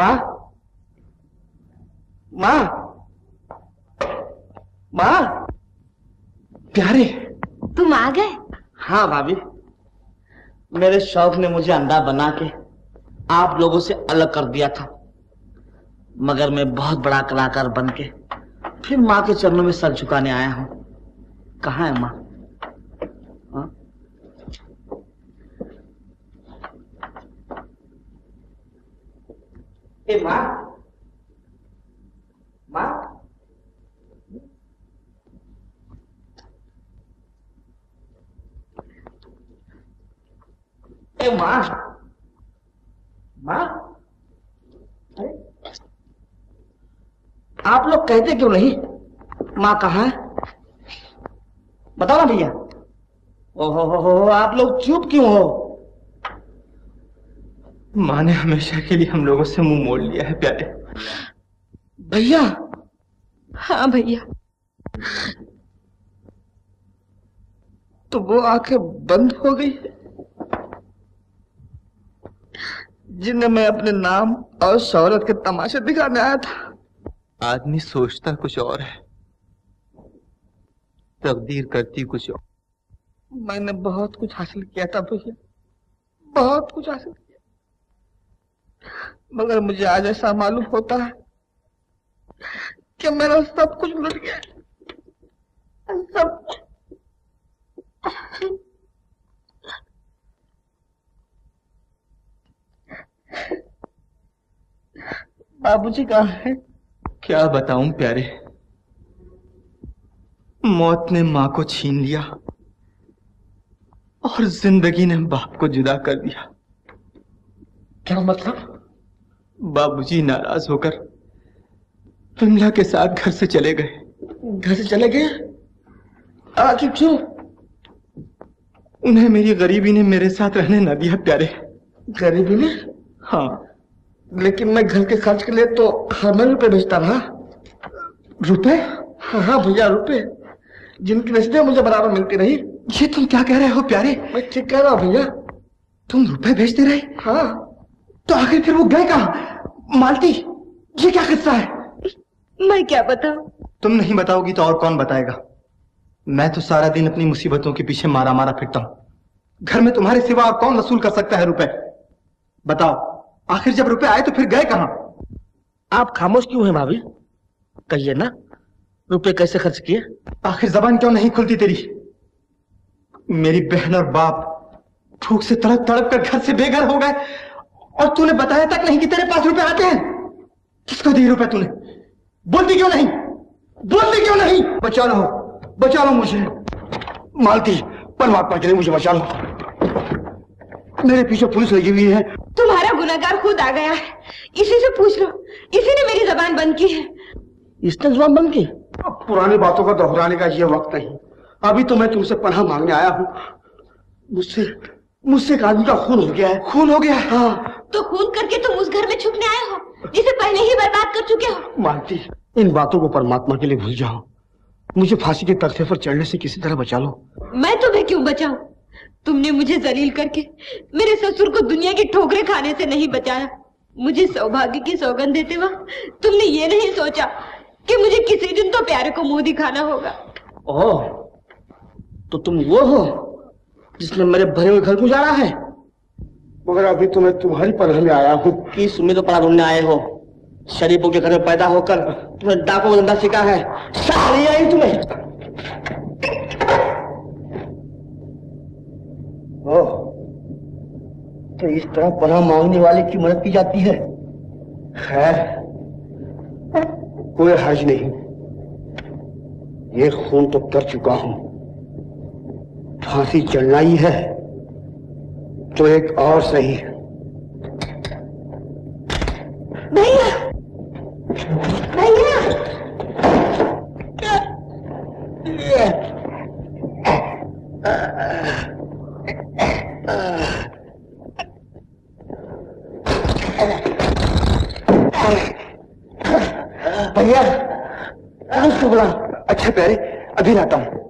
माँ, माँ, माँ, प्यारे तुम आ गए। हाँ भाभी, मेरे शौक ने मुझे अंधा बना के आप लोगों से अलग कर दिया था, मगर मैं बहुत बड़ा कलाकार बन के फिर माँ के चरणों में सर झुकाने आया हूँ। कहाँ है माँ? माँ, माँ, ए माँ, माँ, आप लोग कहते क्यों नहीं? माँ कहाँ है? बताओ ना भैया। ओहो हो, आप लोग चुप क्यों हो? माँ ने हमेशा के लिए हम लोगों से मुंह मोड़ लिया है प्यारे। भैया? हाँ भैया। तो वो आंखें बंद हो गई जिन्हें मैं अपने नाम और शौहरत के तमाशे दिखाने आया था। आदमी सोचता कुछ और है, तकदीर करती कुछ और। मैंने बहुत कुछ हासिल किया था भैया, बहुत कुछ हासिल, मगर मुझे आज ऐसा मालूम होता है कि मेरा सब कुछ लुट गया। सब बाबूजी कहाँ है? क्या बताऊं प्यारे, मौत ने माँ को छीन लिया और जिंदगी ने बाप को जुदा कर दिया। क्या मतलब? बाबूजी नाराज होकर विमला के साथ घर से चले गए। घर से चले गए? आखिर क्यों? उन्हें मेरी गरीबी ने मेरे साथ रहने न दिया प्यारे। गरीबी ने? हाँ, लेकिन मैं घर के खर्च के लिए तो हर महीने रुपए भेजता रहा। रुपए? हाँ हाँ भैया, रुपए जिनकी रसीदें मुझे बराबर मिलती रही। ये तुम क्या कह रहे हो प्यारे? मैं ठीक कह रहा हूँ भैया। तुम रुपए भेजते रहे? हाँ। तो आखिर फिर वो गए कहाँ? मालती, ये क्या किस्सा है? मैं क्या बताऊं? तुम नहीं बताओगी तो और कौन बताएगा? मैं तो सारा दिन अपनी मुसीबतों के पीछे मारा मारा फिरता हूं। घर में तुम्हारे सिवा और कौन वसूल कर सकता है रुपए? बताओ, आखिर जब रुपए आए तो फिर गए कहां? आप खामोश क्यों हैं भाभी? कहिए ना, रुपए कैसे खर्च किए? आखिर जबान क्यों नहीं खुलती तेरी? मेरी बहन और बाप भूख से तड़प तड़प कर घर से बेघर हो गए और तूने बताया तक नहीं कि तेरे पास रुपए आते हैं। किसको दिए रुपए तूने? बोलती क्यों नहीं? बोलती क्यों नहीं? बचा लो मुझे मालती, परमात्मा के लिए मुझे बचा लो। मेरे पीछे पुलिस लगी हुई है। तुम्हारा गुनाहगार खुद आ गया है, इसी से पूछ लो, इसी ने मेरी जबान बंद की है। इसने जुबान बंद की? अब पुरानी बातों का दोहराने का ये वक्त नहीं। अभी तो मैं तुमसे पनाह मांगने आया हूँ। मुझसे एक आदमी का खून हो गया है। खून हो गया? हाँ। तो खून करके तुम उस घर में छुपने आए हो जिसे पहले ही बर्बाद कर चुके हो। मालती, इन बातों को परमात्मा के लिए भूल जाओ। मुझे फांसी के तख्ते पर चढ़ने से किसी तरह बचा लो। मैं तुम्हें क्यों बचाऊं? तुमने मुझे जलील करके मेरे ससुर को दुनिया के ठोकरे खाने से नहीं बचाया। मुझे सौभाग्य की सौगंध देते वक्त तुमने ये नहीं सोचा कि मुझे किसी दिन तो प्यारे को मुंह दिखाना होगा। ओह, तो तुम वो हो जिसने मेरे भरे हुए घर को जा रहा है। मगर अभी तो मैं तुम्हारी पनाह में आया हूँ। किस उम्मीद पर ढूंढने आए हो? शरीफों के घर में पैदा होकर तुमने डाकू का धंधा सीखा है। सारी आई तुम्हें। ओह, तो इस तरह पनाह मांगने वाले की मदद की जाती है। खैर, कोई हर्ज नहीं। ये खून तो कर चुका हूं। फांसी चढ़ना ही है तो एक और सही। भैया, भैया, भैया, उसको बुला। अच्छा प्यारे, अभी लाता हूँ।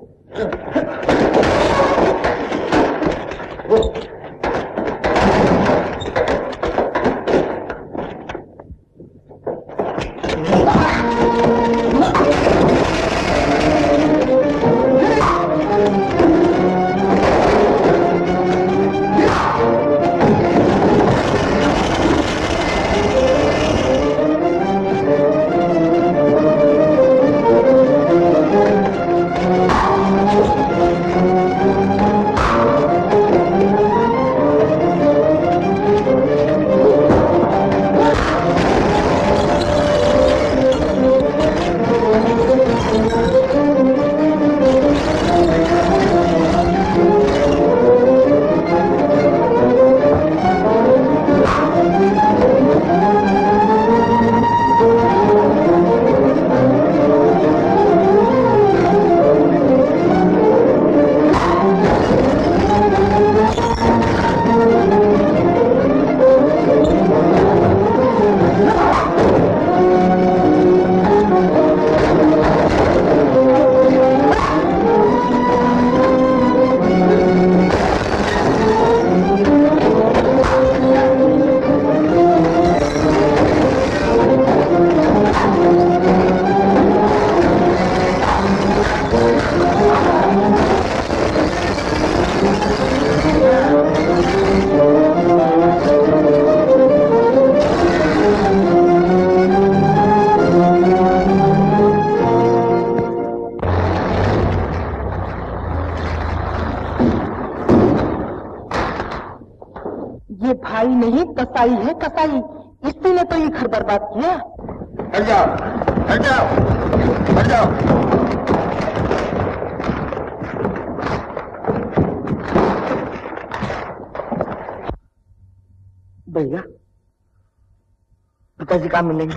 मिलेंगे।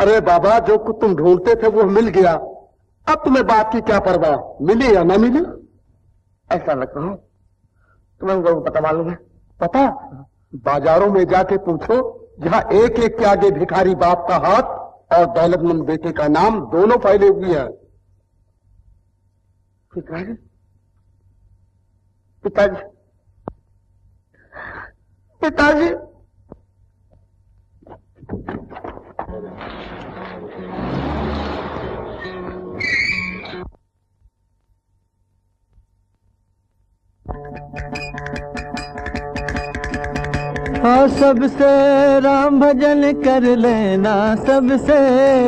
अरे बाबा, जो कुछ तुम ढूंढते थे वो मिल गया। अब तुम्हें बात की क्या परवाह, मिले या ना मिले। ऐसा न कहो, तुम्हें जरूर पता मालूम है। पता? बाजारों में जाके पूछो, जहाँ एक एक के आगे भिखारी बाप का हाथ और दौलतमंद बेटे का नाम दोनों फैले हुए हैं। पिताजी, पिताजी, पिताजी, उठो सबसे राम भजन कर लेना, सबसे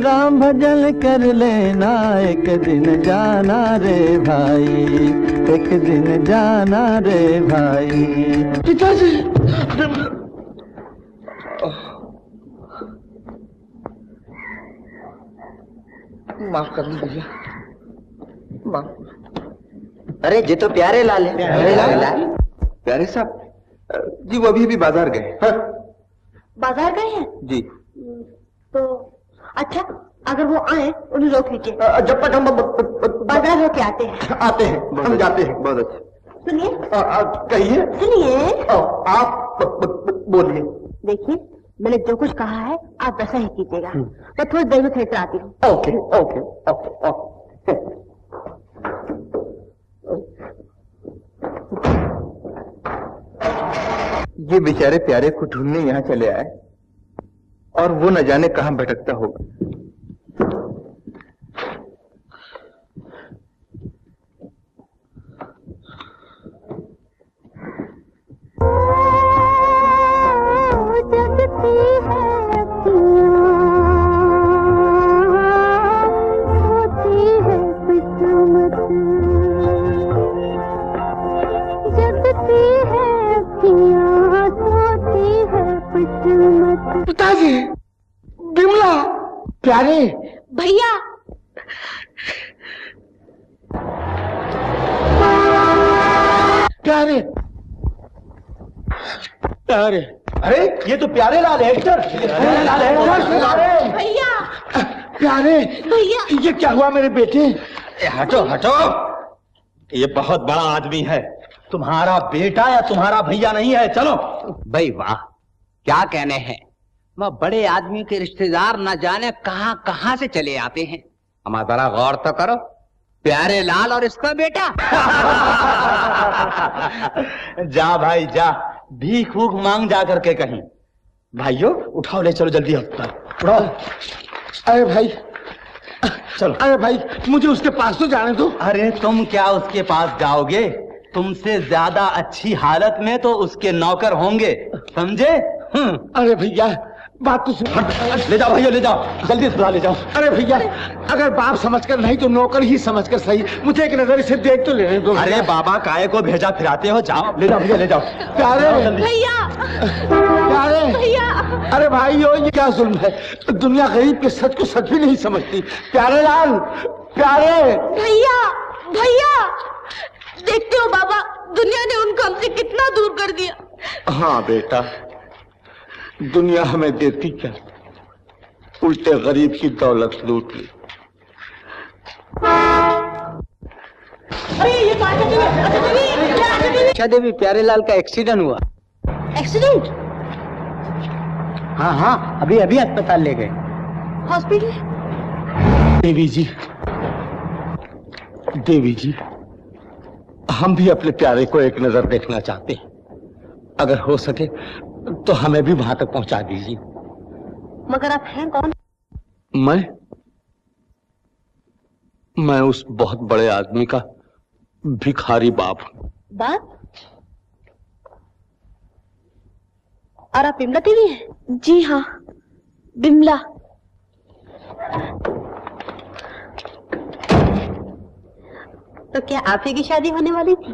राम भजन कर लेना, एक दिन जाना रे भाई, एक दिन जाना रे भाई। पिताजी माफ कर दो भैया, माफ। अरे ये तो प्यारे लाल है। प्यारे लाल प्यारे साहब जी वो अभी बाजार गए। हाँ? बाजार गए हैं जी। तो अच्छा अगर वो आए उन्हें रोक लीजिए, जब तक हम बाजार होके आते हैं हम जाते हैं। बहुत अच्छा, सुनिए कहिए। सुनिए आप बोलिए। देखिए मैंने जो कुछ कहा है आप वैसा ही कीजिएगा। मैं थोड़ी देर में खेत आती हूँ। Okay okay okay. ये बेचारे प्यारे को ढूंढने यहाँ चले आए और वो न जाने कहाँ भटकता होगा। पिताजी, बिमला, प्यारे भैया, प्यारे प्यारे। अरे ये तो प्यारे लाल एक्टर भैया। प्यारे भैया ये क्या हुआ मेरे बेटे? हटो हटो, ये बहुत बड़ा आदमी है, तुम्हारा बेटा या तुम्हारा भैया नहीं है। चलो भाई वाह, क्या कहने हैं। मैं बड़े आदमी के रिश्तेदार न जाने कहां कहां से चले आते हैं। हमारा जरा गौर तो करो, प्यारे लाल और इसका बेटा। जा भाई जा, भीख भूख मांग जा करके कहीं। भाइयों उठाओ, ले चलो जल्दी उठाओ। अरे भाई चलो, अरे भाई मुझे उसके पास तो जाने दो। अरे तुम क्या उसके पास जाओगे? तुमसे ज्यादा अच्छी हालत में तो उसके नौकर होंगे, समझे? अरे भैया बात तो सुन। ले जाओ भैया ले जाओ, जल्दी अस्पताल ले जाओ। अरे भैया अगर बाप समझकर नहीं तो नौकर ही समझकर सही, मुझे एक नजर इसे देख तो लेने दो। अरे बाबा काहे को भेजा फिराते हो, जाओ ले जाओ भैया ले जाओ। प्यारे भैया प्यारे भैया। अरे भाइयों ये क्या जुल्म है, दुनिया गरीब के सच को सच भी नहीं समझती। प्यारे लाल प्यारे भैया भैया। देखते हो बाबा दुनिया ने उनको हमसे कितना दूर कर दिया। हाँ बेटा, दुनिया हमें देती क्या, उल्टे गरीब की दौलत लूट ली। अरे ये अच्छा देवी, प्यारे लाल का एक्सीडेंट हुआ। एक्सीडेंट? हाँ हाँ अभी अभी अस्पताल ले गए। हॉस्पिटल? देवी जी हम भी अपने प्यारे को एक नजर देखना चाहते हैं, अगर हो सके तो हमें भी वहां तक पहुंचा दीजिए। मगर आप हैं कौन? मैं उस बहुत बड़े आदमी का भिखारी बाप हूँ। बाप? और आप बिमला देवी हैं? जी हाँ बिमला। तो क्या आप ही की शादी होने वाली थी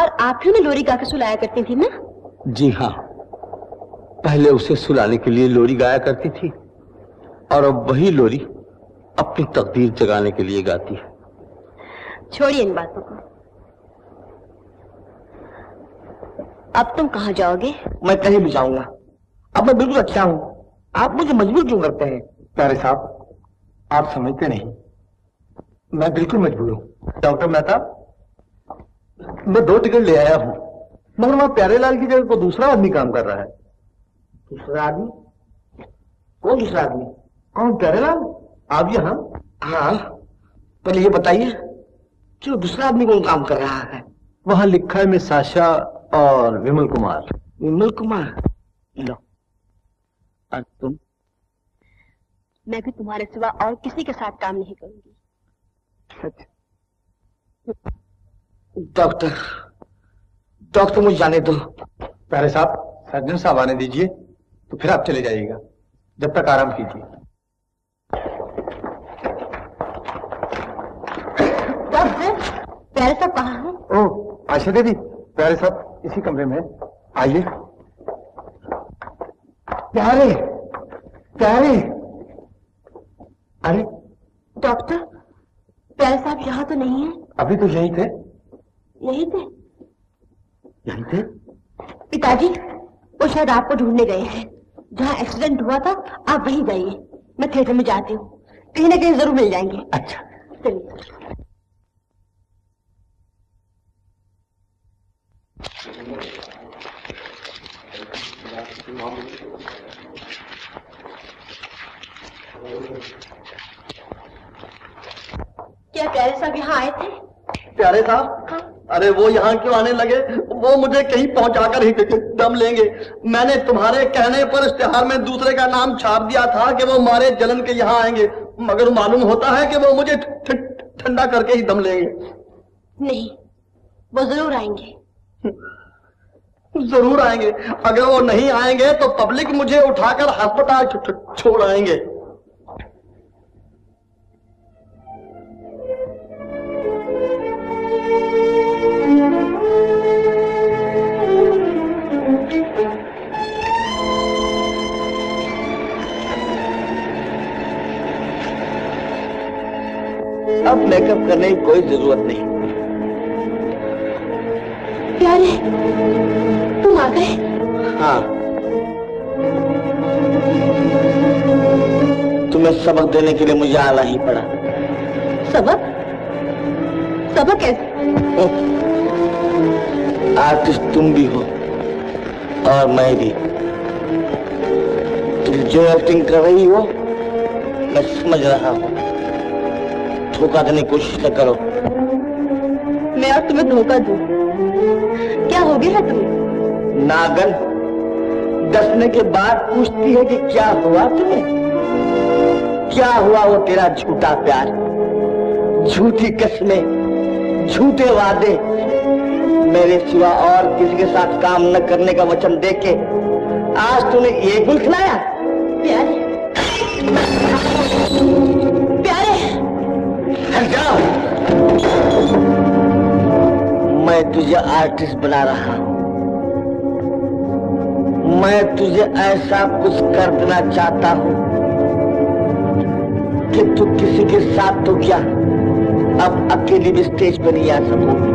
और आप ही उन्हें लोरी गा के सुलाया करती थी ना? जी हाँ, पहले उसे सुलाने के लिए लोरी गाया करती थी और अब वही लोरी अपनी तकदीर जगाने के लिए गाती है। छोड़िए इन बातों को, अब तुम कहाँ जाओगे? मैं कहीं भी जाऊंगा, अब मैं बिल्कुल अच्छा हूँ। आप मुझे मजबूर क्यों करते हैं? प्यारे साहब आप समझते नहीं, मैं बिल्कुल मजबूर हूँ। डॉक्टर मेहता मैं 2 टिकट ले आया हूँ, मगर वहां प्यारे लाल की जगह को दूसरा आदमी काम कर रहा है। दूसरा आदमी? कौन दूसरा आदमी? कौन? प्यारे लाल। आप यहाँ? हाँ, पहले ये बताइए कि दूसरा आदमी कौन काम कर रहा है? वहां लिखा है मिस आशा और विमलकुमार। विमलकुमार? लो आज तुम। मैं भी तुम्हारे सिवा और किसी के साथ काम नहीं करूंगी। डॉक्टर मुझे जाने दो, प्यारे साहब, सर्जन साहब आने दीजिए तो फिर आप चले जाइएगा। जब तक आराम कीजिए। प्यारे साहब कहाँ हैं? ओह आशा देवी, प्यारे साहब इसी कमरे में। आइए। प्यारे प्यारे, अरे डॉक्टर, प्यारे साहब यहाँ तो नहीं है? अभी तो यही थे। यही थे? यही थे? पिताजी वो शायद आपको ढूंढने गए हैं। जहाँ एक्सीडेंट हुआ था आप वहीं जाइए, मैं थिएटर में जाती हूँ, कहीं ना कहीं जरूर मिल जाएंगे। अच्छा चलिए। क्या प्यारे साहब यहाँ आए थे? प्यारे साहब हाँ? अरे वो यहाँ क्यों आने लगे, वो मुझे कहीं पहुँचाकर ही दम लेंगे। मैंने तुम्हारे कहने पर इश्तेहार में दूसरे का नाम छाप दिया था कि वो मारे जलन के यहाँ आएंगे, मगर मालूम होता है कि वो मुझे ठंडा करके ही दम लेंगे। नहीं, वो जरूर आएंगे। जरूर आएंगे। अगर वो नहीं आएंगे तो पब्लिक मुझे उठाकर अस्पताल छोड़ आएंगे। अब मेकअप करने की कोई जरूरत नहीं। प्यारे तुम आ गए? हाँ, तुम्हें सबक देने के लिए मुझे आना ही पड़ा। सबक? सबक कैसे? आर्टिस्ट तुम भी हो और मैं भी। तुम जो एक्टिंग कर रही हो मैं समझ रहा हूँ। धोखा देने की कोशिश न करो। मैं और तुम्हें धोखा दूँ? क्या हो गया तुम्हें? नागन दसने के बाद पूछती है कि क्या हुआ तुम्हें, क्या हुआ वो तेरा झूठा प्यार, झूठी कसमें, झूठे वादे। मेरे सिवा और किसी के साथ काम न करने का वचन देके आज तूने ये गुल खिलाया। प्यारे प्यारे हट जाओ। मैं तुझे आर्टिस्ट बना रहा हूं, मैं तुझे ऐसा कुछ कर देना चाहता हूं कि तू किसी के साथ तो क्या अब अकेले भी स्टेज पर नहीं आ सकूं।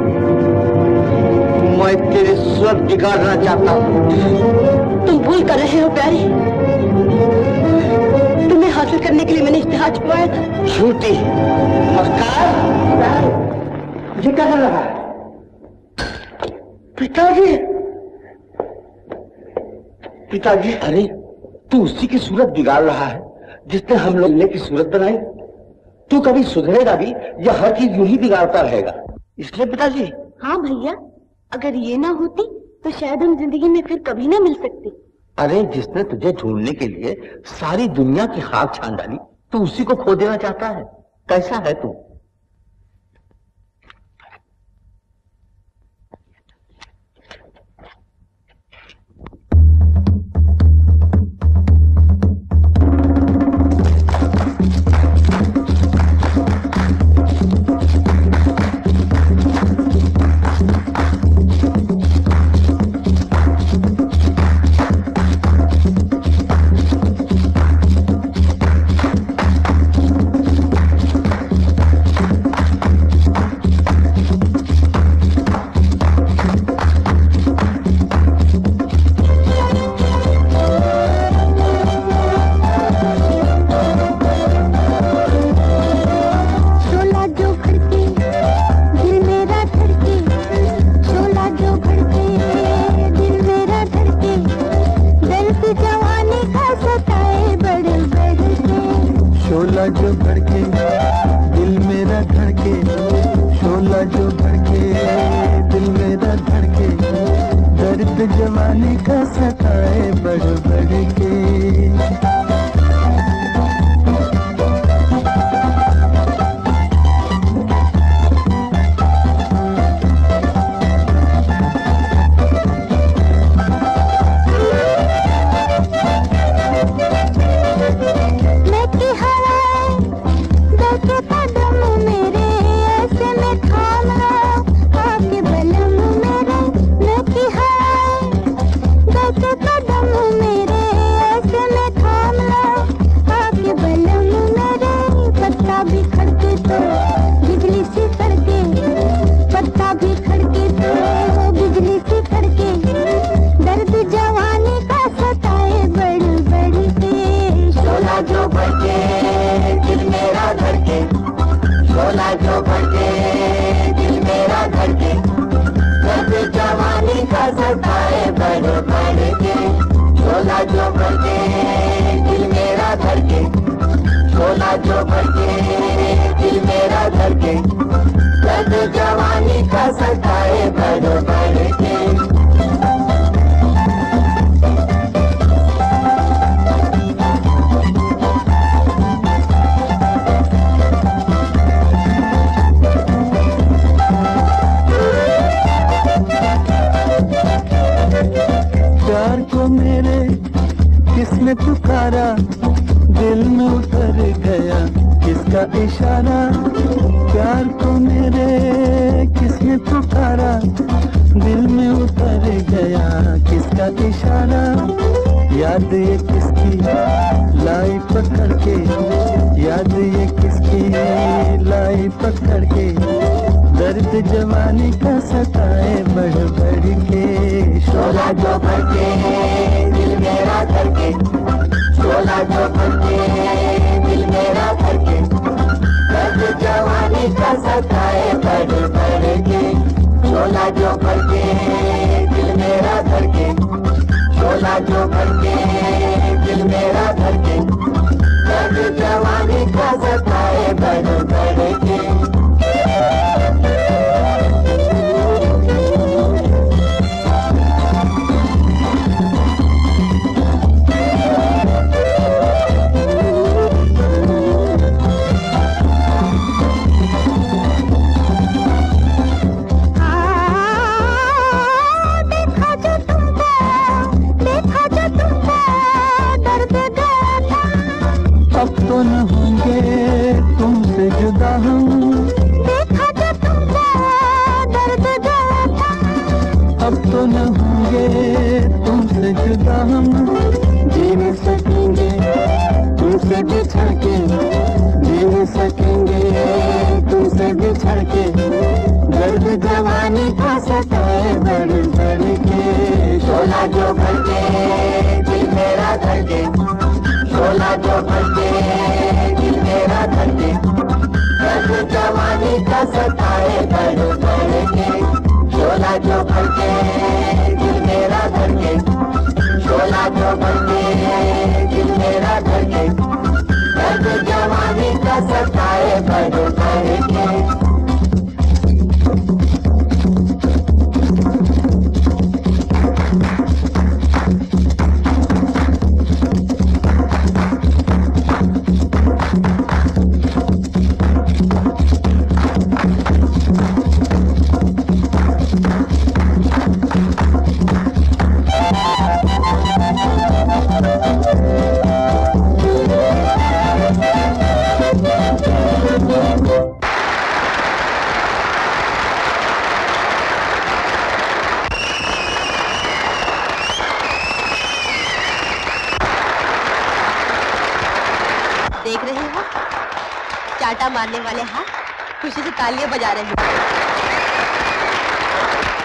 मैं तेरे स्वर बिगाड़ना चाहता हूं। तुम भूल कर रहे हो प्यारी, तुम्हें हासिल करने के लिए मैंने इश्तेहार छुपाया था। झूठी मक्कार। ये कहना लगा पिताजी, पिताजी। अरे तू उसी की सूरत बिगाड़ रहा है जिसने हम लोग ने की सूरत बनाई। तू कभी सुधरेगा भी या हर चीज यूं ही बिगाड़ता रहेगा? इसलिए पिताजी। हाँ भैया, अगर ये ना होती तो शायद हम जिंदगी में फिर कभी ना मिल सकते। अरे जिसने तुझे ढूंढने के लिए सारी दुनिया की खाक छान डाली, तू उसी को खो देना चाहता है? कैसा है तू? दिल मेरा धर के कद जवानी का सताए बढ़ बढ़ के। प्यार को मेरे किसने पुकारा, दिल में उतर गया किसका इशारा। प्यार को मेरे किसने पुकारा, दिल में उतर गया किसका इशारा। याद ये किसकी लाई पकड़ के, याद ये किसकी लाई पकड़ के, दर्द जवानी का सताए बढ़ बढ़ के। शोला जो भड़के दिल मेरा धर के, शोला जो भड़के दिल मेरा धर के, दर्द जवानी का सताए बढ़ बढ़ के। शोला जो भड़के दिल मेरा धर के, शोला जो भड़के दिल मेरा धर के, दर्द जवानी का सताए बढ़ बढ़ के। मारने वाले हाथ खुशी से तालियां बजा रहे हैं।